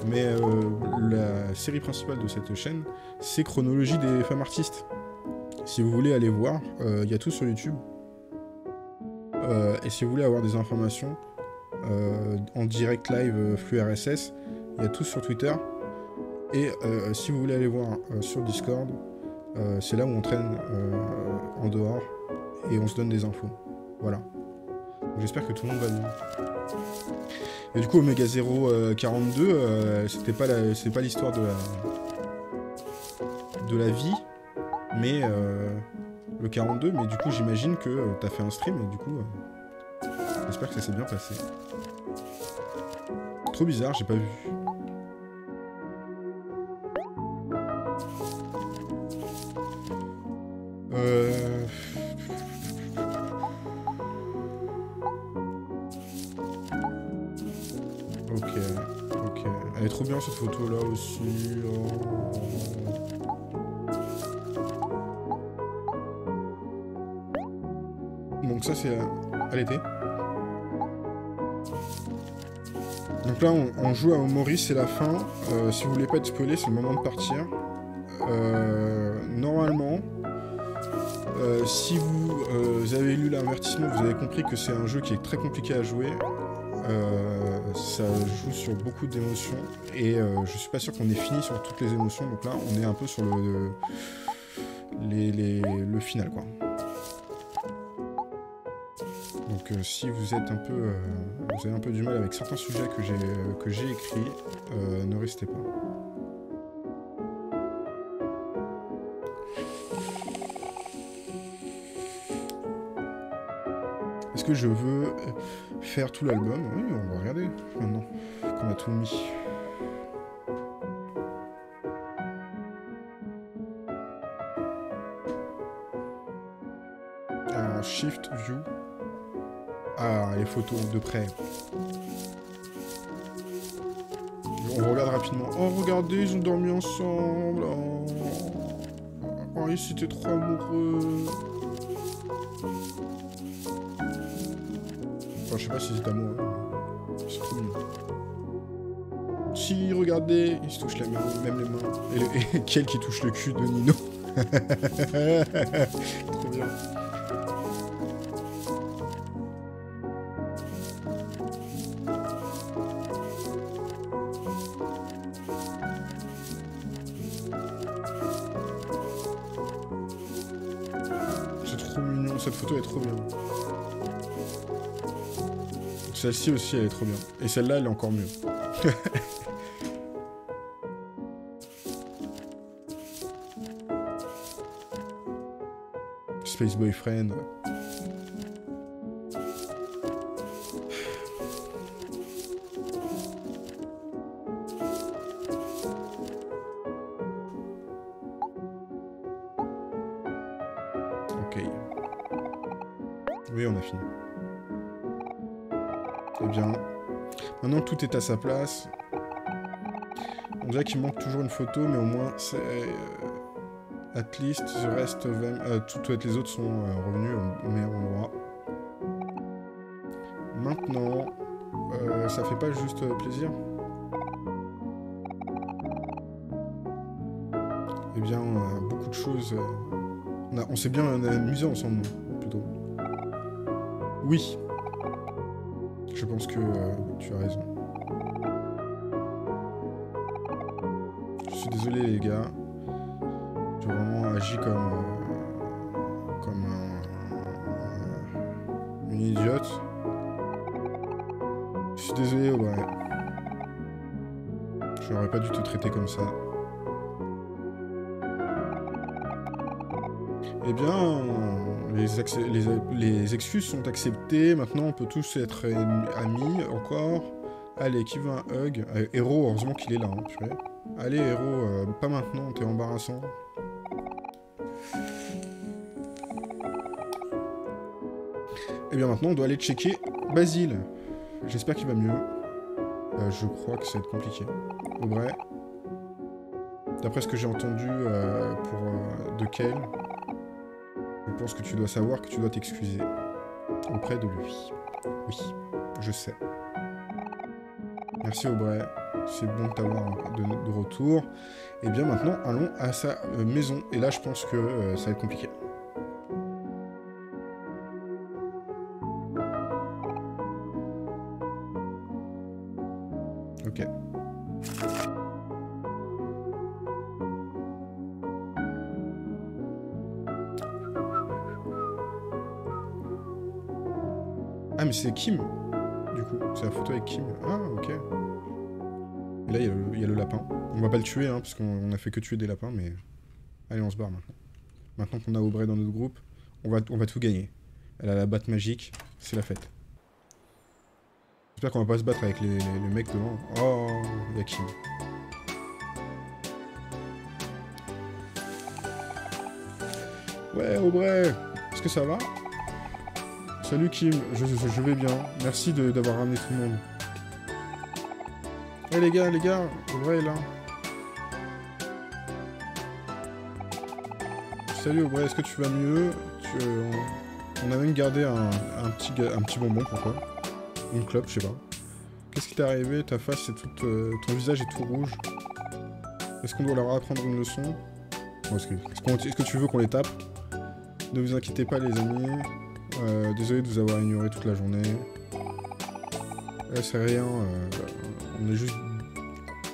Mais euh, la série principale de cette chaîne, c'est Chronologie des femmes artistes. Si vous voulez aller voir, il euh, y a tout sur YouTube. Euh, et si vous voulez avoir des informations euh, en direct live euh, flux R S S, il y a tout sur Twitter. Et euh, si vous voulez aller voir euh, sur Discord, euh, c'est là où on traîne euh, en dehors et on se donne des infos. Voilà. J'espère que tout le monde va bien. Et du coup, Omega Zero euh, quarante-deux, euh, c'était pas la, c'est pas l'histoire de la, de la vie, mais euh, le quarante-deux. Mais du coup, j'imagine que euh, t'as fait un stream et du coup, euh, j'espère que ça s'est bien passé. Trop bizarre, j'ai pas vu. Euh... Ok, ok. Elle est trop bien cette photo là aussi. Oh. Donc ça c'est à l'été. Donc là on, on joue à Omori, c'est la fin. Euh, si vous voulez pas être spoilé, c'est le moment de partir. Euh, normalement, euh, si vous, euh, vous avez lu l'avertissement, vous avez compris que c'est un jeu qui est très compliqué à jouer. Euh, ça joue sur beaucoup d'émotions et euh, je suis pas sûr qu'on ait fini sur toutes les émotions, donc là on est un peu sur le, le, les, les, le final quoi. Donc euh, si vous êtes un peu euh, vous avez un peu du mal avec certains sujets que j'ai euh, que j'ai écrits, euh, ne restez pas. Est-ce que je veux faire tout l'album? Oui, on va regarder maintenant qu'on a tout mis. Alors, Shift, View. Ah, les photos de près. On regarde rapidement. Oh, regardez, ils ont dormi ensemble. Oh, oh ils étaient trop amoureux. Enfin, je sais pas si c'est amoureux. C'est trop mignon. Si, regardez, ils se touchent la main, même les mains. Et, le, et Kel qui touche le cul de Nino. Trop bien. C'est trop mignon, cette photo est trop bien. Celle-ci aussi, elle est trop bien. Et celle-là, elle est encore mieux. Space Boyfriend. Ok. Oui, on a fini. Eh bien, maintenant tout est à sa place. On dirait qu'il manque toujours une photo, mais au moins, c'est... Euh, at least, the rest, euh, toutes les autres sont euh, revenus au meilleur endroit. Maintenant, euh, ça fait pas juste plaisir. Eh bien, on a beaucoup de choses... Euh, on a, on s'est bien amusé ensemble, plutôt. Oui. Je pense que euh, tu as raison. Je suis désolé les gars. J'ai vraiment agi comme... Euh, comme un... Euh, une idiote. Je suis désolé, ouais. Je n'aurais pas dû te traiter comme ça. Eh bien... Euh, Les, les, les excuses sont acceptées, maintenant on peut tous être amis, encore. Allez, qui veut un hug? euh, Hero, heureusement qu'il est là, hein, purée. Allez, Hero, euh, pas maintenant, t'es embarrassant. Et bien maintenant on doit aller checker Basile. J'espère qu'il va mieux. Euh, je crois que ça va être compliqué. Au vrai. D'après ce que j'ai entendu euh, pour, euh, de Kel, je pense que tu dois savoir que tu dois t'excuser auprès de lui. Oui, je sais. Merci Aubrey, c'est bon de t'avoir de, de retour. Et bien maintenant, allons à sa euh, maison. Et là, je pense que euh, ça va être compliqué. Ok. Ah mais c'est Kim, du coup, c'est la photo avec Kim. Ah ok. Et là il y, y a le lapin. On va pas le tuer hein, parce qu'on a fait que tuer des lapins, mais... Allez on se barre maintenant. Maintenant qu'on a Aubrey dans notre groupe, on va, on va tout gagner. Elle a la batte magique, c'est la fête. J'espère qu'on va pas se battre avec les, les, les mecs devant. Oh, il y a Kim. Ouais Aubrey, est-ce que ça va ? Salut Kim, je, je, je vais bien. Merci d'avoir ramené tout le monde. Eh hey, les gars, les gars, Aubrey est là. Salut Aubrey, est-ce que tu vas mieux? tu, euh, On a même gardé un, un, petit, un petit bonbon pour toi. Une clope, je sais pas. Qu'est-ce qui t'est arrivé? Ta face, c'est toute... Euh, ton visage est tout rouge. Est-ce qu'on doit leur apprendre une leçon? Bon, est-ce que, est-ce qu'on, est-ce que tu veux qu'on les tape? Ne vous inquiétez pas les amis. Euh, désolé de vous avoir ignoré toute la journée. Euh, c'est rien, euh, on est juste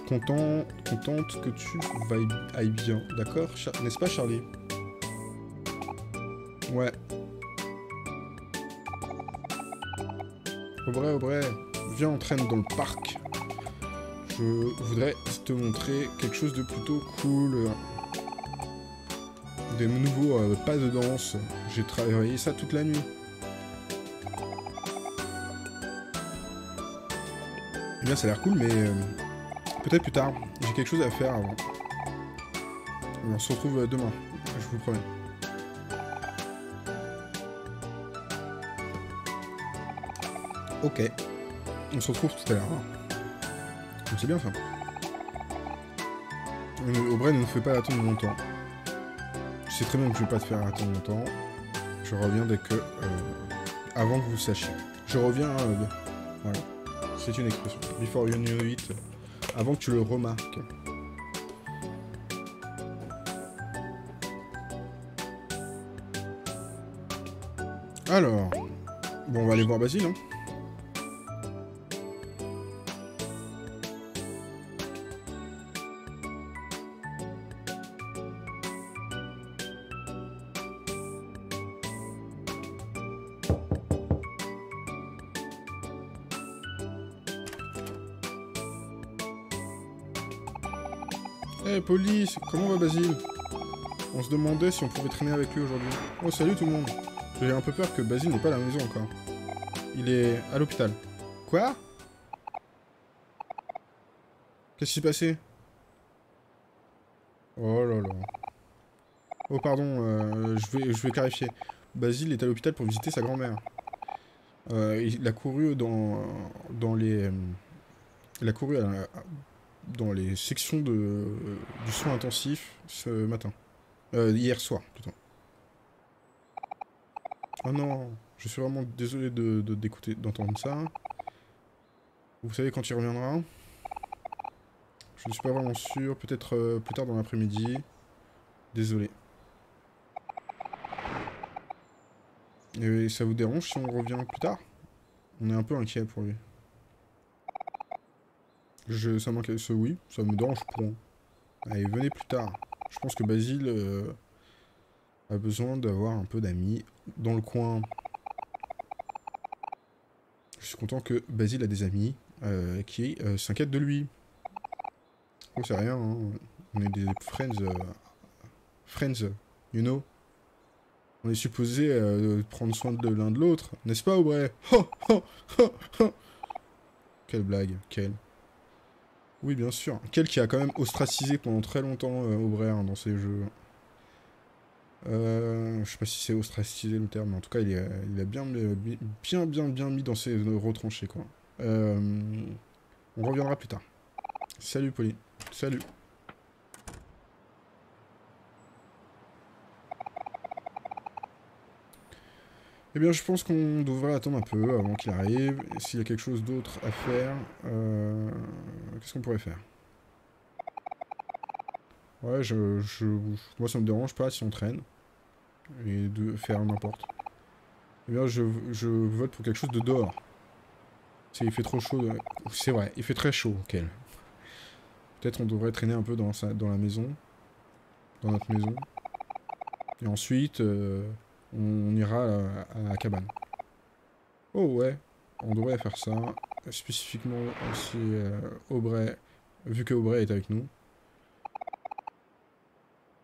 content, contente que tu ailles, ailles bien, d'accord, n'est-ce pas Charlie? Ouais. Aubrey, Aubrey, viens on traîne dans le parc. Je voudrais te montrer quelque chose de plutôt cool. Des nouveaux euh, pas de danse. J'ai travaillé ça toute la nuit. Eh bien, ça a l'air cool, mais euh, peut-être plus tard. J'ai quelque chose à faire avant. On se retrouve euh, demain, je vous promets. Ok. On se retrouve tout à l'heure. Donc c'est bien ça. Aubrey ne nous fait pas attendre longtemps. Je sais très bien que je vais pas te faire attendre longtemps. Je reviens dès que... Euh, avant que vous sachiez. Je reviens... Euh, voilà. C'est une expression. Before you know it. Avant que tu le remarques. Alors... Bon, on va aller voir Basile, hein. Police, comment va Basile? On se demandait si on pouvait traîner avec lui aujourd'hui. Oh salut tout le monde. J'ai un peu peur que Basile n'est pas à la maison encore. Il est à l'hôpital. Quoi? Qu'est-ce qui s'est passé? Oh là là. Oh pardon, euh, je vais, je vais clarifier. Basile est à l'hôpital pour visiter sa grand-mère. Euh, il a couru dans, dans les... Il a couru à... la, dans les sections de, euh, du soin intensif ce matin. Euh, hier soir, plutôt. Oh non, je suis vraiment désolé de, de, d'écouter, d'entendre ça. Vous savez quand il reviendra? Je ne suis pas vraiment sûr, peut-être euh, plus tard dans l'après-midi. Désolé. Et ça vous dérange si on revient plus tard? On est un peu inquiet pour lui. Je, ça m'inquiète, ce oui, ça me dérange point. Allez, venez plus tard. Je pense que Basile euh, a besoin d'avoir un peu d'amis dans le coin. Je suis content que Basile a des amis euh, qui euh, s'inquiètent de lui. Oh, c'est rien, hein. On est des friends. Euh, friends, you know. On est supposé euh, prendre soin de l'un de l'autre, n'est-ce pas, Aubrey? Oh, oh, oh, oh. Quelle blague, quelle. Oui, bien sûr. Kel qui a quand même ostracisé pendant très longtemps euh, Aubrey hein, dans ces jeux. Euh, je sais pas si c'est ostracisé le terme, mais en tout cas, il, est, il a bien, bien, bien, bien mis dans ses retranchés, quoi. Euh, on reviendra plus tard. Salut, Pauline. Salut. Eh bien, je pense qu'on devrait attendre un peu avant qu'il arrive. S'il y a quelque chose d'autre à faire, euh, qu'est-ce qu'on pourrait faire? Ouais, je, je, moi ça me dérange pas si on traîne. Et de faire n'importe. Eh bien, je, je vote pour quelque chose de dehors. Il fait trop chaud. De... C'est vrai, il fait très chaud, Kel. Okay. Peut-être on devrait traîner un peu dans, sa, dans la maison. Dans notre maison. Et ensuite... Euh... On ira à la cabane. Oh ouais, on devrait faire ça. Spécifiquement aussi euh, Aubrey, vu que Aubrey est avec nous.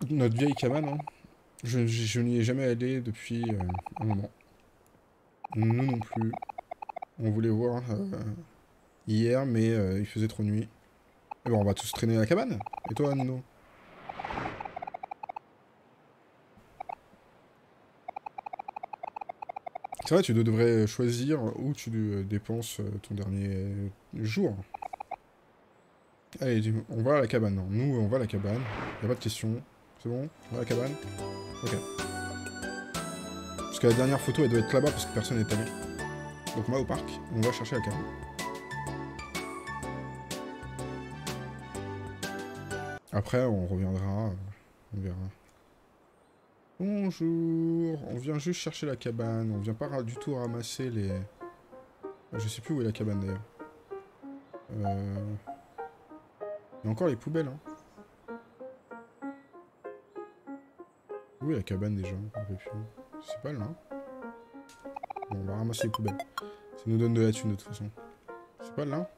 Notre vieille cabane, hein. Je, je, je n'y ai jamais allé depuis euh, un moment. Nous non plus. On voulait voir euh, hier, mais euh, il faisait trop nuit. Et bon, on va tous traîner à la cabane. Et toi, Nino? C'est vrai, tu devrais choisir où tu dépenses ton dernier jour. Allez, on va à la cabane. Non. Nous, on va à la cabane. Y'a pas de question. C'est bon? On va à la cabane? Ok. Parce que la dernière photo, elle doit être là-bas parce que personne n'est allé. Donc on va au parc. On va chercher la cabane. Après, on reviendra. On verra. Bonjour, on vient juste chercher la cabane, on vient pas du tout ramasser les... Je sais plus où est la cabane d'ailleurs. Euh... Il y a encore les poubelles, hein. Où est la cabane déjà? C'est pas là. Bon, on va ramasser les poubelles. Ça nous donne de la thune de toute façon. C'est pas là?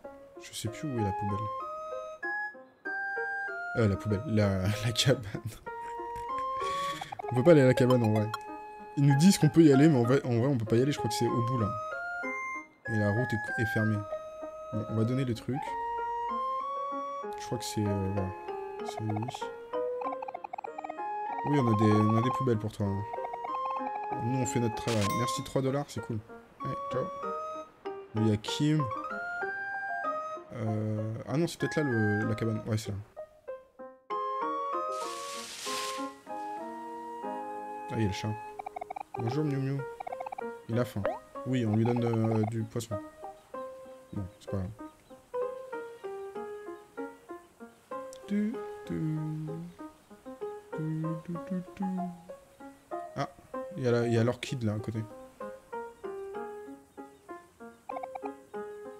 Je sais plus où est la poubelle. Euh, la poubelle, la, la cabane. On peut pas aller à la cabane en vrai. Ils nous disent qu'on peut y aller, mais en vrai, en vrai on peut pas y aller, je crois que c'est au bout là. Et la route est, est fermée. Bon, on va donner le truc. Je crois que c'est... Euh, voilà. C'est oui. Oui, on a, des, on a des poubelles pour toi. Hein. Nous, on fait notre travail. Merci, trois dollars, c'est cool. Allez, ciao. Il y a Kim. Euh... Ah non, c'est peut-être là le, la cabane. Ouais, c'est là. Ah, il y a le chat. Bonjour, Miu Miu. Il a faim. Oui, on lui donne euh, du poisson. Bon, c'est pas grave. Du, du, du, du, du, du. Ah, il y a l'orchide, là, à côté.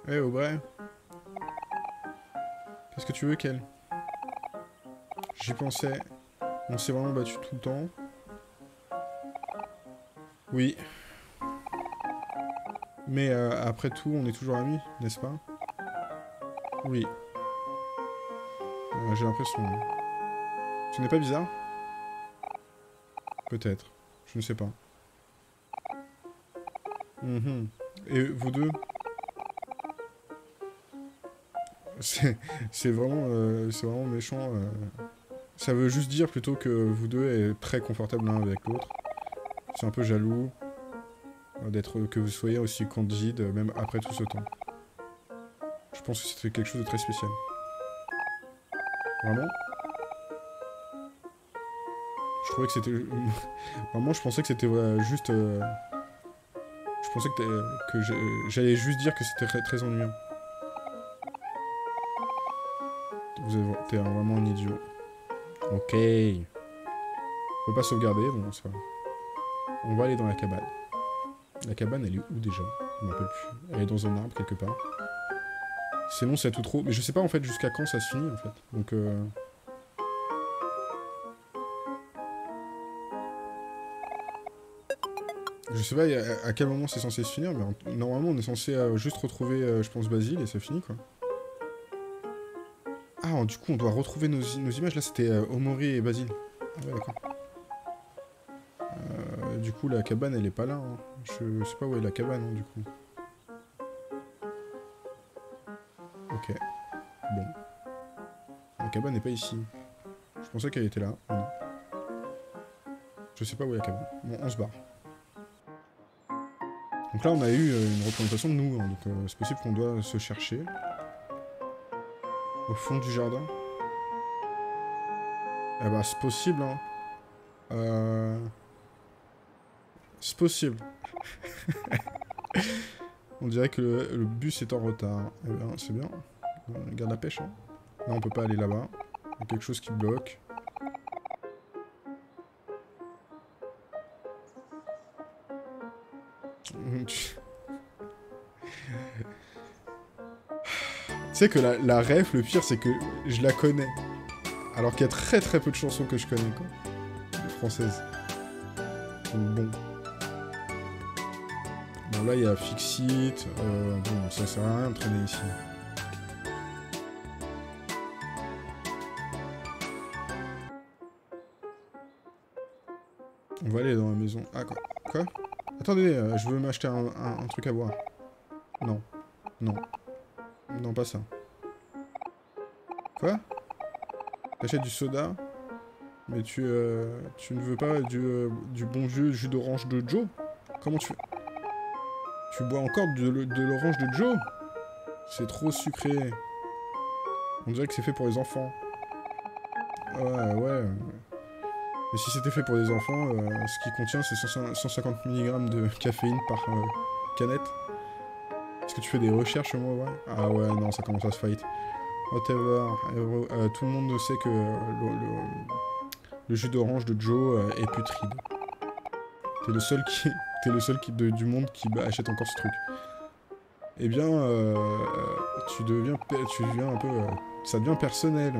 Eh, hey, Aubrey. Qu'est-ce que tu veux, Kel? J'y pensais. On s'est vraiment battu tout le temps. Oui. Mais euh, après tout, on est toujours amis, n'est-ce pas? Oui. Euh, J'ai l'impression. Hein. Ce n'est pas bizarre? Peut-être. Je ne sais pas. Mm-hmm. Et vous deux? C'est vraiment, euh, c'est vraiment méchant. Euh... Ça veut juste dire plutôt que vous deux êtes très confortables l'un avec l'autre. C'est un peu jaloux d'être que vous soyez aussi candide, même après tout ce temps. Je pense que c'était quelque chose de très spécial. Vraiment? Je trouvais que c'était... Vraiment, je pensais que c'était euh, juste... Euh... Je pensais que, euh, que j'allais juste dire que c'était très, très ennuyant. Vous êtes euh, vraiment un idiot. Ok. On peut pas sauvegarder, bon, c'est pas... On va aller dans la cabane. La cabane, elle est où déjà? Je m'en rappelle plus. Elle est dans un arbre, quelque part. C'est long, c'est tout trop. Mais je sais pas, en fait, jusqu'à quand ça se finit, en fait. Donc, euh... je sais pas à quel moment c'est censé se finir, mais normalement, on est censé juste retrouver, je pense, Basile, et c'est fini, quoi. Ah, du coup, on doit retrouver nos, nos images. Là, c'était Omori et Basile. Ah ouais, d'accord. Du coup, la cabane, elle est pas là. Hein. Je sais pas où est la cabane, hein, du coup. Ok. Bon. La cabane n'est pas ici. Je pensais qu'elle était là. Voilà. Je sais pas où est la cabane. Bon, on se barre. Donc là, on a eu une représentation de nous, hein, donc euh, c'est possible qu'on doit se chercher. Au fond du jardin. Eh bah, c'est possible, hein. Euh... C'est possible. On dirait que le, le bus est en retard. Eh bien, c'est bien. On garde la pêche, hein. Là, on peut pas aller là-bas. Il y a quelque chose qui bloque. Tu sais que la, la ref, le pire, c'est que je la connais. Alors qu'il y a très très peu de chansons que je connais, quoi. Françaises. Donc bon. Bon, là, il y a Fixit. Euh, bon, ça sert à rien de traîner ici. On va aller dans la maison. Ah, quoi, quoi? Attendez, euh, je veux m'acheter un, un, un truc à boire. Non. Non. Non, pas ça. Quoi? T'achètes du soda, mais tu, euh, tu ne veux pas du, euh, du bon vieux jus d'orange de Joe? Comment tu fais? Tu bois encore de, de l'orange de Joe? C'est trop sucré. On dirait que c'est fait pour les enfants. Ouais, ouais. Mais si c'était fait pour les enfants, euh, ce qui contient, c'est cent cinquante milligrammes de caféine par euh, canette. Est-ce que tu fais des recherches, moi? Ouais. Ah ouais, non, ça commence à se fight. Whatever. Hero, euh, tout le monde sait que le, le, le jus d'orange de Joe euh, est putride. T'es le seul qui, t'es le seul qui de, du monde qui bah, achète encore ce truc. Eh bien, euh, tu deviens, tu deviens un peu, euh, ça devient personnel.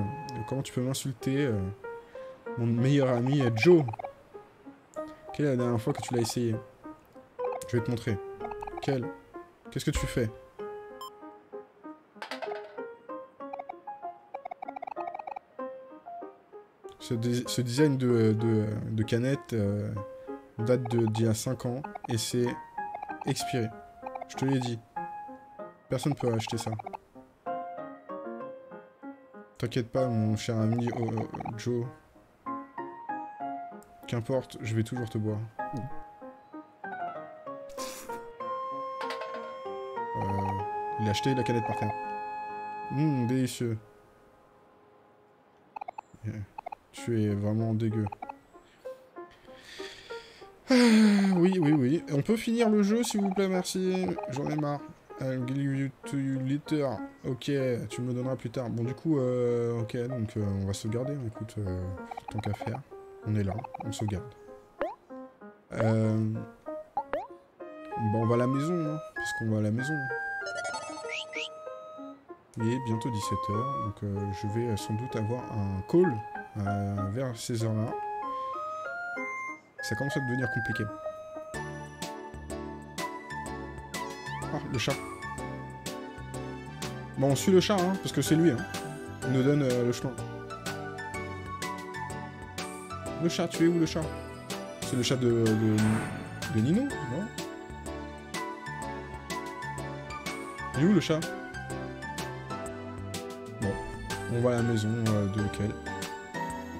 Comment tu peux m'insulter, euh, mon meilleur ami Joe? Quelle est la dernière fois que tu l'as essayé? Je vais te montrer. Quelle? Qu'est-ce que tu fais? Ce, dé ce design de, de, de canette euh, date d'il y a cinq ans et c'est expiré. Je te l'ai dit. Personne ne peut acheter ça. T'inquiète pas, mon cher ami oh, oh, Joe. Qu'importe, je vais toujours te boire. Mmh. Euh, il a acheté la canette par terre. Hum, mmh, délicieux. Yeah. Tu es vraiment dégueu. Ah, oui, oui, oui. On peut finir le jeu, s'il vous plaît, merci. J'en ai marre. I'll give you to you later. Ok, tu me le donneras plus tard. Bon, du coup, euh, ok, donc euh, on va sauvegarder. Écoute, euh, tant qu'à faire. On est là, on sauvegarde. Euh... Bon, on va à la maison, hein, parce qu'on va à la maison. Il est bientôt dix-sept heures, donc euh, je vais sans doute avoir un call euh, vers ces heures-là. Ça commence à devenir compliqué. Ah, le chat. Bon, on suit le chat, hein, parce que c'est lui, hein. Il nous donne euh, le chemin. Le chat, tu es où le chat? C'est le chat de, de, de Nino, non? Il est où le chat? Bon, on va à la maison euh, de Kel.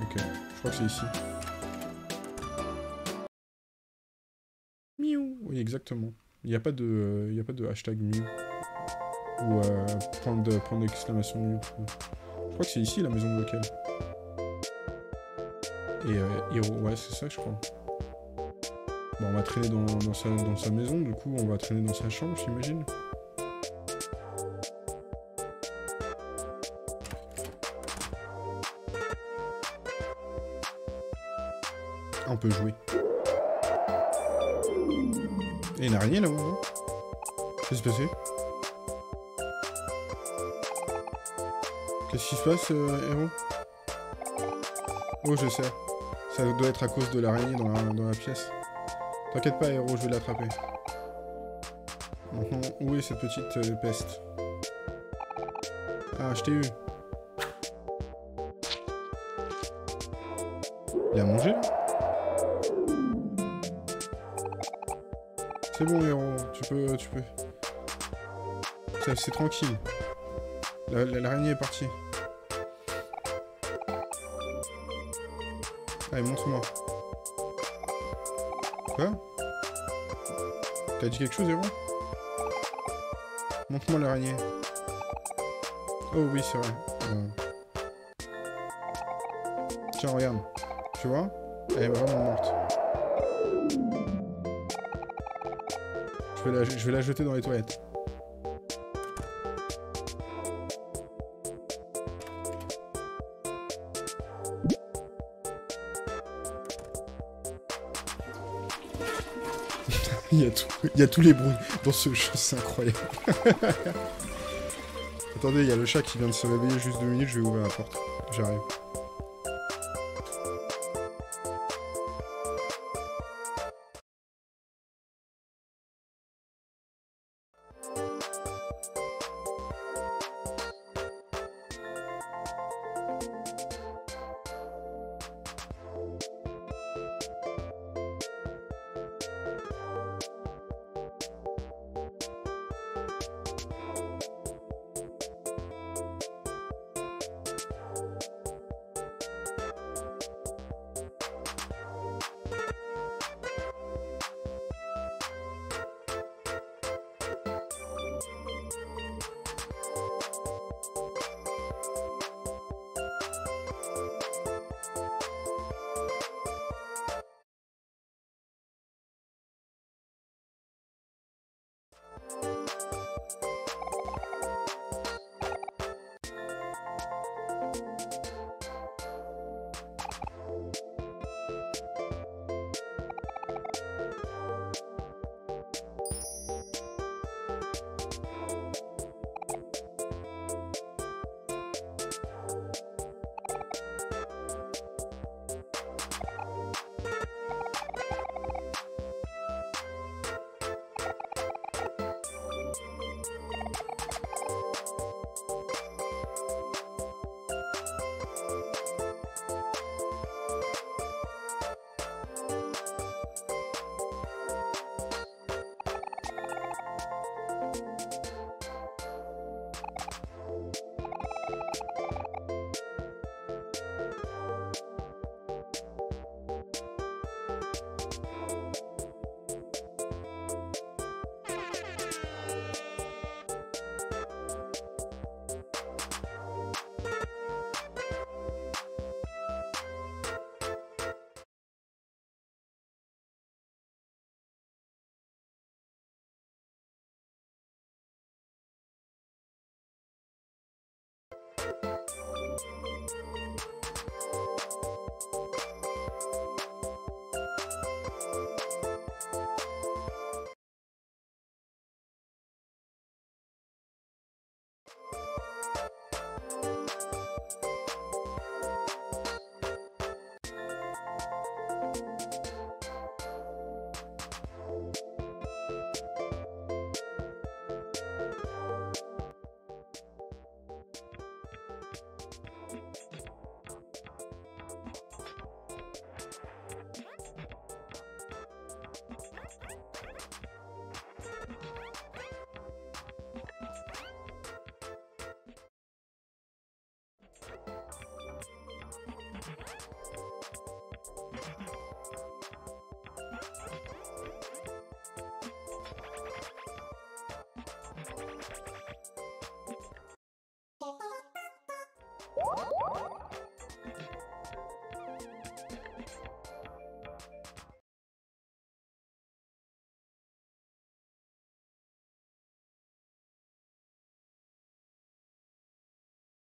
Ok, je crois que c'est ici. Miou. Oui, exactement. Il n'y a pas de, euh, il y a pas de hashtag miou. Ou euh, point de, point d'exclamation miou. Je crois que c'est ici la maison de Kel. Et euh, Hero, ouais, c'est ça, je crois. Bon, on va traîner dans, dans, sa, dans sa maison, du coup, on va traîner dans sa chambre, j'imagine. On peut jouer. Et une araignée là-haut. Qu'est-ce qui se passe? Qu'est-ce qui se passe, euh, Hero? Oh, je sais. Ça doit être à cause de l'araignée dans la, dans la pièce. T'inquiète pas, Hero, je vais l'attraper. Maintenant, où est cette petite euh, peste? Ah, je t'ai eu. Il a mangé, là? C'est bon, Hero, tu peux... tu peux. C'est tranquille. L'araignée est partie. Allez, montre-moi. Quoi? T'as dit quelque chose, Hero? Montre-moi l'araignée. Oh oui, c'est vrai. Ouais. Tiens, regarde. Tu vois? Elle est vraiment morte. Je vais la, je vais la jeter dans les toilettes. Il y a tout, il y a tous les bruits dans ce jeu, c'est incroyable. Attendez, il y a le chat qui vient de se réveiller juste deux minutes, je vais ouvrir la porte. J'arrive.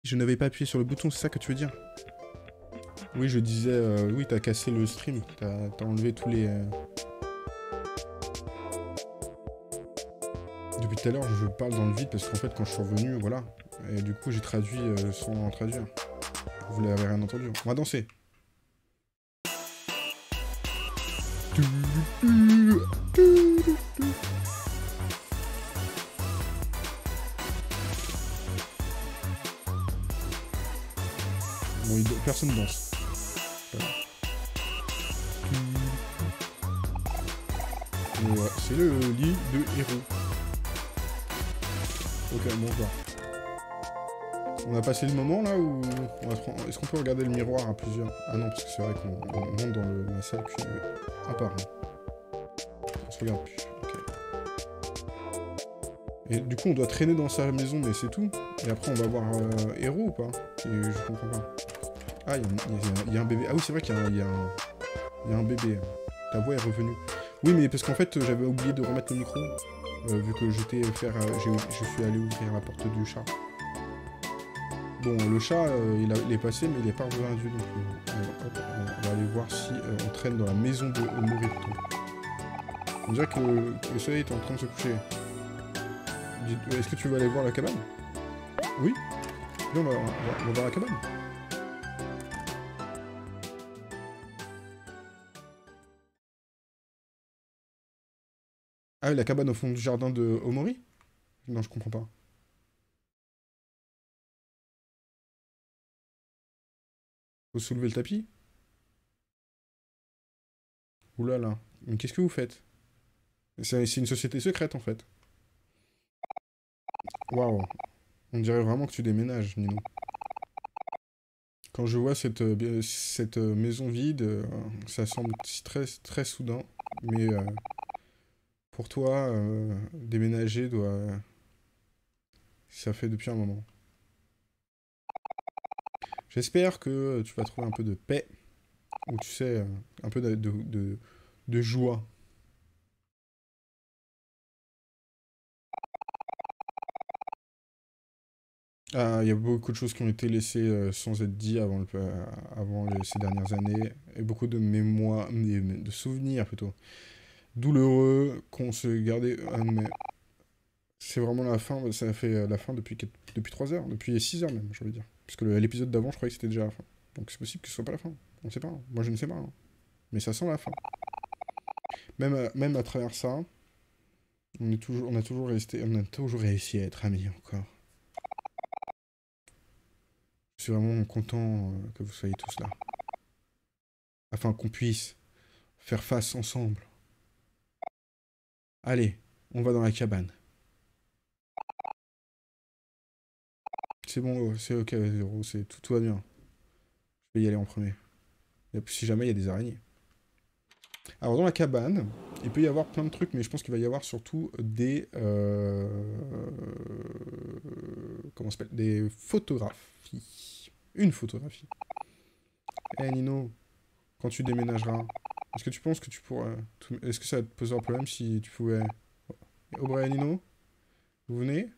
Je n'avais pas appuyé sur le bouton, c'est ça que tu veux dire? Oui, je disais... Euh, oui, t'as cassé le stream. T'as t'as enlevé tous les... Euh... Depuis tout à l'heure, je parle dans le vide parce qu'en fait, quand je suis revenu, voilà. Et du coup, j'ai traduit euh, sans en traduire. Vous l'avez rien entendu. On va danser. Personne danse. Voilà. Ouais, c'est le lit de Hero. Ok, bon, on va. On a passé le moment là où... On va prendre... Est-ce qu'on peut regarder le miroir à plusieurs? Ah non, parce que c'est vrai qu'on monte dans le... la salle, puis... À part. Hein. se regarde plus. Ok. Et du coup, on doit traîner dans sa maison, mais c'est tout. Et après, on va voir euh, Hero ou pas? Et je comprends pas. Ah, il y, y, y a un bébé. Ah oui, c'est vrai qu'il y, y, y a un bébé. Ta voix est revenue. Oui, mais parce qu'en fait, j'avais oublié de remettre le micro. Euh, vu que j'étais faire, euh, je suis allé ouvrir la porte du chat. Bon, le chat, euh, il, a, il est passé, mais il est pas revenu. Donc, euh, hop, on va aller voir si euh, on traîne dans la maison de Omori. On dirait que le soleil est en train de se coucher. Est-ce que tu veux aller voir la cabane? Oui. Non, on va, on, va, on va voir la cabane. Ah, la cabane au fond du jardin de Omori? Non, je comprends pas. Faut soulever le tapis? Oulala. Là là. Mais qu'est-ce que vous faites? C'est une société secrète, en fait. Waouh. On dirait vraiment que tu déménages, Nino. Quand je vois cette, cette maison vide, ça semble très, très soudain, mais... Euh... Pour toi, euh, déménager doit... Ça fait depuis un moment. J'espère que tu vas trouver un peu de paix. Ou tu sais, un peu de, de, de, de joie. Ah, il y a beaucoup de choses qui ont été laissées sans être dites avant, le, avant les, ces dernières années. Et beaucoup de mémoires, de souvenirs plutôt. Douloureux qu'on se gardait à nous-mêmes. C'est vraiment la fin, ça fait la fin depuis, quatre, depuis trois heures, depuis six heures même, j'ai envie de dire. Parce que l'épisode d'avant, je croyais que c'était déjà la fin. Donc c'est possible que ce soit pas la fin, on sait pas, hein. Moi je ne sais pas. Hein. Mais ça sent la fin. Même, même à travers ça, on, est toujours, on, a toujours resté, on a toujours réussi à être amis encore. Je suis vraiment content que vous soyez tous là. Afin qu'on puisse faire face ensemble. Allez, on va dans la cabane. C'est bon, c'est ok, c'est tout, tout va bien. Je vais y aller en premier. Et si jamais il y a des araignées. Alors dans la cabane, il peut y avoir plein de trucs, mais je pense qu'il va y avoir surtout des euh, comment ça s'appelle, des photographies. Une photographie. Eh hey Nino, quand tu déménageras. Est-ce que tu penses que tu pourrais... Est-ce que ça va te poser un problème si tu pouvais... Aubrey et Nino, vous venez?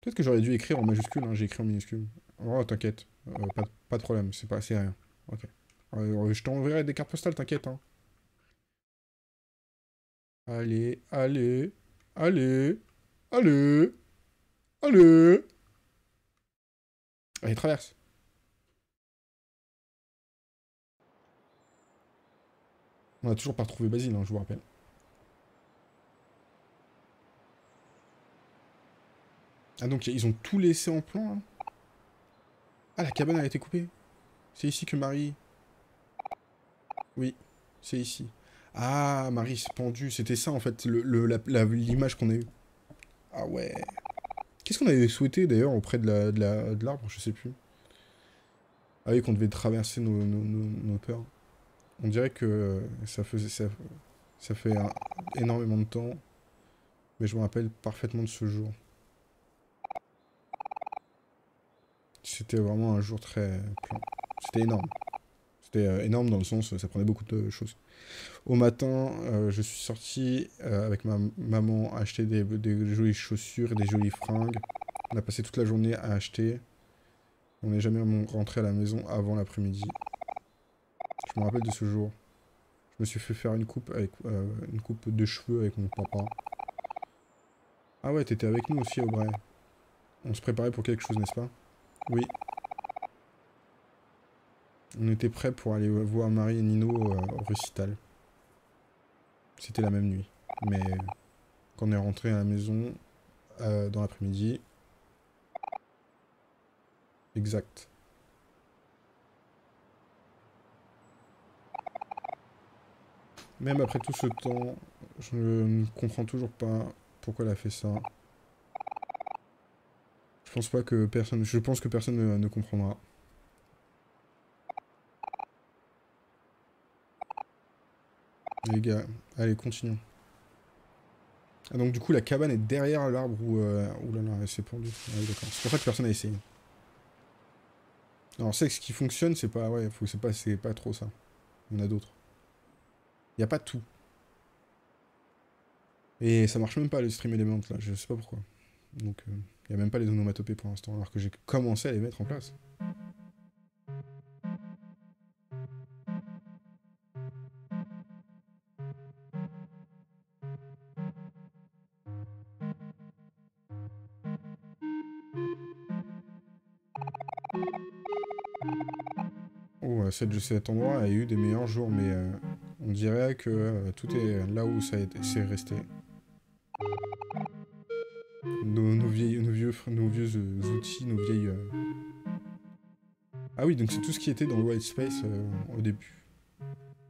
Peut-être que j'aurais dû écrire en majuscule, hein, j'ai écrit en minuscule. Oh, t'inquiète, euh, pas, pas de problème, c'est pas c'est rien. Ok. Euh, je t'enverrai des cartes postales, t'inquiète. Hein. Allez, allez, allez, allez, allez. Allez, traverse. On n'a toujours pas retrouvé Basile, hein, je vous rappelle. Ah donc ils ont tout laissé en plan, hein. Ah, la cabane a été coupée. C'est ici que Mari... Oui, c'est ici. Ah, Mari s'est pendue. C'était ça en fait, l'image le, le, qu'on a eue. Ah ouais. Qu'est-ce qu'on avait souhaité d'ailleurs auprès de l'arbre, la, de la, de je sais plus. Ah oui, qu'on devait traverser nos, nos, nos, nos peurs. On dirait que ça faisait ça, ça fait un, énormément de temps, mais je me rappelle parfaitement de ce jour. C'était vraiment un jour très plein. C'était énorme. C'était euh, énorme dans le sens, ça prenait beaucoup de choses. Au matin, euh, je suis sorti euh, avec ma maman acheter des, des jolies chaussures et des jolies fringues. On a passé toute la journée à acheter. On n'est jamais rentré à la maison avant l'après-midi. Je me rappelle de ce jour. Je me suis fait faire une coupe avec euh, une coupe de cheveux avec mon papa. Ah ouais, t'étais avec nous aussi, Aubrey. On se préparait pour quelque chose, n'est-ce pas? Oui. On était prêts pour aller voir Mari et Nino euh, au récital. C'était la même nuit. Mais quand on est rentré à la maison euh, dans l'après-midi... Exact. Même après tout ce temps, je ne comprends toujours pas pourquoi elle a fait ça. Je pense pas que personne. Je pense que personne ne, ne comprendra. les gars. Allez, continuons. Ah, donc du coup, la cabane est derrière l'arbre où... Euh... Ouh là là, elle s'est pendue. Ah, oui, d'accord. C'est pour ça que personne n'a essayé. Alors, c'est que ce qui fonctionne, c'est pas... Ouais, faut... c'est pas... c'est pas trop ça. On a d'autres. Il n'y a pas tout. Et ça marche même pas, le StreamElements, là. Je sais pas pourquoi. Donc, il euh... n'y a même pas les onomatopées pour l'instant, alors que j'ai commencé à les mettre en place. Cet endroit a eu des meilleurs jours, mais euh, on dirait que euh, tout est là où ça c'est resté. Nos, nos, vieilles, nos vieux, nos vieux euh, outils, nos vieilles... Euh... Ah oui, donc c'est tout ce qui était dans le White Space euh, au début.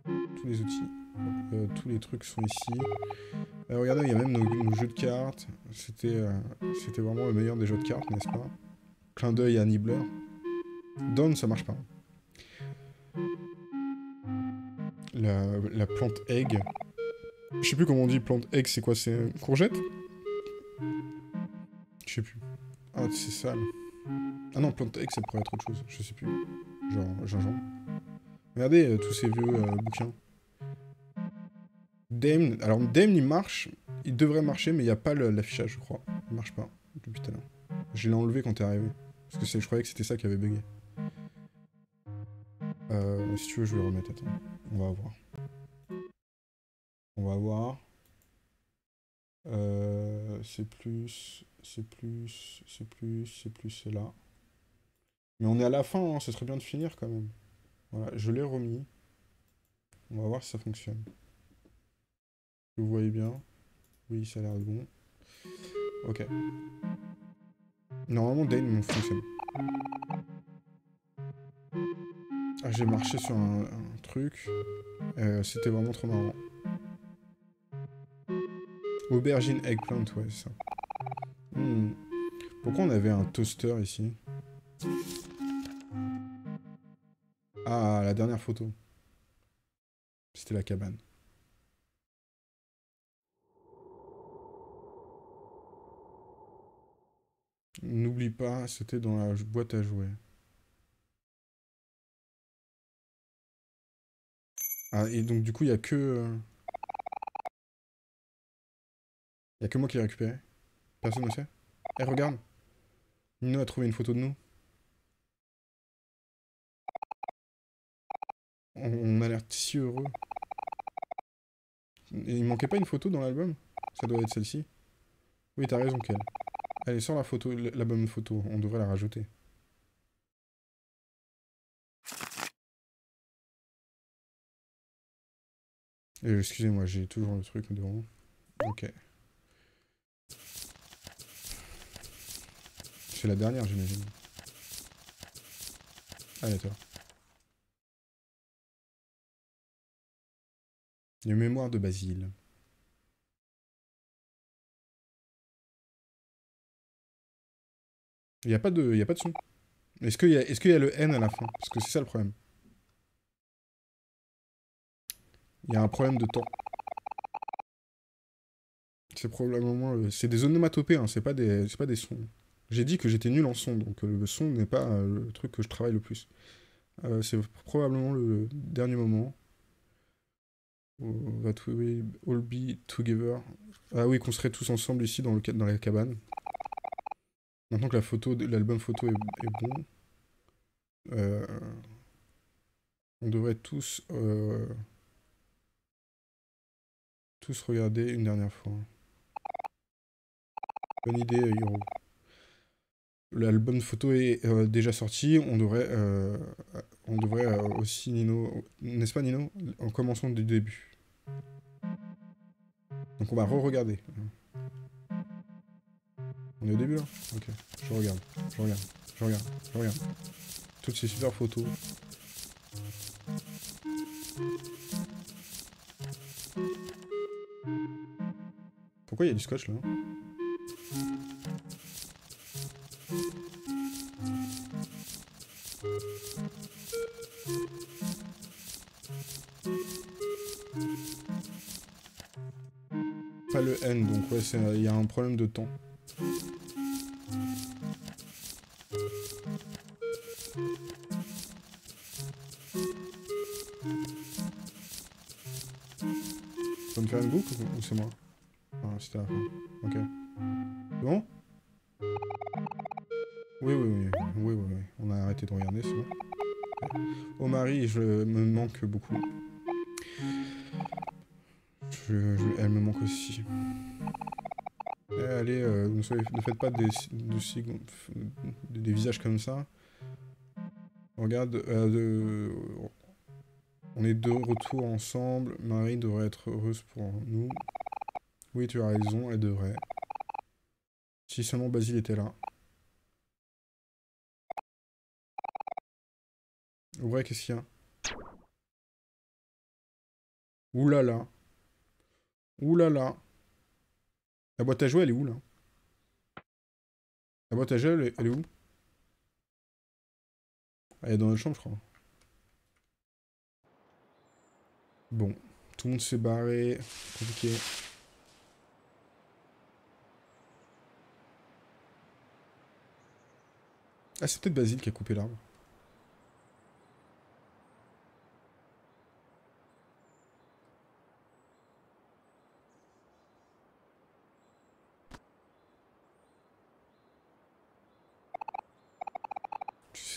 Tous les outils. Euh, tous les trucs sont ici. Euh, regardez, il y a même nos, nos jeux de cartes. C'était euh, c'était vraiment le meilleur des jeux de cartes, n'est-ce pas? Clin d'œil à Nibbler. Down, ça marche pas. La, la plante egg. Je sais plus comment on dit plante egg, c'est quoi? C'est courgette? Je sais plus. Ah, c'est sale. Ah non, plante egg, ça pourrait être autre chose. Je sais plus. Genre gingembre. Regardez euh, tous ces vieux euh, bouquins. Dame. Alors, Dame, il marche. Il devrait marcher, mais il n'y a pas l'affichage, je crois. Il marche pas depuis tout à l'heure. Je l'ai enlevé quand t'es arrivé. Parce que je croyais que c'était ça qui avait bugué. Euh, si tu veux, je vais le remettre. Attends. On va voir. On va voir. Euh, c'est plus, c'est plus, c'est plus, c'est plus, c'est là. Mais on est à la fin, hein, ce serait bien de finir quand même. Voilà, je l'ai remis. On va voir si ça fonctionne. Vous voyez bien? Oui, ça a l'air bon. Ok. Normalement, Dane fonctionne. Ah, j'ai marché sur un, un truc, euh, c'était vraiment trop marrant. Aubergine eggplant, ouais, ça. Hmm. Pourquoi on avait un toaster ici? Ah, la dernière photo. C'était la cabane. N'oublie pas, c'était dans la boîte à jouets. Ah, et donc du coup, il n'y a que... Euh... Il n'y a que moi qui l'ai récupéré. Personne ne sait. Eh, hey, regarde. Nino a trouvé une photo de nous. On, on a l'air si heureux. Il manquait pas une photo dans l'album? Ça doit être celle-ci. Oui, t'as raison, Kel. Allez, sors la photo, l'album photo. On devrait la rajouter. Euh, Excusez-moi, j'ai toujours le truc devant. Ok. C'est la dernière, j'imagine. Allez, toi. Les mémoires de Basile. Il n'y a pas de, il y a pas de son. Est-ce qu'il y a, est-ce qu'il y a le N à la fin? Parce que c'est ça le problème. Il y a un problème de temps. C'est probablement... Le... C'est des onomatopées, hein, c'est pas des... c'est pas des sons. J'ai dit que j'étais nul en son, donc le son n'est pas le truc que je travaille le plus. Euh, c'est probablement le dernier moment. That we all be together. Ah oui, qu'on serait tous ensemble ici, dans, le... dans la cabane. Maintenant que la photo, l'album photo est, est bon. Euh... On devrait tous... Euh... tous regarder une dernière fois. Bonne idée, Hero. L'album photo est euh, déjà sorti. On devrait, euh, on devrait euh, aussi, Nino... N'est-ce pas, Nino? En commençant du début. Donc on va re-regarder. On est au début, là? Ok. Je regarde, je regarde, je regarde, je regarde. Toutes ces super photos. Pourquoi il y a du scotch là? le N, donc ouais, il y a un problème de temps. Tu vas me faire une boucle ou c'est moi? Ah, c'était à la fin. Ok. C'est bon? Oui, oui, oui, oui, oui, oui. On a arrêté de regarder, c'est bon. Omori, je me manque beaucoup. Je, je, elle me manque aussi. Et allez, euh, ne, soyez, ne faites pas des, des, des, des visages comme ça. Regarde, euh, de, on est de retour ensemble. Mari devrait être heureuse pour nous. Oui, tu as raison, elle devrait. Si seulement Basile était là. Ouais, qu'est-ce qu'il y a? Ouh là là. Ouh là là. La boîte à jouer, elle est où, là? La boîte à jouer, elle est, elle est où? Elle est dans notre chambre, je crois. Bon. Tout le monde s'est barré. Compliqué. Ah, c'est peut-être Basile qui a coupé l'arbre.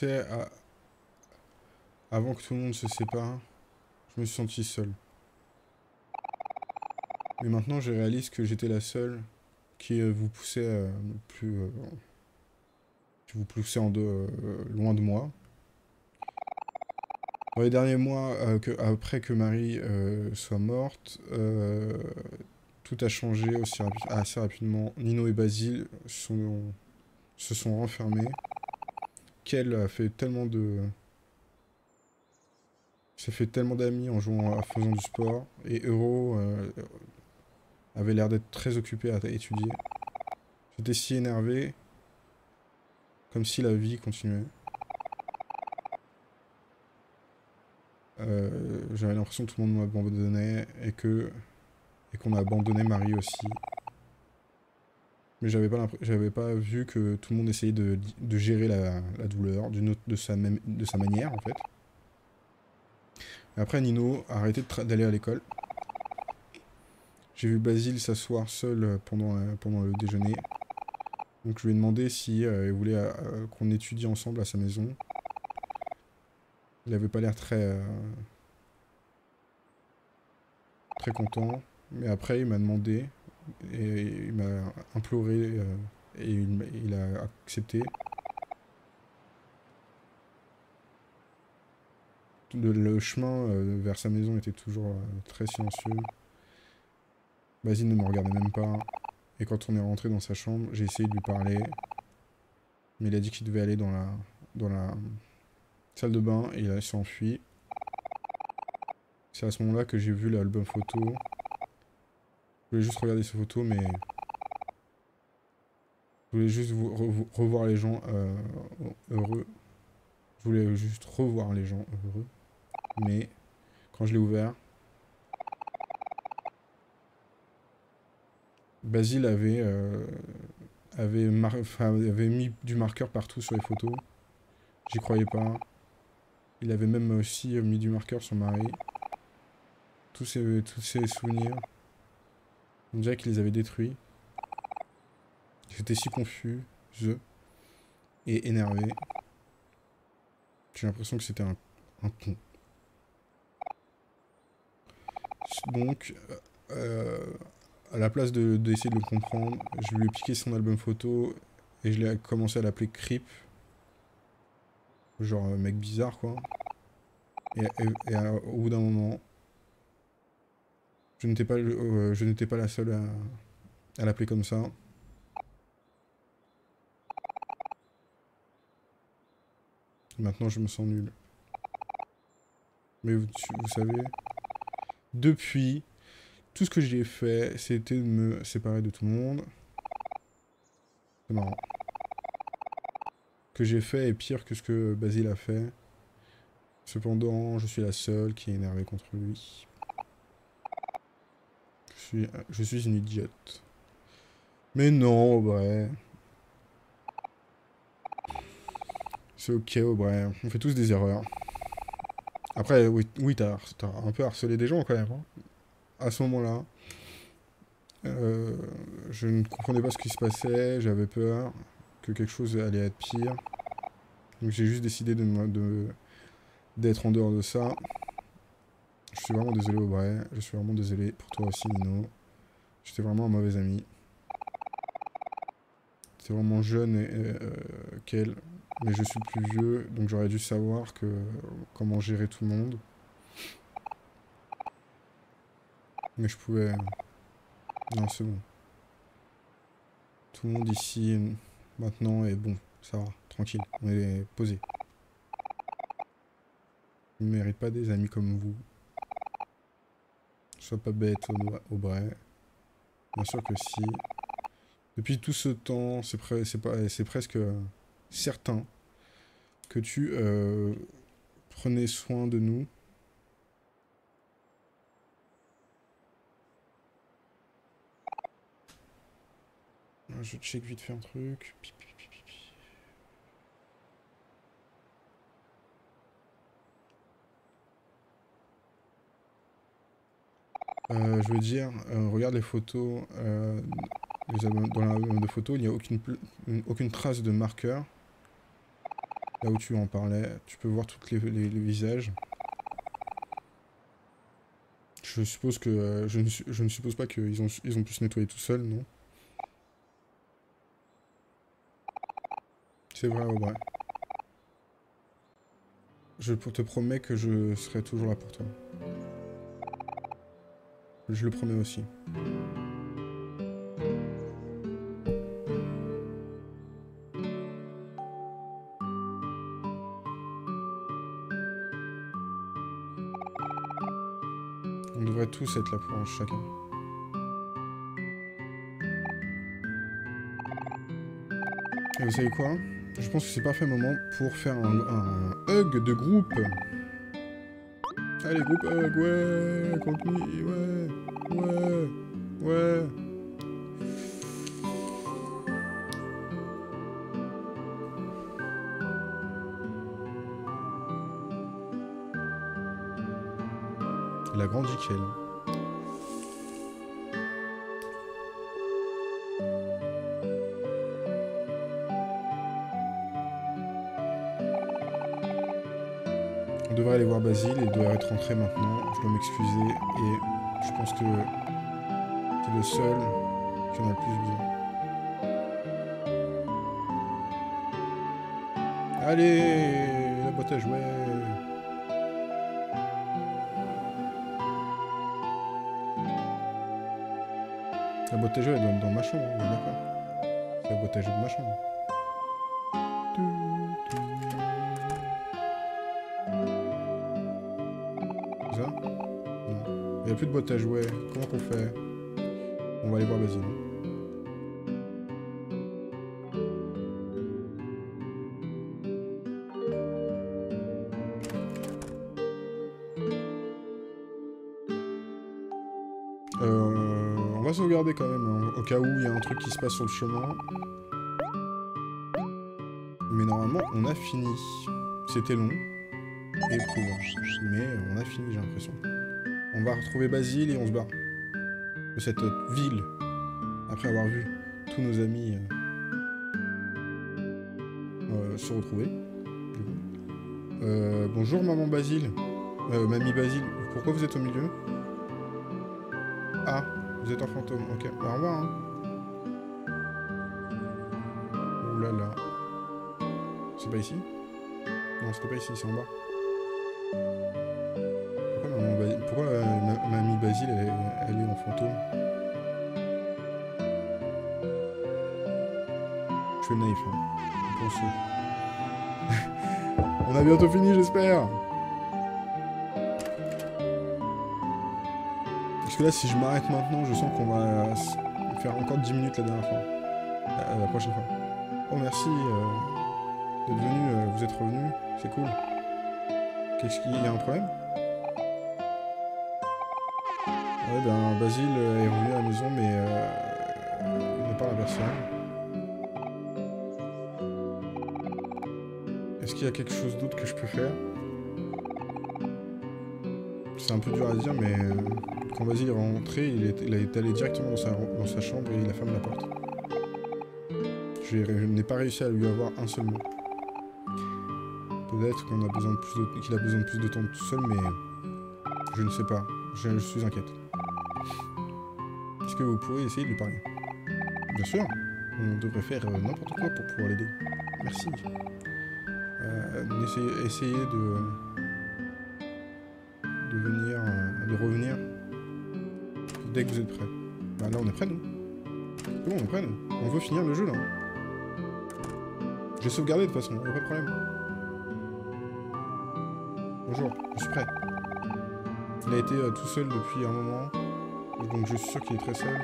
À... avant que tout le monde se sépare, je me suis senti seul. Mais maintenant, je réalise que j'étais la seule qui euh, vous poussait euh, plus, euh, qui vous poussait en deux, euh, loin de moi. Dans les derniers mois, euh, que, après que Mari euh, soit morte, euh, tout a changé aussi rapi assez rapidement. Nino et Basile sont, se sont renfermés. Kel a fait tellement de... s'est fait tellement d'amis en jouant, en faisant du sport. Et Hero euh, avait l'air d'être très occupé à étudier. J'étais si énervé, comme si la vie continuait. Euh, J'avais l'impression que tout le monde m'abandonnait et que et qu'on abandonnait Mari aussi. Mais j'avais pas, j'avais pas vu que tout le monde essayait de, de gérer la, la douleur d'une autre, de, sa même, de sa manière, en fait. Et après, Nino a arrêté d'aller à l'école. J'ai vu Basile s'asseoir seul pendant, pendant le déjeuner. Donc je lui ai demandé si euh, il voulait euh, qu'on étudie ensemble à sa maison. Il avait pas l'air très... Euh, très content. Mais après, il m'a demandé... et il m'a imploré euh, et il, il a accepté le, le chemin euh, vers sa maison était toujours euh, très silencieux. Basile ne me regardait même pas et quand on est rentré dans sa chambre j'ai essayé de lui parler mais il a dit qu'il devait aller dans la, dans la salle de bain et il s'est enfui. C'est à ce moment là que j'ai vu l'album photo. Je voulais juste regarder ces photos, mais je voulais juste vous re revoir les gens euh, heureux. Je voulais juste revoir les gens heureux. Mais quand je l'ai ouvert, Basile avait, euh, avait, avait mis du marqueur partout sur les photos. J'y croyais pas. Il avait même aussi mis du marqueur sur Mari. Tous ses, tous ses souvenirs. On dirait qu'ils les avaient détruits. J'étais si confus, je, et énervé. J'ai l'impression que c'était un, un con. Donc, euh, à la place de, d'essayer de le comprendre, je lui ai piqué son album photo et je l'ai commencé à l'appeler Creep. Genre euh, mec bizarre, quoi. Et, et, et alors, au bout d'un moment... Je n'étais pas, euh, je n'étais pas la seule à, à l'appeler comme ça. Maintenant, je me sens nul. Mais vous, vous savez, depuis, tout ce que j'ai fait, c'était de me séparer de tout le monde. C'est marrant. Ce que j'ai fait est pire que ce que Basile a fait. Cependant, je suis la seule qui est énervée contre lui. suis, je suis une idiote. Mais non, Aubrey. C'est ok, Aubrey. On fait tous des erreurs. Après, oui, oui t'as un peu harcelé des gens, quand même. Hein. À ce moment-là, euh, je ne comprenais pas ce qui se passait. J'avais peur que quelque chose allait être pire. Donc j'ai juste décidé de, de, d'être en dehors de ça. Je suis vraiment désolé, Aubrey. Je suis vraiment désolé pour toi aussi, Nino. J'étais vraiment un mauvais ami. C'était vraiment jeune et euh, Kel. Mais je suis plus vieux, donc j'aurais dû savoir que comment gérer tout le monde. Mais je pouvais... Non, c'est bon. Tout le monde ici, maintenant, est bon. Ça va, tranquille. On est posé. Il ne mérite pas des amis comme vous. Sois pas bête, Aubrey. Bien sûr que si. Depuis tout ce temps, c'est pre presque euh, certain que tu euh, prenais soin de nous. Je check vite fait un truc. Euh, je veux dire, euh, regarde les photos, euh, les albums, dans l'album de photos, il n'y a aucune, aucune trace de marqueur. Là où tu en parlais, tu peux voir tous les, les, les visages. Je suppose que, euh, je, ne, je ne suppose pas qu'ils ont, ils ont pu se nettoyer tout seuls, non? C'est vrai, Aubrey. Je te promets que je serai toujours là pour toi. Je le promets aussi. On devrait tous être là pour chacun. Et vous savez quoi? Je pense que c'est le parfait moment pour faire un, un hug de groupe. Allez, groupe hug, ouais, contenu, ouais, ouais, ouais. Il a grandi, Kel. Aller voir Basile, il doit être rentré maintenant, je dois m'excuser et je pense que c'est le seul qui en a le plus besoin. Allez, la boîte à jouer. La boîte à jouer elle doit être dans ma chambre, d'accord. C'est la boîte à jouer de ma chambre. Plus de boîte à jouer, comment qu'on fait? On va aller voir Basile. Euh, on va sauvegarder quand même, hein, au cas où il y a un truc qui se passe sur le chemin. Mais normalement, on a fini. C'était long et éprouvant, mais on a fini, j'ai l'impression. On va retrouver Basile et on se barre de cette ville après avoir vu tous nos amis euh, euh, se retrouver. Du coup. Euh, bonjour maman Basile, euh, mamie Basile. Pourquoi vous êtes au milieu? Ah, vous êtes un fantôme. Ok, bah, au revoir. Hein. Ouh là là, c'est pas ici? Non, c'était pas ici, c'est en bas. Pourquoi euh, ma mamie Basile elle, elle est en fantôme? Je suis naïf, hein. Je pense que... On a bientôt fini, j'espère. Parce que là, si je m'arrête maintenant, je sens qu'on va faire encore dix minutes la dernière fois. La, la prochaine fois. Oh, merci euh, d'être venu, euh, vous êtes revenu, c'est cool. Qu'est-ce qu'il y a un problème? Ouais, ben Basile est revenu à la maison, mais euh, il ne parle à personne. Est-ce qu'il y a quelque chose d'autre que je peux faire? C'est un peu dur à dire, mais euh, quand Basile est rentré, il est, il est allé directement dans sa, dans sa chambre et il a fermé la porte. Je, je n'ai pas réussi à lui avoir un seul mot. Peut-être qu'on a besoin de plus de, qu'il a besoin de plus de temps tout seul, mais je ne sais pas. Je, je suis inquiète. Est-ce que vous pourriez essayer de lui parler? Bien sûr. On devrait faire n'importe quoi pour pouvoir l'aider. Merci. Euh, essayez, essayez de... de venir... de revenir. Dès que vous êtes prêts. Bah là, on est prêts, nous. C'est bon, on est prêts, nous. On veut finir le jeu, là. J'ai sauvegardé, de toute façon. Pas de problème. Bonjour. Je suis prêt. Il a été euh, tout seul depuis un moment, donc je suis sûr qu'il est très seul.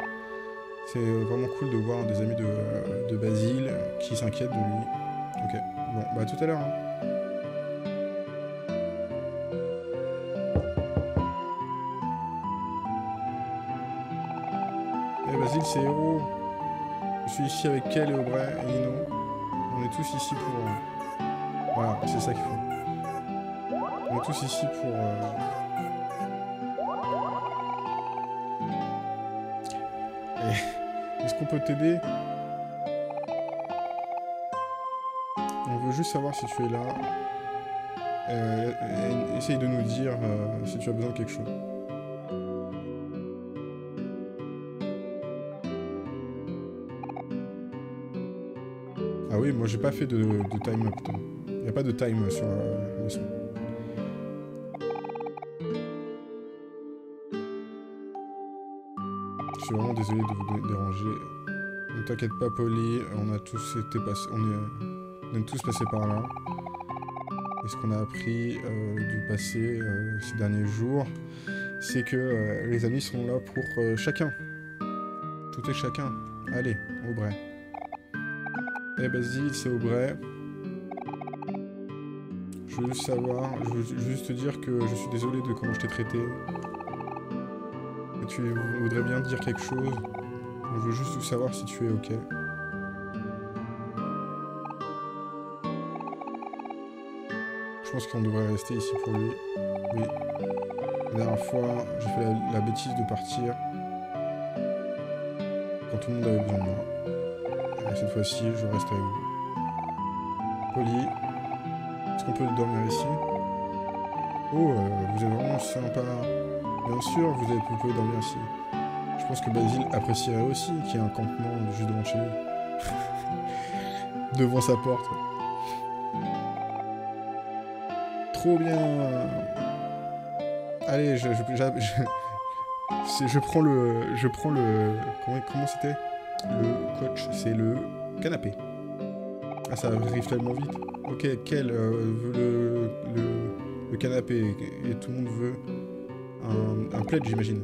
C'est euh, vraiment cool de voir des amis de, euh, de Basile qui s'inquiètent de lui. Ok, bon, bah à tout à l'heure. Hein. Hey, Basile, c'est Hero. Je suis ici avec Kel et Aubrey et Nino. On est tous ici pour... Euh... Voilà, c'est ça qu'il faut. On est tous ici pour... Euh... Est-ce qu'on peut t'aider? On veut juste savoir si tu es là. Euh, et, et, essaye de nous dire euh, si tu as besoin de quelque chose. Ah oui, moi j'ai pas fait de, de time-up. Il n'y a pas de time sur euh, le son. Je suis vraiment désolé de vous déranger. Ne t'inquiète pas, Polly, on a tous été passés, on est, on est tous passés par là. Et ce qu'on a appris euh, du passé euh, ces derniers jours, c'est que euh, les amis sont là pour euh, chacun. Tout est chacun. Allez, Aubrey. Eh Basile, c'est Aubrey. Je veux juste savoir, je veux juste te dire que je suis désolé de comment je t'ai traité. Tu voudrais bien dire quelque chose. On veut juste savoir si tu es ok. Je pense qu'on devrait rester ici pour lui. Oui. La dernière fois, j'ai fait la, la bêtise de partir quand tout le monde avait besoin de moi. Et cette fois-ci, je reste avec vous. Polly, est-ce qu'on peut dormir ici? Oh, euh, vous êtes vraiment sympa. Bien sûr, vous, avez, vous pouvez dormir ici. Je pense que Basile apprécierait aussi qu'il y ait un campement juste devant chez lui. Devant sa porte. Trop bien. Allez, je, je, je, je, je prends le... Je prends le... Comment c'était? Le coach, c'est le canapé. Ah, ça arrive tellement vite. Ok, Kel euh, veut le, le, le canapé et tout le monde veut... Un, un plaid, j'imagine.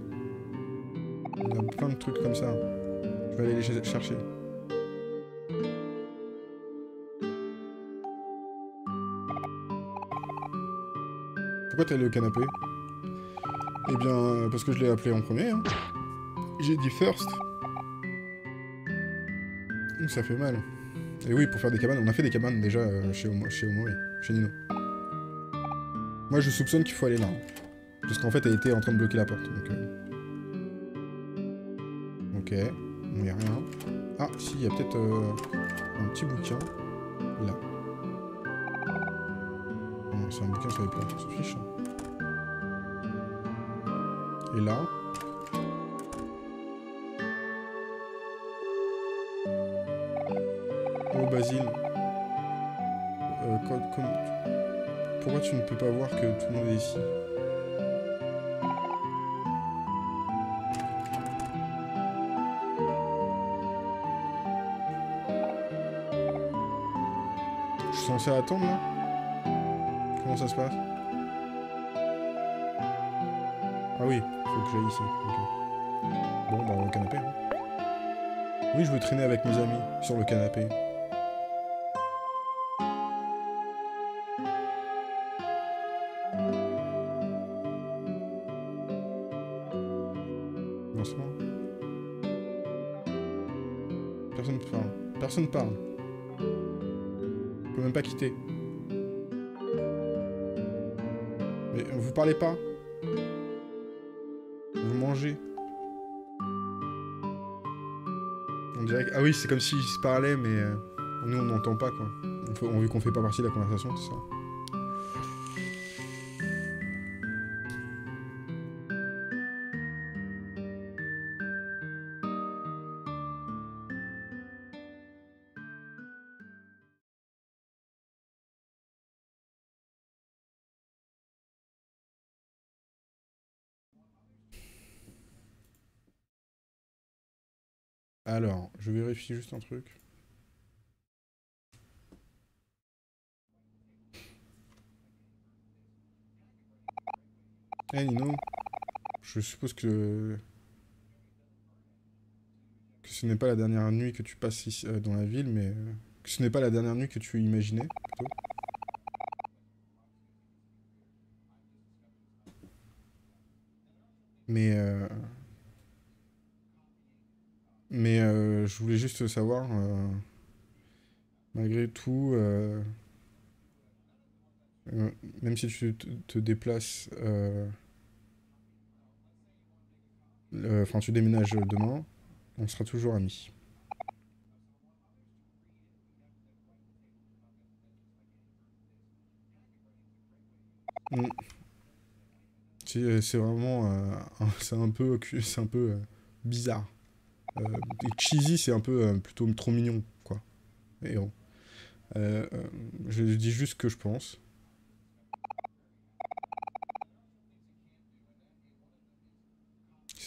Il y a plein de trucs comme ça. Je vais aller les chercher. Pourquoi t'as le canapé? Eh bien, parce que je l'ai appelé en premier. Hein. J'ai dit first. Ouh, ça fait mal. Et oui, pour faire des cabanes, on a fait des cabanes déjà euh, chez Omori, chez, chez Nino. Moi, je soupçonne qu'il faut aller là. Parce qu'en fait, elle était en train de bloquer la porte. Donc, euh... ok, il n'y a rien. Ah, si, il y a peut-être euh, un petit bouquin. Là. Bon, c'est un bouquin sur les plantes, on s'en fiche. Et là. Oh, Basile. Euh, quand, quand... Pourquoi tu ne peux pas voir que tout le monde est ici? Censé attendre là? Comment ça se passe? Ah oui, faut que j'aille ici. Okay. Bon, bah au canapé. Hein. Oui, je veux traîner avec mes amis sur le canapé. lancement. Personne parle. Personne parle. Je peux même pas quitter. Mais vous parlez pas. Vous mangez. On dirait que... Ah oui, c'est comme s'ils se parlaient, mais nous on n'entend pas quoi. On fait... on, vu qu'on fait pas partie de la conversation, c'est ça. Alors, je vérifie juste un truc. Eh hey Nino, je suppose que... que ce n'est pas la dernière nuit que tu passes ici, euh, dans la ville, mais... que ce n'est pas la dernière nuit que tu imaginais, plutôt. Mais... Euh... Mais euh, je voulais juste savoir, euh, malgré tout, euh, euh, même si tu te, te déplaces, enfin euh, euh, tu déménages demain, on sera toujours amis. Mm. C'est vraiment, euh, c'est un peu, c'est un peu euh, bizarre. Euh, cheesy, c'est un peu euh, plutôt trop mignon, quoi. Et bon. Euh, euh, je dis juste ce que je pense.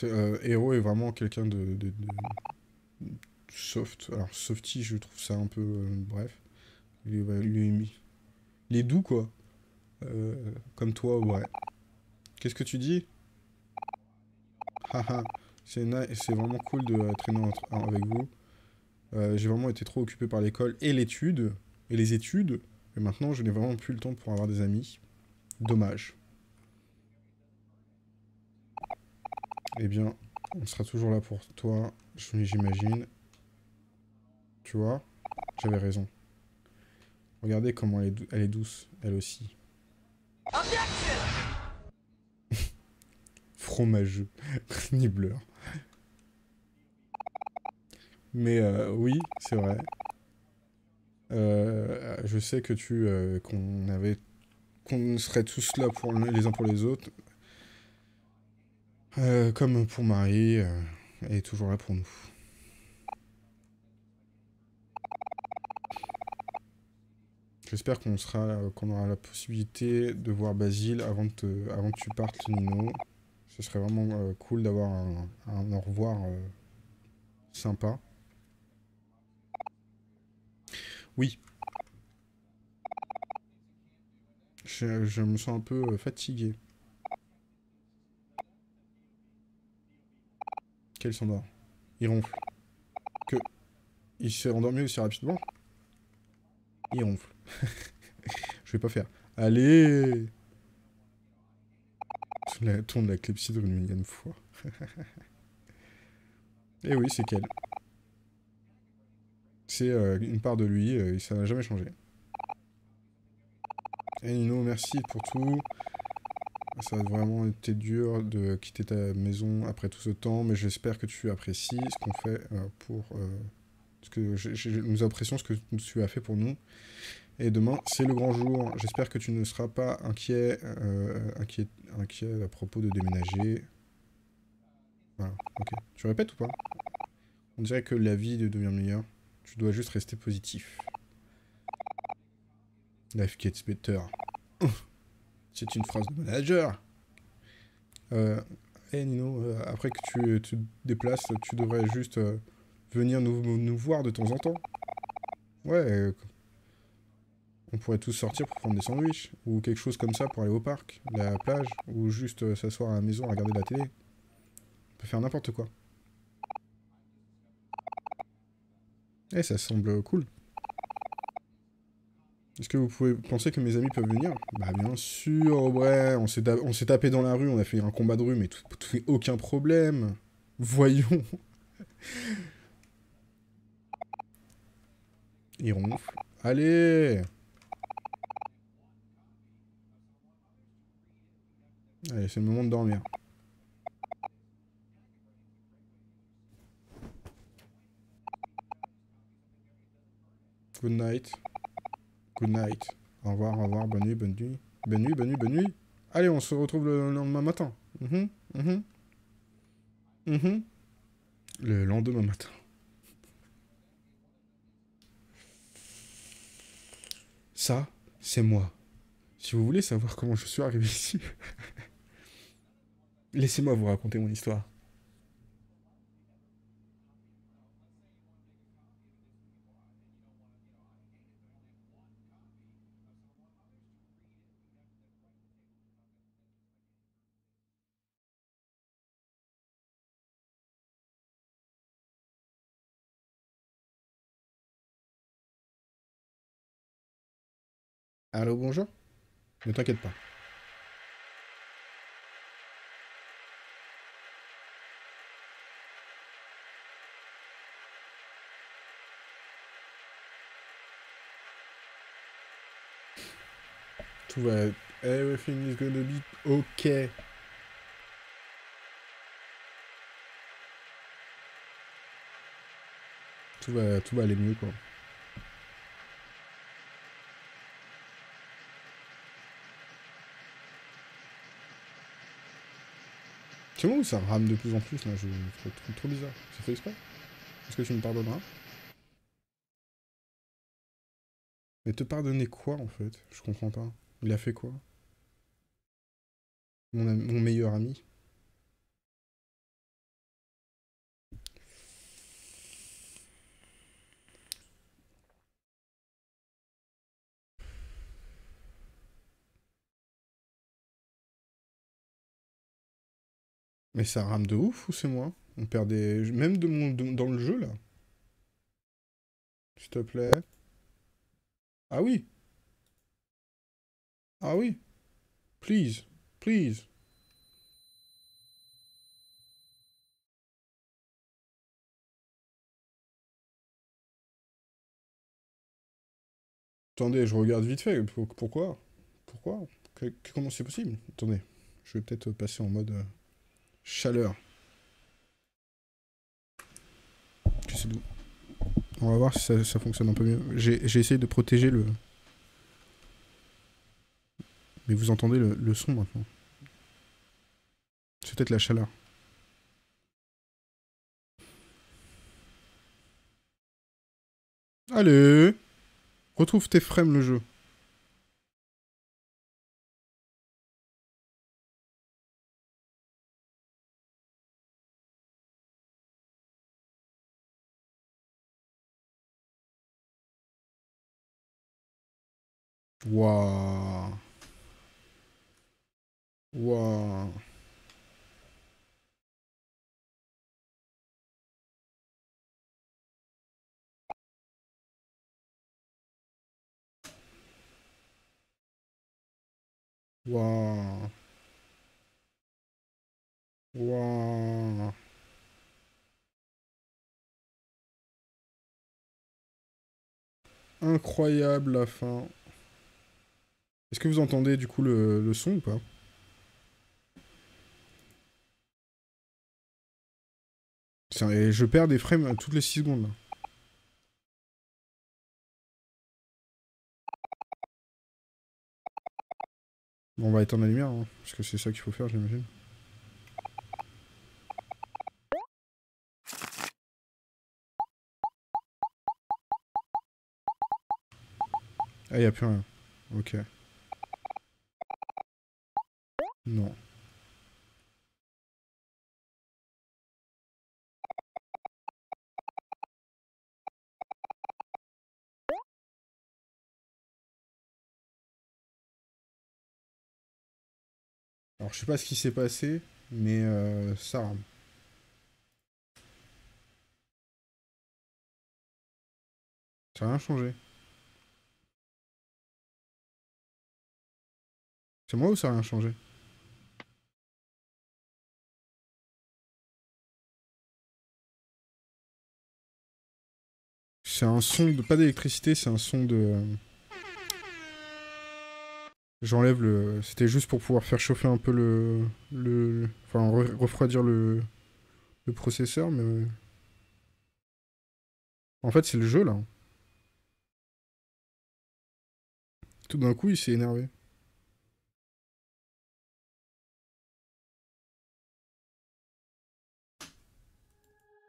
Euh, Hero est vraiment quelqu'un de, de, de, de soft. Alors, softy, je trouve ça un peu... Euh, bref. Il est, ouais, il, est, il est doux, quoi. Euh, comme toi, ouais. Qu'est-ce que tu dis? Haha. C'est vraiment cool de euh, traîner entre, hein, avec vous. Euh, j'ai vraiment été trop occupé par l'école et l'étude, et les études. Et maintenant, je n'ai vraiment plus le temps pour avoir des amis. Dommage. Eh bien, on sera toujours là pour toi, j'imagine. Tu vois, j'avais raison. Regardez comment elle est, dou elle est douce, elle aussi. Fromageux. Nibleur. Mais euh, oui, c'est vrai. Euh, je sais que tu, euh, qu'on avait, qu'on serait tous là pour les uns pour les autres, euh, comme pour Mari, euh, elle est toujours là pour nous. J'espère qu'on sera, qu'on aura la possibilité de voir Basile avant que, te, avant que tu partes, Nino. Ce serait vraiment euh, cool d'avoir un, un au revoir euh, sympa. Oui. Je, je me sens un peu fatigué. Quel s'endort. Il ronfle. Que... Il s'est endormi aussi rapidement. Il ronfle. Je vais pas faire. Allez! La, tourne la clepsydre une millième fois. Et oui, c'est Kel. C'est euh, une part de lui, euh, ça n'a jamais changé. Et Nino, merci pour tout. Ça a vraiment été dur de quitter ta maison après tout ce temps, mais j'espère que tu apprécies ce qu'on fait euh, pour... Euh, ce que je, je, nous apprécions ce que tu as fait pour nous. Et demain, c'est le grand jour. J'espère que tu ne seras pas inquiet, euh, inquiet, inquiet à propos de déménager. Voilà, ok. Tu répètes ou pas? On dirait que la vie devient meilleure. Tu dois juste rester positif. Life gets better. C'est une phrase de manager. Euh, hey Nino, euh, après que tu, tu te déplaces, tu devrais juste euh, venir nous, nous voir de temps en temps. Ouais, euh, on pourrait tous sortir pour prendre des sandwichs, ou quelque chose comme ça pour aller au parc, la plage, ou juste euh, s'asseoir à la maison, regarder la télé. On peut faire n'importe quoi. Eh, ça semble cool. Est-ce que vous pouvez penser que mes amis peuvent venir? Bah bien sûr, Aubrey, on s'est tapé dans la rue, on a fait un combat de rue, mais tout, tout, aucun problème. Voyons. Il ronfle. Allez. Allez, c'est le moment de dormir. Good night. Good night. Au revoir, au revoir, bonne nuit, bonne nuit. Bonne nuit, bonne nuit, bonne nuit. Allez, on se retrouve le lendemain matin. Mmh, mmh. Mmh. Le lendemain matin. Ça, c'est moi. Si vous voulez savoir comment je suis arrivé ici, laissez-moi vous raconter mon histoire. Allô, bonjour. Ne t'inquiète pas. Tout va être... Everything is gonna be okay. Tout va, tout va aller mieux, quoi. C'est bon, ça rame de plus en plus, là, je trouve trop, trop bizarre. C'est fait exprès? Est-ce que tu me pardonneras? Mais te pardonner quoi, en fait? Je comprends pas. Il a fait quoi? Mon, ami, mon meilleur ami? Mais ça rame de ouf ou c'est moi? On perd des... Même de mon... de... dans le jeu, là. S'il te plaît. Ah oui. Ah oui. Please. Please. Attendez, je regarde vite fait. Pourquoi? Pourquoi? Comment c'est possible? Attendez. Je vais peut-être passer en mode... chaleur. Je sais d'où. On va voir si ça, ça fonctionne un peu mieux. J'ai essayé de protéger le... Mais vous entendez le, le son maintenant. C'est peut-être la chaleur. Allez! Retrouve tes frames le jeu. Waouh. Waouh. Waouh. Waouh. Incroyable la fin. Est-ce que vous entendez du coup le, le son ou pas? Et je perds des frames toutes les six secondes là. Bon, on va éteindre la lumière, hein, parce que c'est ça qu'il faut faire, j'imagine. Ah, il n'y a plus rien. Ok. Non. Alors, je sais pas ce qui s'est passé, mais euh, ça rame. Ça n'a rien changé. C'est moi ou ça n'a rien changé? C'est un son de... Pas d'électricité, c'est un son de... J'enlève le... C'était juste pour pouvoir faire chauffer un peu le... le... Enfin, re refroidir le... le processeur, mais... En fait, c'est le jeu, là. Tout d'un coup, il s'est énervé.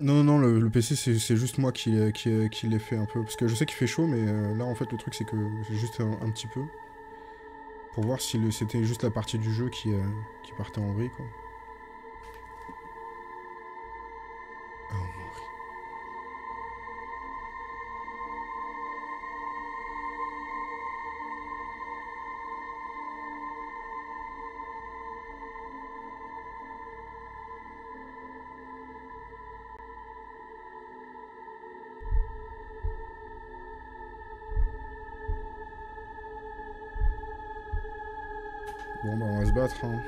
Non, non, non, le, le P C, c'est juste moi qui, qui, qui l'ai fait un peu. Parce que je sais qu'il fait chaud, mais euh, là, en fait, le truc, c'est que c'est juste un, un petit peu. Pour voir si c'était juste la partie du jeu qui, euh, qui partait en vrille, quoi. Oh, Mari. Bon bah on va se battre hein.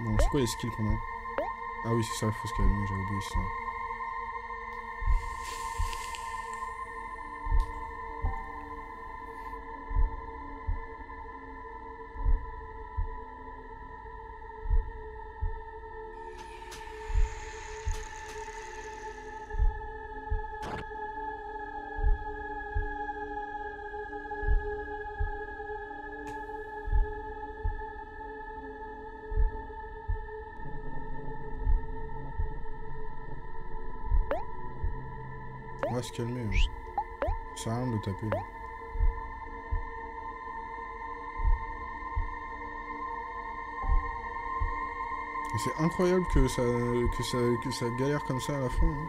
Non c'est quoi les skills qu'on a? Ah oui c'est ça, il faut se calmer, j'avais oublié ça. On va se calmer, ça sert à rien de le taper là. C'est incroyable que ça, que, ça, que ça galère comme ça à la fin. Hein.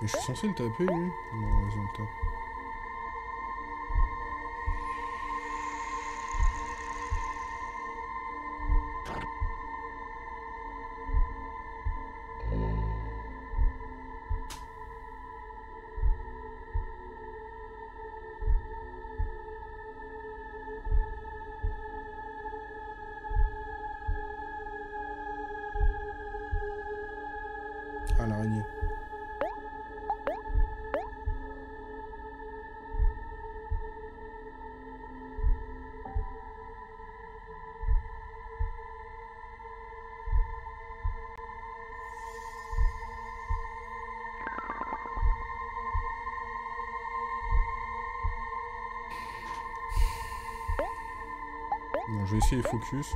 Mais je suis censé le taper, lui. Bon, vas-y, on le tape. Ah, l'araignée. Bon, je vais essayer focus.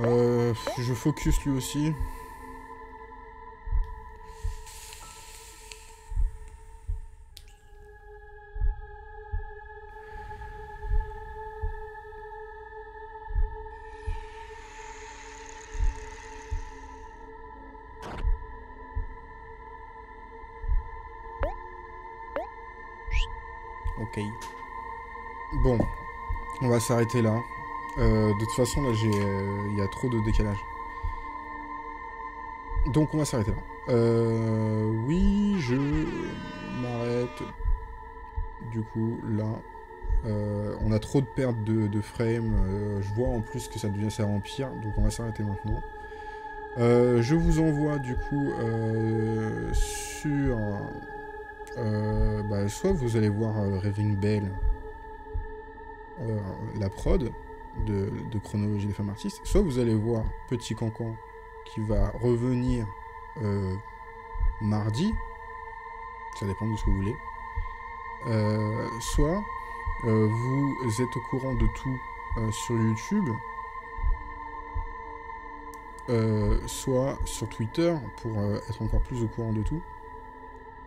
Euh, je focus lui aussi. Ok. Bon, on va s'arrêter là. Euh, de toute façon, là, j'ai, euh, y a trop de décalage. Donc, on va s'arrêter là. Euh, oui, je m'arrête du coup, là, euh, on a trop de pertes de, de frames. Euh, je vois en plus que ça devient ça empire, donc on va s'arrêter maintenant. Euh, je vous envoie du coup euh, sur... Euh, bah, soit vous allez voir euh, Raving Bell, euh, la prod de, de Chronologie des femmes artistes, soit vous allez voir Petit Cancan qui va revenir euh, mardi, ça dépend de ce que vous voulez, euh, soit euh, vous êtes au courant de tout euh, sur YouTube, euh, soit sur Twitter pour euh, être encore plus au courant de tout.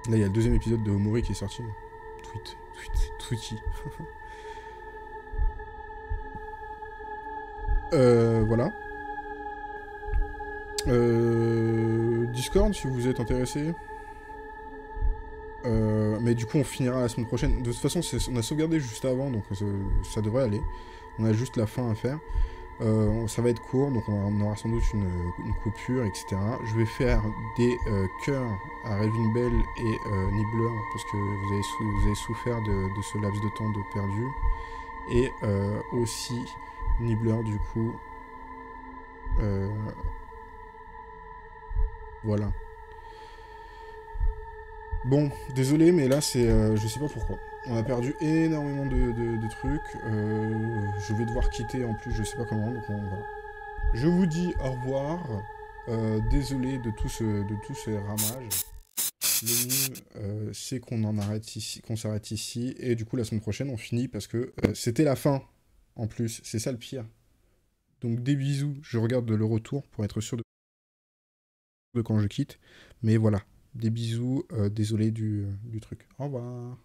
Là, il y a le deuxième épisode de Omori qui est sorti. Tweet, tweet, tweety. euh, voilà. Euh, Discord, si vous êtes intéressé. Euh, mais du coup, on finira la semaine prochaine. De toute façon, on a sauvegardé juste avant, donc ça, ça devrait aller. On a juste la fin à faire. Euh, ça va être court, donc on aura sans doute une, une coupure, et cetera. Je vais faire des euh, cœurs à Raving Bell et euh, Nibbler, parce que vous avez, sou vous avez souffert de, de ce laps de temps de perdu. Et euh, aussi Nibbler, du coup. Euh... Voilà. Bon, désolé, mais là, c'est, euh, je sais pas pourquoi. On a perdu énormément de, de, de trucs, euh, je vais devoir quitter en plus, je sais pas comment, donc on, voilà. Je vous dis au revoir, euh, désolé de tout ce, de tout ce ramage. Le mieux, euh, c'est qu'on en arrête ici, qu'on s'arrête ici, et du coup la semaine prochaine on finit parce que euh, c'était la fin, en plus, c'est ça le pire. Donc des bisous, je regarde le retour pour être sûr de, de quand je quitte, mais voilà, des bisous, euh, désolé du, du truc, au revoir.